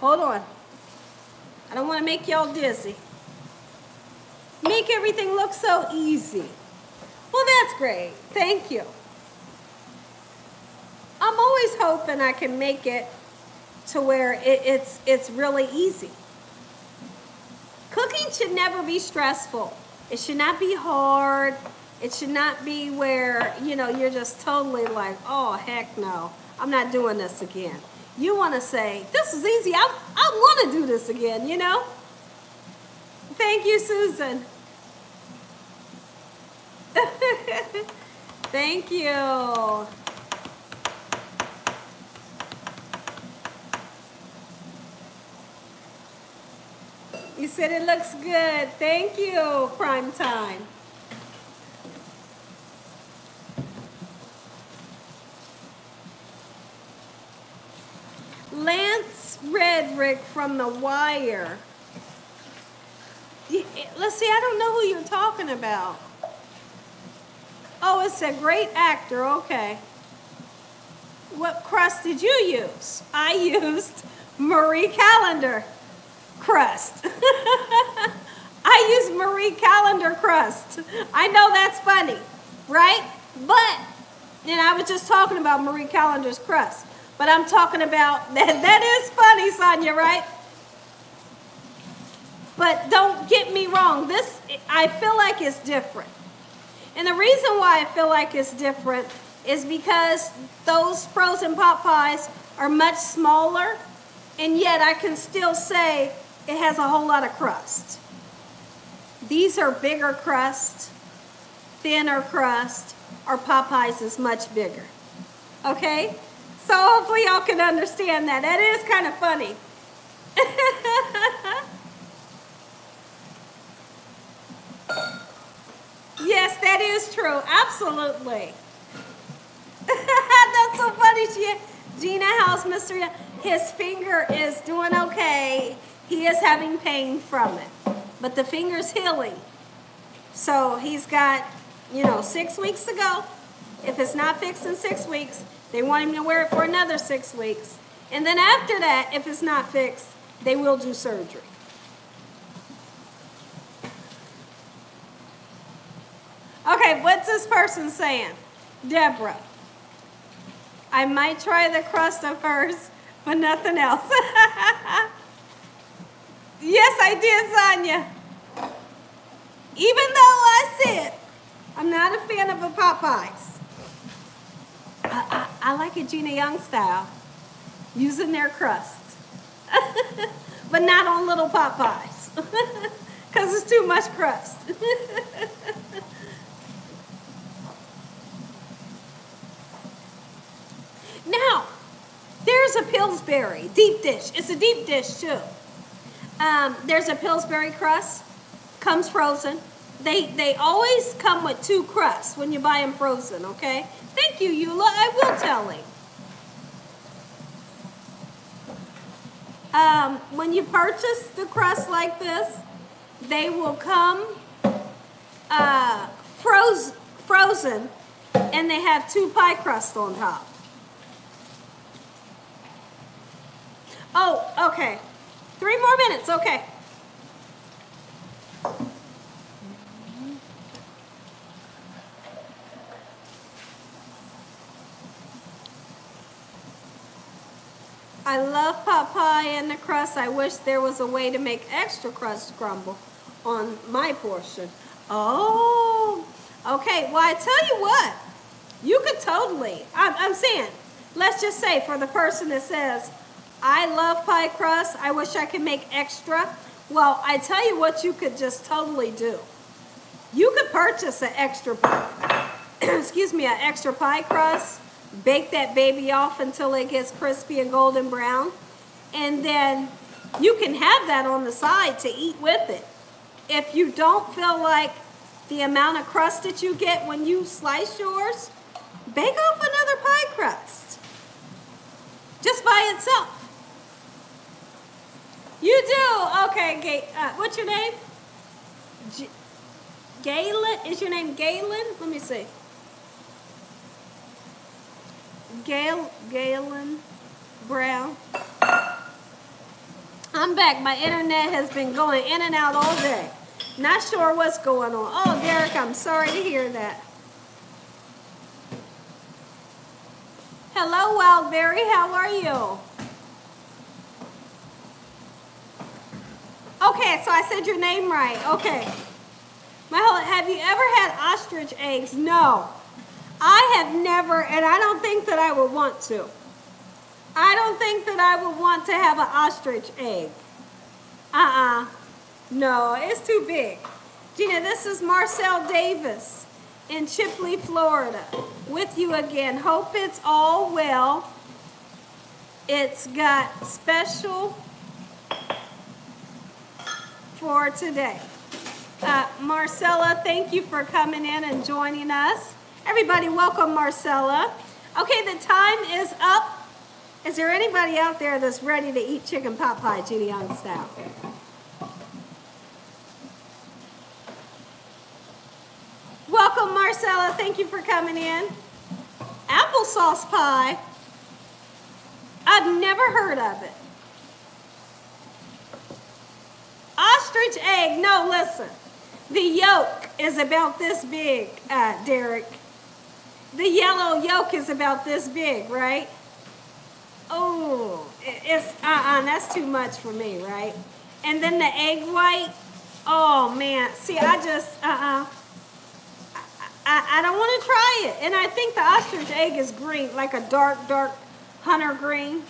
hold on, I don't want to make y'all dizzy. Make everything look so easy. Well, that's great. Thank you. I'm always hoping I can make it to where it, it's, it's really easy. Cooking should never be stressful. It should not be hard. It should not be where, you know, you're just totally like, oh, heck no. I'm not doing this again. You want to say, this is easy. I, I want to do this again, you know? Thank you, Susan. Thank you. You said it looks good. Thank you, Prime Time. Lance Redrick from The Wire. Let's see, I don't know who you're talking about. Oh, it's a great actor, okay. What crust did you use? I used Marie Calendar crust. I used Marie Calendar crust. I know that's funny, right? But, and I was just talking about Marie Calendar's crust. But I'm talking about, that, that is funny, Sonya, right? But don't get me wrong. This, I feel like it's different. And the reason why I feel like it's different is because those frozen pot pies are much smaller, and yet I can still say it has a whole lot of crust. These are bigger crust, thinner crust. Our pot pies is much bigger, okay? So hopefully y'all can understand that. That is kind of funny. Yes, that is true. Absolutely. That's so funny. She, Gina House, Mister Young, his finger is doing okay. He is having pain from it. But the finger's healing. So he's got, you know, six weeks to go. If it's not fixed in six weeks, they want him to wear it for another six weeks. And then after that, if it's not fixed, they will do surgery. Okay, what's this person saying? Deborah. I might try the crust of hers, but nothing else. Yes, I did, Sonya. Even though I said I'm not a fan of a Popeyes. I, I like it Gina Young style, using their crust. But not on little pot pies, because it's too much crust. Now, there's a Pillsbury deep dish. It's a deep dish, too. Um, there's a Pillsbury crust. Comes frozen. They, they always come with two crusts when you buy them frozen, okay? Thank you, Eula. I will tell him. Um, when you purchase the crust like this, they will come uh, froze, frozen, and they have two pie crusts on top. Oh, okay. Three more minutes, okay. I love pot pie and the crust. I wish there was a way to make extra crust crumble on my portion. Oh, okay. Well, I tell you what, you could totally, I'm, I'm saying, let's just say for the person that says, I love pie crust, I wish I could make extra. Well, I tell you what you could just totally do. You could purchase an extra pie, excuse me, an extra pie crust, bake that baby off until it gets crispy and golden brown, and then you can have that on the side to eat with it. If you don't feel like the amount of crust that you get when you slice yours, bake off another pie crust, just by itself. You do, okay, Gay, uh, what's your name? G Galen, is your name Galen? Let me see. Gail, Galen Brown. I'm back. My internet has been going in and out all day. Not sure what's going on. Oh, Derek, I'm sorry to hear that. Hello, Wildberry. How are you? Okay, so I said your name right. Okay. My whole, have you ever had ostrich eggs? No. I have never, and I don't think that I would want to. I don't think that I would want to have an ostrich egg. Uh-uh. No, it's too big. Gina, this is Marcel Davis in Chipley, Florida. With you again. Hope it's all well. It's got special for today. Uh, Marcella, thank you for coming in and joining us. Everybody, welcome Marcella. Okay, the time is up. Is there anybody out there that's ready to eat chicken pot pie, Gina Young style? Welcome Marcella, thank you for coming in. Applesauce pie, I've never heard of it. Ostrich egg, no, listen. The yolk is about this big, uh, Derek. The yellow yolk is about this big, right? Oh, it's, uh-uh, that's too much for me, right? And then the egg white, oh man, see, I just, uh-uh, I, I don't want to try it. And I think the ostrich egg is green, like a dark, dark hunter green.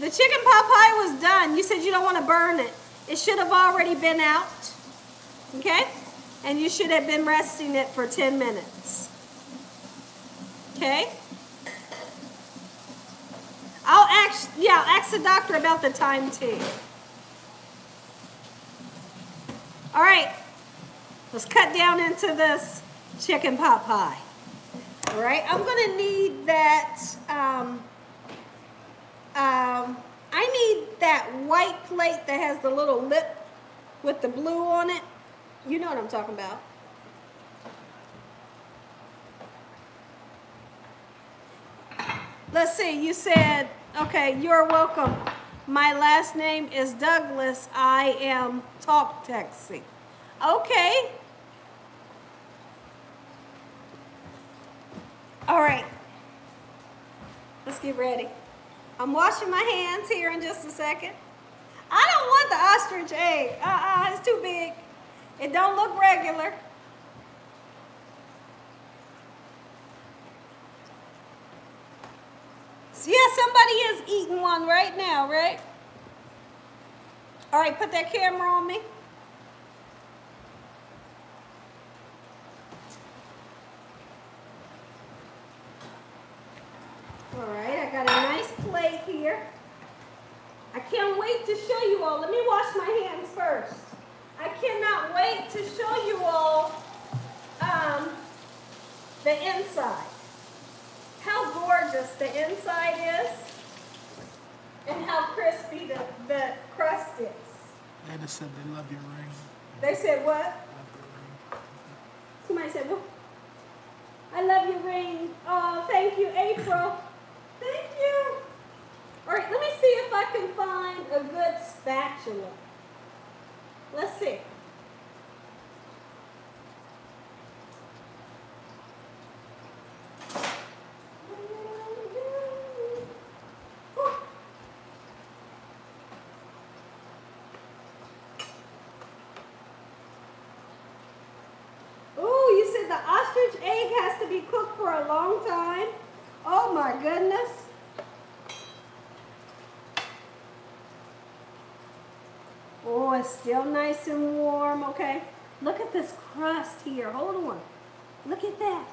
The chicken pot pie was done. You said you don't want to burn it. It should have already been out, okay? And you should have been resting it for ten minutes, okay? I'll ask, yeah, I'll ask the doctor about the time too. All right, let's cut down into this chicken pot pie. All right, I'm gonna need that, um, Um, I need that white plate that has the little lip with the blue on it. You know what I'm talking about. Let's see, you said, okay, you're welcome. My last name is Douglas. I am talk texting. Okay. All right. Let's get ready. I'm washing my hands here in just a second. I don't want the ostrich egg. Uh-uh, it's too big. It don't look regular. Yeah, somebody is eating one right now, right? All right, put that camera on me. All right, I got a nice plate here. I can't wait to show you all. Let me wash my hands first. I cannot wait to show you all um, the inside. How gorgeous the inside is and how crispy the, the crust is. Anna said they love your ring. They said what? Love your ring. Somebody said, well, I love your ring. Oh, thank you, April. Thank you. All right, let me see if I can find a good spatula. Let's see. Still nice and warm, okay? Look at this crust here. Hold on. Look at that.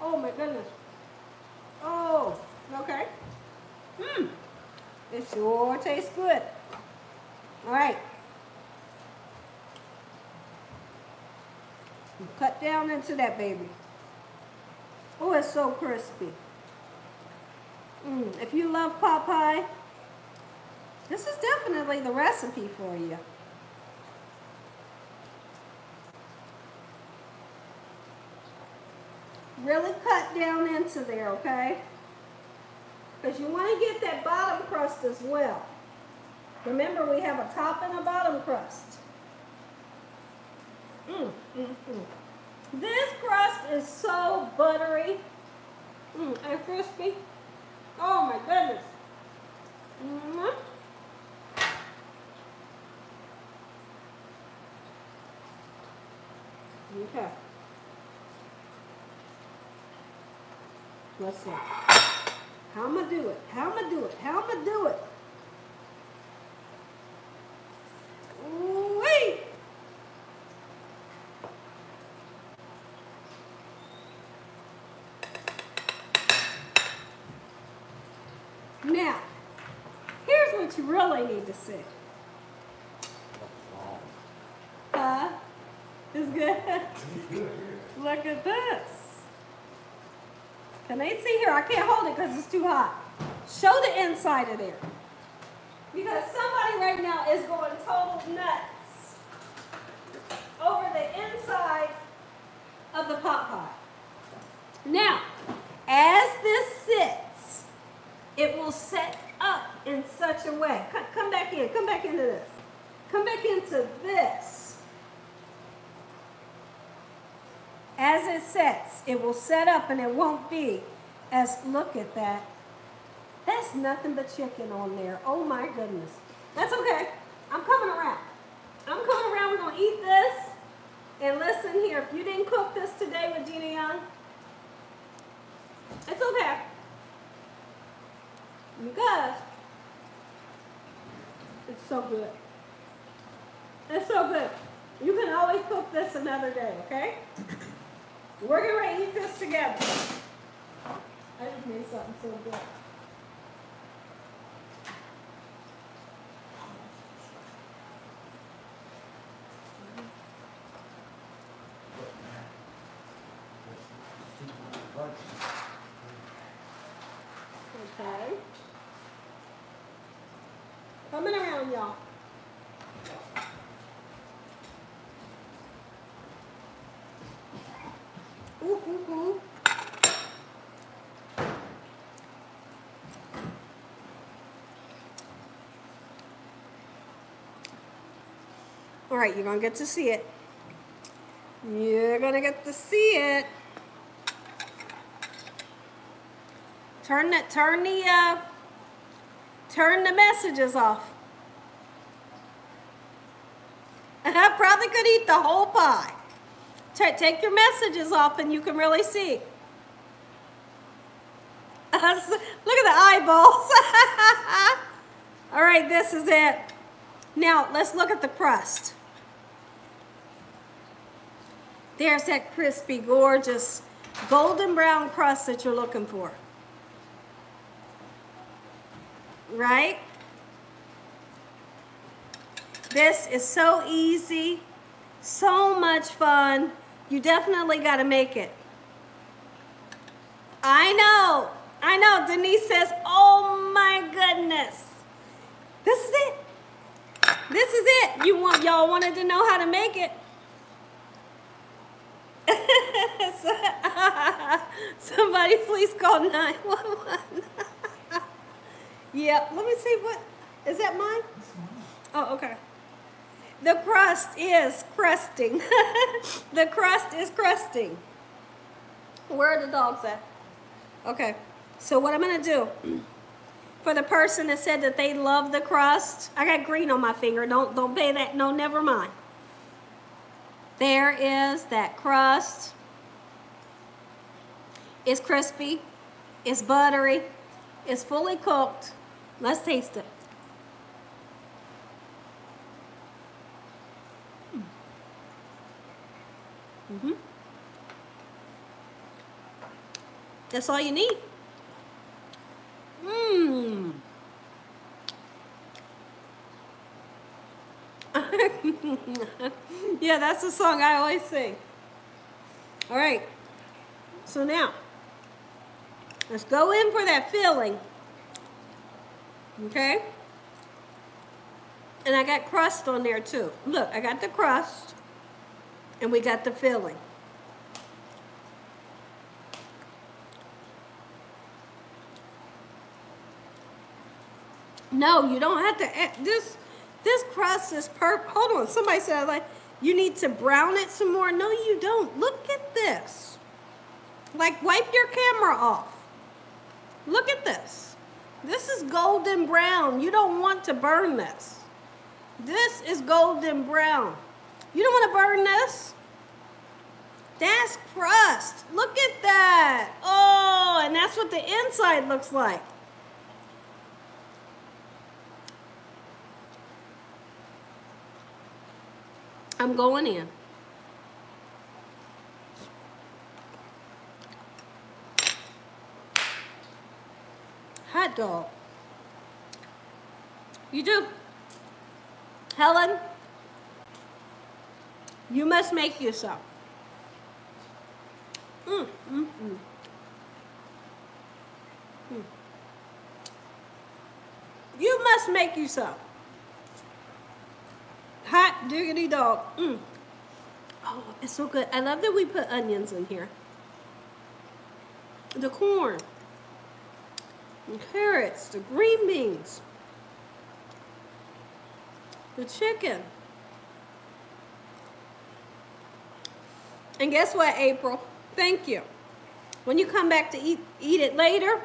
Oh, my goodness. Oh, okay. Mmm. It sure tastes good. All right. Cut down into that baby. Oh, it's so crispy. Mmm. If you love pot pie, this is definitely the recipe for you. Really cut down into there, okay? Because you want to get that bottom crust as well. Remember, we have a top and a bottom crust. Mm, mm, mm. This crust is so buttery mm, and crispy. Oh my goodness. Mm-hmm. Okay. Let's see. How am I do it? How am I do it? How am I do it? Wait. Now, here's what you really need to see. Huh? It's good. Look at this. Can they see here? I can't hold it because it's too hot. Show the inside of there. Because somebody right now is going total nuts over the inside of the pot pie. Now, as this sits, it will set up in such a way. Come back in. Come back into this. Come back into this. As it sets, it will set up and it won't be as, look at that. That's nothing but chicken on there. Oh my goodness. That's okay. I'm coming around. I'm coming around. We're going to eat this. And listen here, if you didn't cook this today with Gina Young, it's okay. Because it's so good. It's so good. You can always cook this another day, okay? We're going to eat this together. I just made something so good. Okay. Coming around, y'all. All right, you're going to get to see it. You're going to get to see it. Turn the, turn the, uh, turn the messages off. And I probably could eat the whole pie. T- take your messages off and you can really see. Yes. Look at the eyeballs. All right, this is it. Now, let's look at the crust. There's that crispy, gorgeous, golden brown crust that you're looking for. Right? This is so easy, so much fun. You definitely got to make it. I know, I know. Denise says, oh my goodness. This is it. This is it. You want, y'all wanted to know how to make it. Somebody please call nine one one. Yep, let me see what, is that mine? Oh, okay. The crust is crusting. The crust is crusting. Where are the dogs at? Okay, so what I'm gonna do, for the person that said that they love the crust, I got green on my finger, don't, don't pay that, no, never mind. There is that crust. It's crispy, it's buttery, it's fully cooked. Let's taste it. Mm-hmm. That's all you need. Mmm. Yeah, that's the song I always sing. All right. So now, let's go in for that filling. Okay? And I got crust on there too. Look, I got the crust and we got the filling. No, you don't have to add this. This crust is purple. Hold on. Somebody said, like, you need to brown it some more. No, you don't. Look at this. Like, wipe your camera off. Look at this. This is golden brown. You don't want to burn this. This is golden brown. You don't want to burn this. That's crust. Look at that. Oh, and that's what the inside looks like. I'm going in. Hot dog. You do. Helen, you must make yourself. Mm, mm, mm. Mm. You must make yourself. Hot diggity dog. Mm. Oh, it's so good. I love that we put onions in here. The corn, the carrots, the green beans, the chicken. And guess what, April? Thank you. When you come back to eat, eat it later,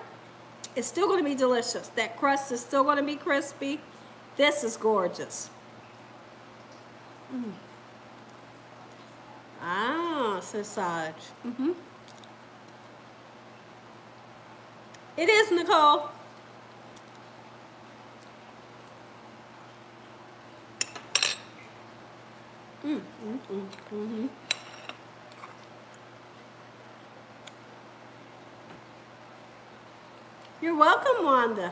it's still going to be delicious. That crust is still going to be crispy. This is gorgeous. Mm. Ah, says Saj. Mm-hmm. It is, Nicole. Mm, mm, mm, mm-hmm. You're welcome, Wanda.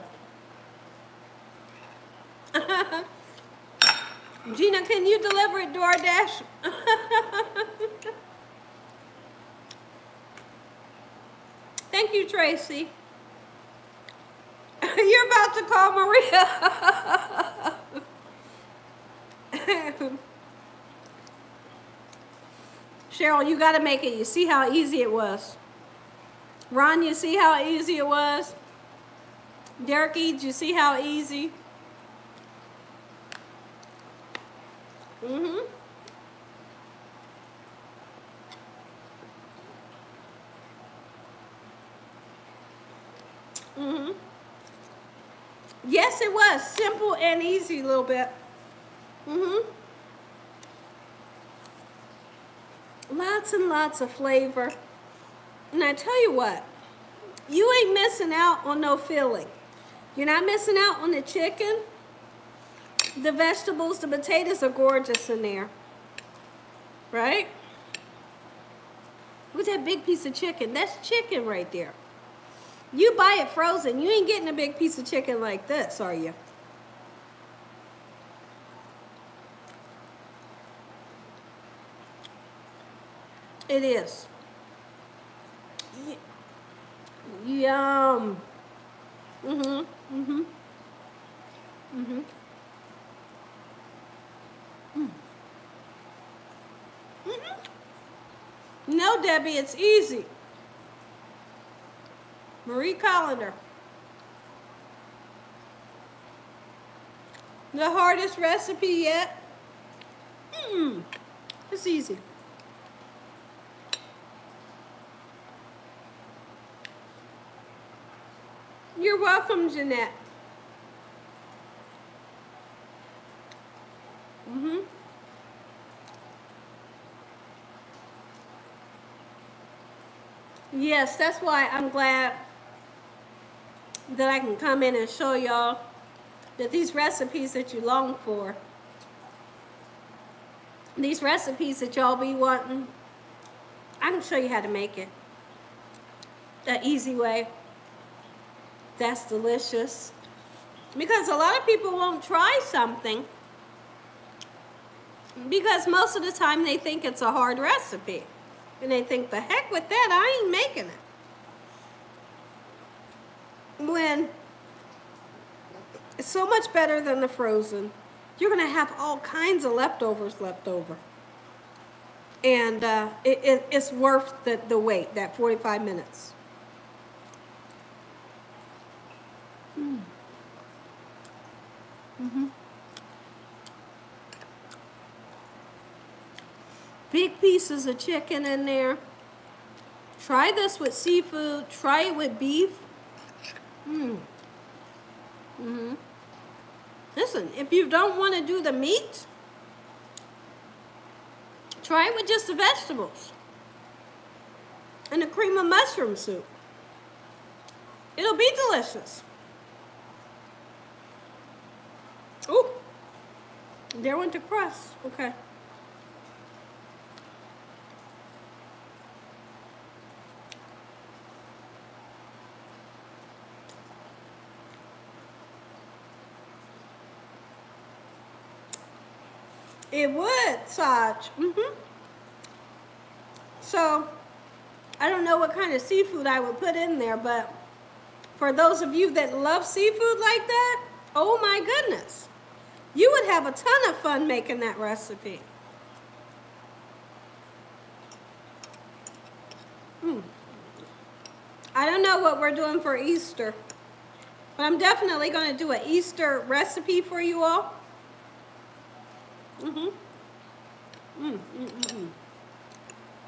Gina, can you deliver it, DoorDash? Thank you, Tracy. You're about to call Maria. Cheryl, you got to make it. You see how easy it was. Ron, you see how easy it was. Derek Eads, you see how easy. Mm-hmm. Mm-hmm. Yes, it was simple and easy a little bit. Mm-hmm. Lots and lots of flavor. And I tell you what, you ain't missing out on no filling. You're not missing out on the chicken. The vegetables, the potatoes are gorgeous in there. Right? Look at that big piece of chicken. That's chicken right there. You buy it frozen. You ain't getting a big piece of chicken like this, are you? It is. Yum. Mm-hmm. Mm-hmm. Mm-hmm. Mm. Mm-hmm. No, Debbie, it's easy. Marie Colander. The hardest recipe yet? Mm-mm. It's easy. You're welcome, Jeanette. Mm-hmm. Yes, that's why I'm glad that I can come in and show y'all that these recipes that you long for, these recipes that y'all be wanting, I can show you how to make it the easy way. That's delicious. Because a lot of people won't try something because most of the time they think it's a hard recipe. And they think, the heck with that, I ain't making it. When it's so much better than the frozen, you're gonna have all kinds of leftovers left over. And uh, it, it, it's worth the, the wait, that forty-five minutes. Mm. Mm-hmm. Big pieces of chicken in there. Try this with seafood. Try it with beef. Mm. Mm-hmm. Listen, if you don't want to do the meat, try it with just the vegetables and a cream of mushroom soup. It'll be delicious. Ooh, there went the crust. Okay. It would, Saj. Mm-hmm. So, I don't know what kind of seafood I would put in there, but for those of you that love seafood like that, oh my goodness, you would have a ton of fun making that recipe. Mm. I don't know what we're doing for Easter, but I'm definitely going to do an Easter recipe for you all. Mm-hmm. Mm, mm, mm, mm.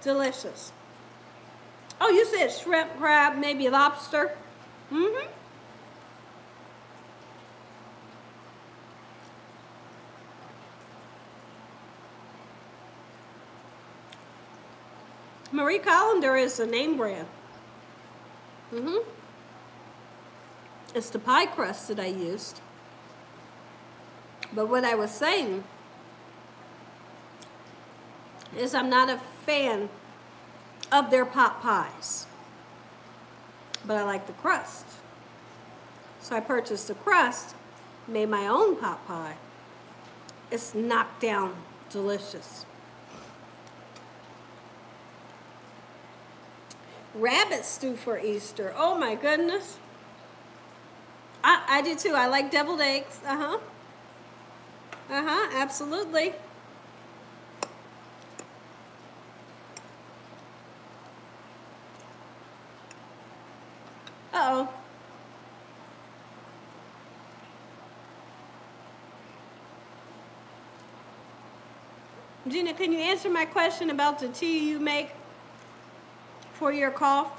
Delicious. Oh, you said shrimp, crab, maybe lobster. Mm-hmm. Marie Colander is the name brand. Mm-hmm. It's the pie crust that I used. But what I was saying is I'm not a fan of their pot pies, but I like the crust. So I purchased the crust, made my own pot pie. It's knocked down delicious. Rabbit stew for Easter, oh my goodness. I, I do too, I like deviled eggs, uh-huh. Uh-huh, absolutely. Uh-oh. Gina, can you answer my question about the tea you make for your cough?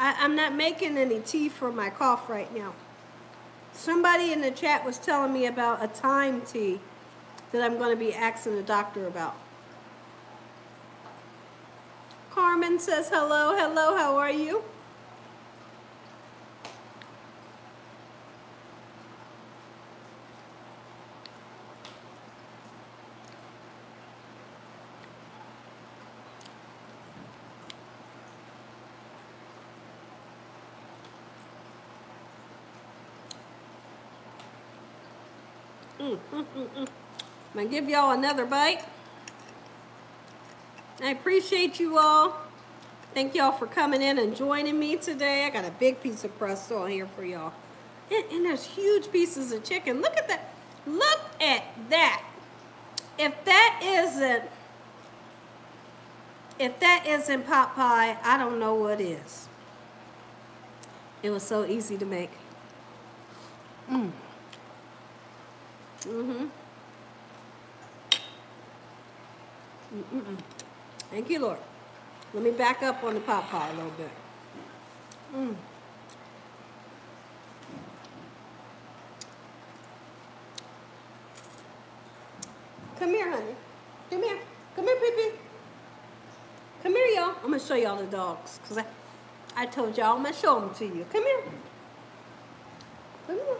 I, I'm not making any tea for my cough right now. Somebody in the chat was telling me about a thyme tea that I'm going to be asking the doctor about. Carmen says, hello, hello, how are you? Mm, mm, mm, mm. I'm going to give y'all another bite. I appreciate you all. Thank y'all for coming in and joining me today. I got a big piece of crust on here for y'all. And, and there's huge pieces of chicken. Look at that. Look at that. If that isn't, if that isn't pot pie, I don't know what is. It was so easy to make. Mm. Mm-hmm. Mm-mm-mm. Thank you, Lord. Let me back up on the pot pie a little bit. Mm. Come here, honey. Come here. Come here, baby. Come here, y'all. I'm going to show y'all the dogs because I, I told y'all I'm going to show them to you. Come here. Come here.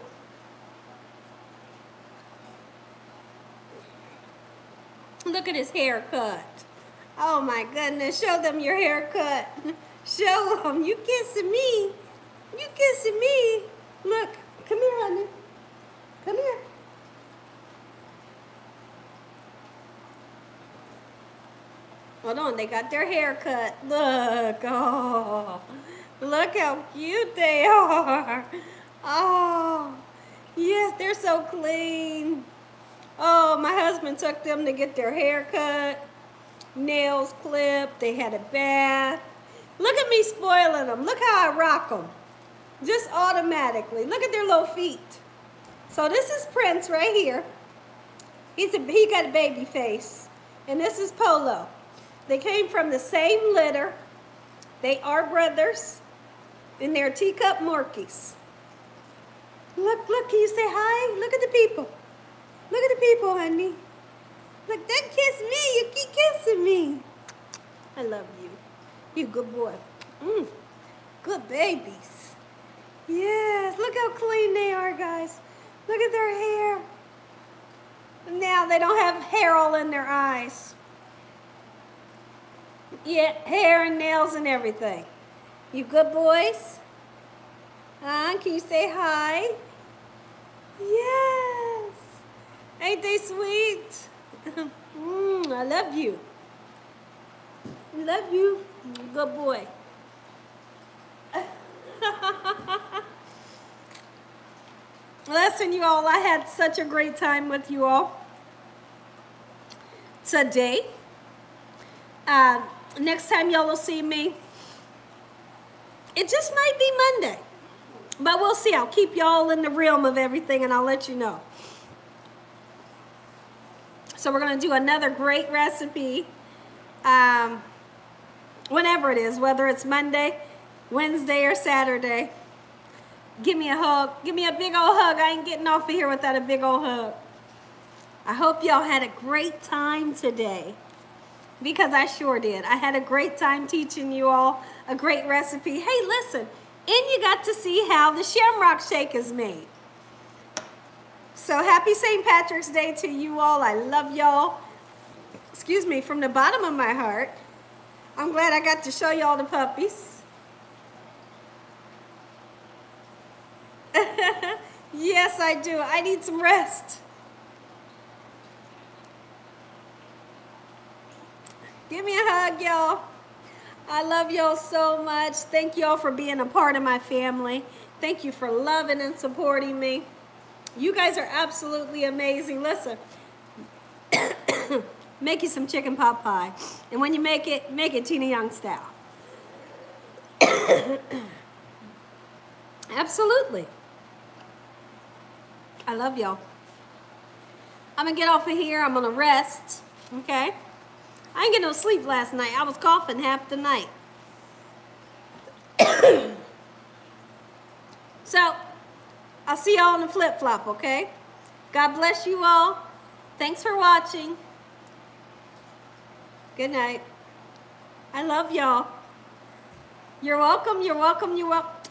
Look at his haircut. Oh my goodness, show them your haircut. Show them. You kissing me. You kissing me. Look, come here, honey. Come here. Hold on, they got their hair cut. Look, oh, look how cute they are. Oh, yes, they're so clean. Oh, my husband took them to get their hair cut, nails clipped, they had a bath. Look at me spoiling them. Look how I rock them. Just automatically. Look at their little feet. So this is Prince right here. He's a, he got a baby face. And this is Polo. They came from the same litter. They are brothers. And they're teacup Morkies. Look, look, can you say hi? Look at the people. Look at the people, honey. Look, don't kiss me. You keep kissing me. I love you. You good boy. Mm, good babies. Yes, look how clean they are, guys. Look at their hair. Now they don't have hair all in their eyes. Yeah, hair and nails and everything. You good boys? Uh, can you say hi? Yes. Ain't they sweet? mm, I love you. Love you. Good boy. Listen, you all, I had such a great time with you all today. Uh, next time y'all will see me, it just might be Monday. But we'll see. I'll keep y'all in the realm of everything, and I'll let you know. So we're going to do another great recipe um, whenever it is, whether it's Monday, Wednesday, or Saturday. Give me a hug. Give me a big old hug. I ain't getting off of here without a big old hug. I hope y'all had a great time today because I sure did. I had a great time teaching you all a great recipe. Hey, listen, and you got to see how the shamrock shake is made. So happy Saint Patrick's Day to you all. I love y'all. Excuse me, from the bottom of my heart. I'm glad I got to show y'all the puppies. Yes, I do. I need some rest. Give me a hug, y'all. I love y'all so much. Thank y'all for being a part of my family. Thank you for loving and supporting me. You guys are absolutely amazing. Listen, make you some chicken pot pie. And when you make it, make it Gina Young style. Absolutely. I love y'all. I'm going to get off of here. I'm going to rest, okay? I didn't get no sleep last night. I was coughing half the night. So... I'll see y'all on the flip-flop, okay? God bless you all. Thanks for watching. Good night. I love y'all. You're welcome, you're welcome, you're welcome.